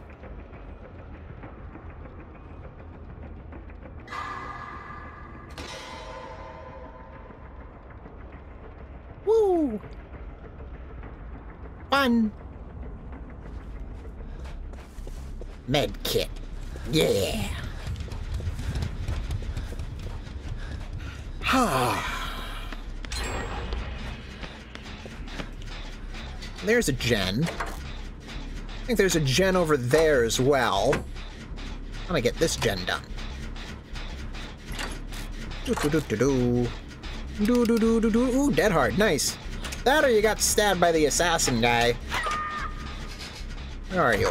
Med kit. Yeah. There's a gen. I think there's a gen over there as well. I'm gonna get this gen done. Ooh, dead heart. Nice. That or you got stabbed by the assassin guy. Where are you?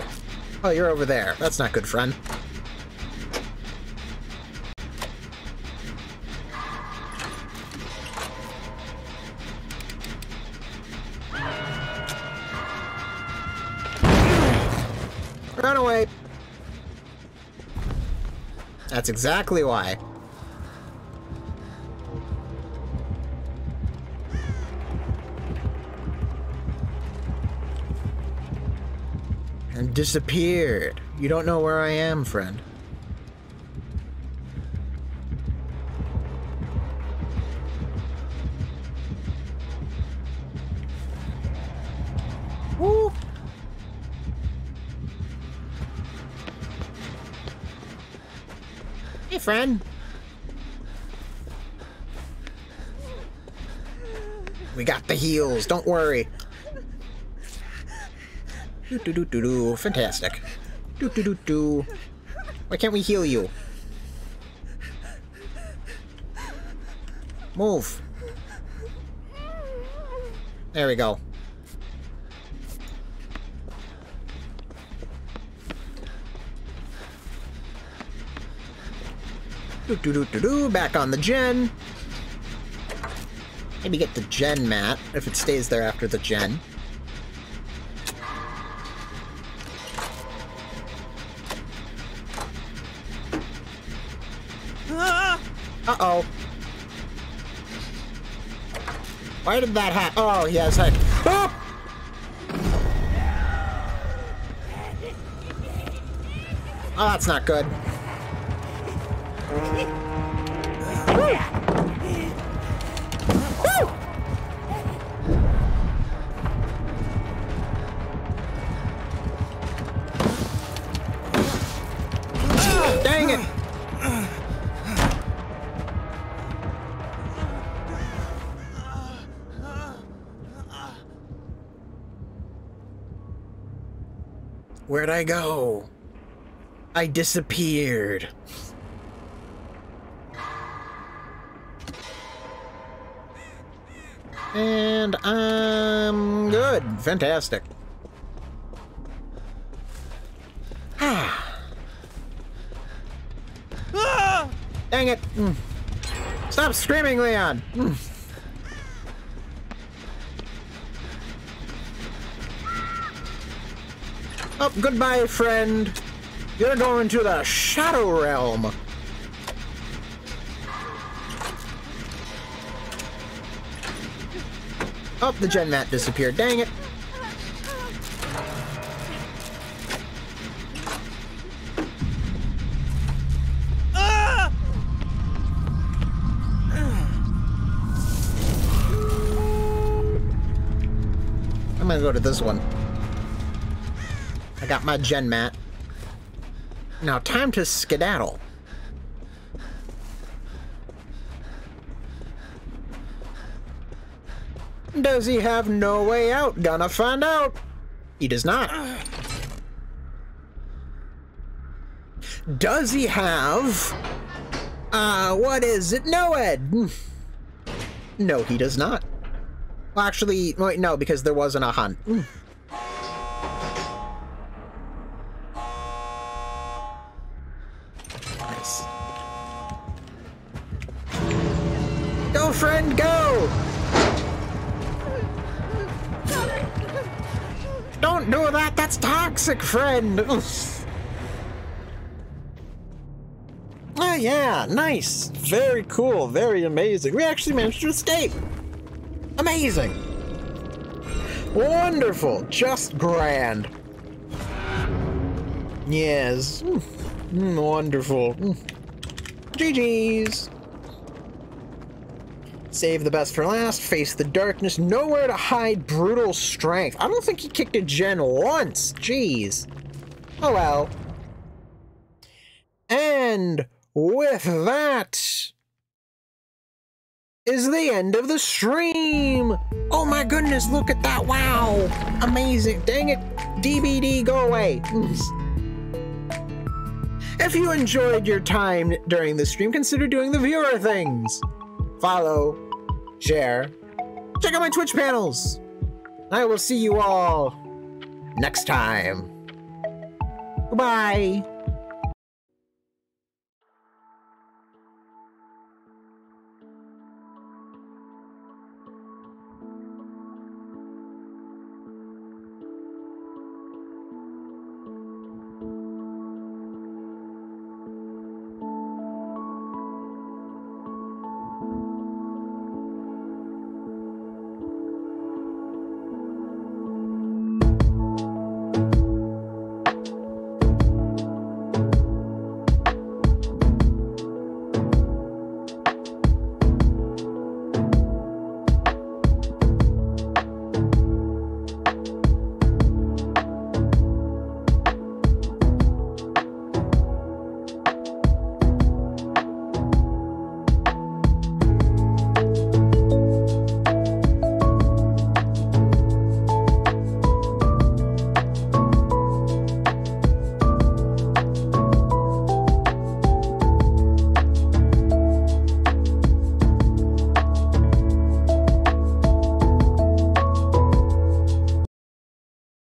Oh, you're over there. That's not good, friend. Run away! That's exactly why. Disappeared. You don't know where I am, friend. Woo. Hey, friend. We got the heels. Don't worry. Do-do-do-do-do. Fantastic. Do-do-do-do. Why can't we heal you? Move. There we go. Do-do-do-do-do. Back on the gen. Maybe get the gen mat, if it stays there after the gen. Uh-oh. Why did that happen? Oh, he has head. Oh! Oh, that's not good. Where'd I go? I disappeared. And I'm good. Fantastic. Dang it. Stop screaming, Leon. Oh, goodbye, friend. You're going to the Shadow Realm. Oh, the gen mat disappeared. Dang it. I'm gonna go to this one. I got my gen mat. Now, time to skedaddle. Does he have no way out? Gonna find out. He does not. Does he have... what is it? No, Ed. No, he does not. Well, actually, wait, no, because there wasn't a hunt. Nice. Go, friend, go! Don't do that, that's toxic, friend! Oh yeah, nice! Very cool, very amazing. We actually managed to escape! Amazing! Wonderful! Just grand! Yes. Wonderful. GG's! Save the best for last, face the darkness, nowhere to hide, brutal strength. I don't think he kicked a gen once. Jeez. Oh well. And with that is the end of the stream. Oh my goodness, look at that. Wow. Amazing. Dang it. DBD, go away. If you enjoyed your time during the stream, consider doing the viewer things. Follow, share, check out my Twitch panels. I will see you all next time. Goodbye.